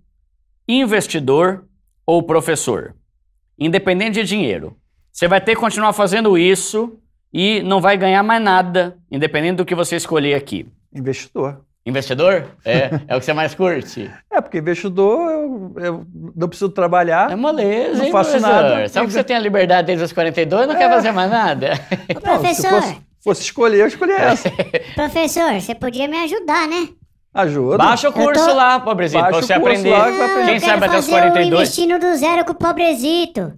investidor ou professor, independente de dinheiro, você vai ter que continuar fazendo isso e não vai ganhar mais nada, independente do que você escolher aqui. Investidor. Investidor? É o que você mais curte? É, porque investidor, eu não preciso trabalhar. É moleza, não faço nada. Só que você tem a liberdade desde os 42 e não quer fazer mais nada. Ô, professor... Não, se fosse escolher, eu escolhi essa. Professor, você podia me ajudar, né? Ajuda. Baixa o curso lá, Pobrezito, pra você aprender. Quem sabe até os 42. Eu investindo do zero com o Pobrezito.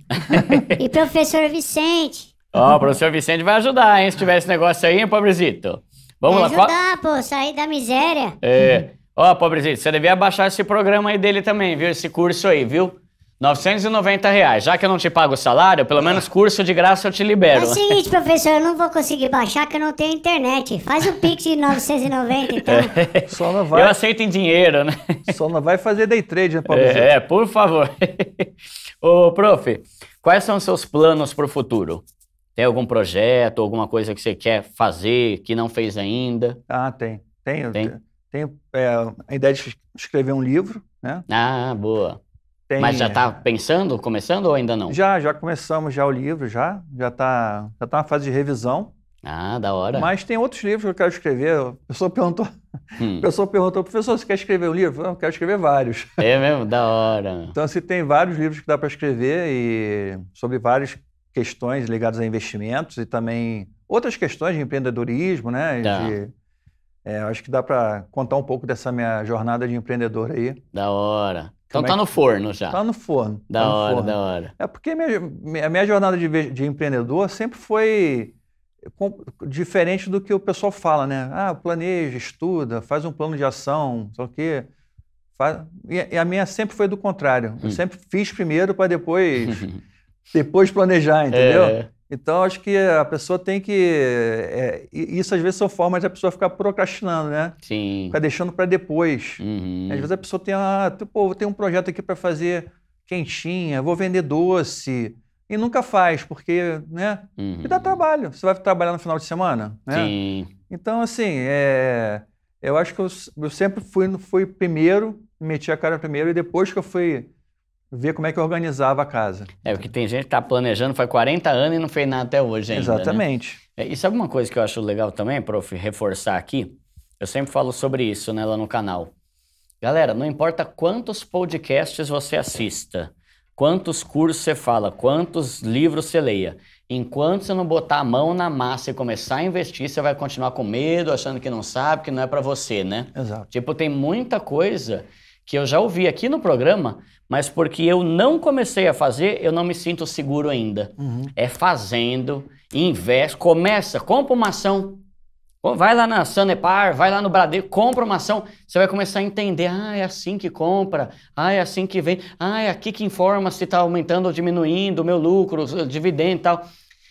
E professor Vicente. Ó, o professor Vicente vai ajudar, hein? Se tiver esse negócio aí, hein, Pobrezito? Vamos lá, ajudar, pô, sair da miséria. É. Ó, Pobrezito, você devia baixar esse programa aí dele também, viu? Esse curso aí, viu? R$990. Já que eu não te pago o salário, pelo menos curso de graça eu te libero. É o seguinte, professor, eu não vou conseguir baixar que eu não tenho internet. Faz o Pix de R$990, então. É. Só não vai... Eu aceito em dinheiro, né? Só não vai fazer day trade, né, Pobrezito? É, por favor. Ô, prof, quais são os seus planos pro futuro? Tem algum projeto, alguma coisa que você quer fazer, que não fez ainda? Ah, tem. Tenho a ideia de escrever um livro, né? Ah, boa. Mas já está pensando, começando ou ainda não? Já começamos já o livro, já tá na fase de revisão. Ah, da hora. Mas tem outros livros que eu quero escrever. A pessoa perguntou, professor, você quer escrever um livro? Eu quero escrever vários. É mesmo? Da hora. Então, assim, tem vários livros que dá para escrever e sobre vários... questões ligadas a investimentos e também outras questões de empreendedorismo, né? Tá. Acho que dá para contar um pouco dessa minha jornada de empreendedor aí. Da hora. Então tá no forno já. Tá no forno. Da hora, da hora. É porque a minha jornada de empreendedor sempre foi diferente do que o pessoal fala, né? Ah, planeja, estuda, faz um plano de ação, só que... E a minha sempre foi do contrário. Eu sempre fiz primeiro para depois... Depois planejar, entendeu? É. Então, acho que a pessoa tem que... isso, às vezes, são formas da pessoa ficar procrastinando, né? Sim. Ficar deixando para depois. Uhum. Às vezes, a pessoa tem... pô, eu tenho um projeto aqui para fazer quentinha, vou vender doce. E nunca faz, porque, né? Uhum. E dá trabalho. Você vai trabalhar no final de semana, né? Sim. Então, assim, eu acho que eu sempre fui primeiro, meti a cara primeiro, e depois que eu fui... ver como é que eu organizava a casa. É, porque tem gente que tá planejando, faz 40 anos e não fez nada até hoje ainda. Exatamente. Né? Isso é alguma coisa que eu acho legal também, prof, reforçar aqui. Eu sempre falo sobre isso, né, lá no canal. Galera, não importa quantos podcasts você assista, quantos cursos você fala, quantos livros você leia, enquanto você não botar a mão na massa e começar a investir, você vai continuar com medo, achando que não sabe, que não é para você, né? Exato. Tipo, tem muita coisa... que eu já ouvi aqui no programa, mas porque eu não comecei a fazer, eu não me sinto seguro ainda. Uhum. É fazendo, investe, começa, compra uma ação. Vai lá na Sanepar, vai lá no Bradesco, compra uma ação, você vai começar a entender, ah, é assim que compra, ah, é assim que vende, ah, é aqui que informa se está aumentando ou diminuindo o meu lucro, o dividendo e tal.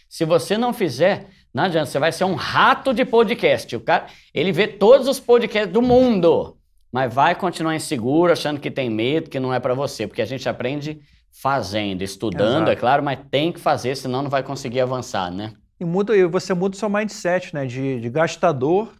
Se você não fizer, não adianta, você vai ser um rato de podcast. O cara, ele vê todos os podcasts do mundo. Mas vai continuar inseguro, achando que tem medo, que não é para você. Porque a gente aprende fazendo, estudando, exato, é claro, mas tem que fazer, senão não vai conseguir avançar, né? E você muda o seu mindset, né? De gastador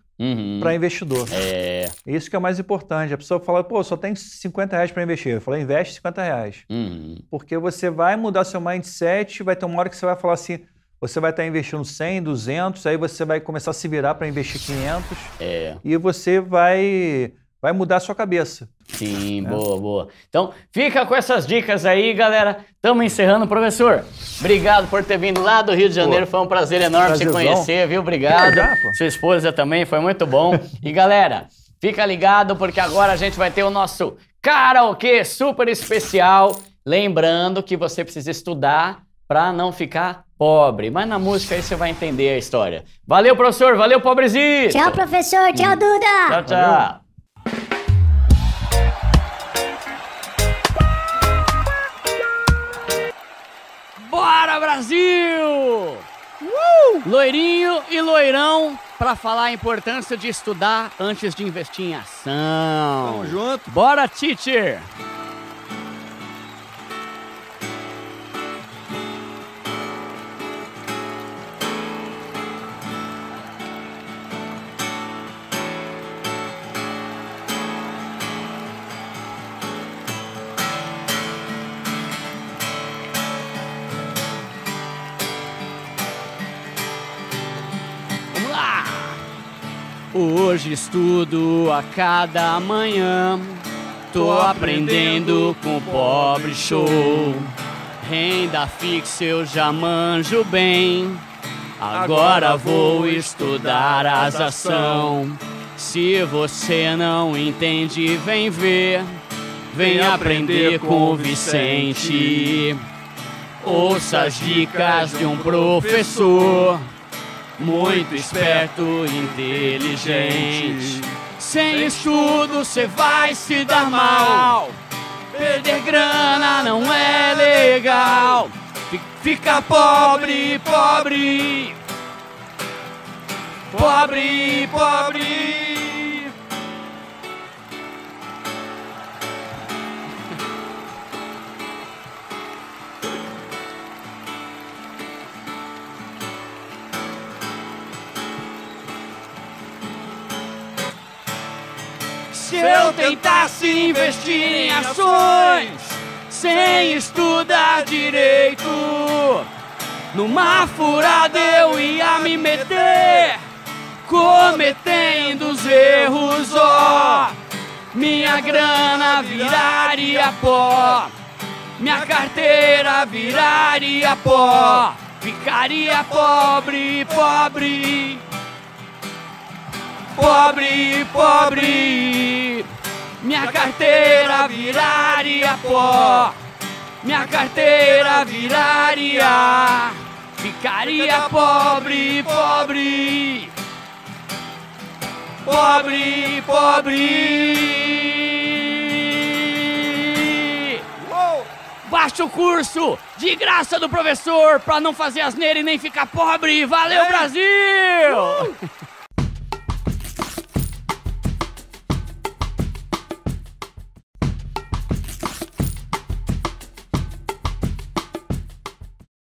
para investidor. É. Isso que é o mais importante. A pessoa fala, pô, só tem R$50 para investir. Eu falo, investe R$50. Porque você vai mudar seu mindset, vai ter uma hora que você vai falar assim... Você vai estar investindo 100, 200, aí você vai começar a se virar para investir 500. É. E você vai mudar a sua cabeça. Sim, boa, boa. Então, fica com essas dicas aí, galera. Estamos encerrando, professor. Obrigado por ter vindo lá do Rio de Janeiro. Pô, foi um prazer enorme te conhecer, viu? Obrigado. Sua esposa também, foi muito bom. E, galera, fica ligado, porque agora a gente vai ter o nosso karaokê super especial. Lembrando que você precisa estudar para não ficar pobre. Mas na música aí você vai entender a história. Valeu, professor. Valeu, Pobrezinho. Tchau, professor. Tchau, Duda. Tchau, tchau. Valeu. Bora, Brasil! Loirinho e loirão para falar a importância de estudar antes de investir em ação. Tamo junto. Bora, teacher! Hoje estudo a cada manhã, tô aprendendo com o Pobre Show. Renda fixa eu já manjo bem, agora vou estudar as ações. Se você não entende, vem ver, vem aprender com o Vicente. Ouça as dicas de um professor muito esperto e inteligente. Sem estudo você vai se dar mal, perder grana não é legal. Fica pobre, pobre, pobre, pobre. Se eu tentasse investir em ações sem estudar direito, numa furada eu ia me meter, cometendo os erros, ó. Minha grana viraria pó, minha carteira viraria pó, ficaria pobre, pobre, pobre, pobre. Minha carteira viraria pó, minha carteira viraria, ficaria pobre, pobre, pobre, pobre. Uou. Baixa o curso de graça do professor pra não fazer asneira e nem ficar pobre. Valeu, Brasil!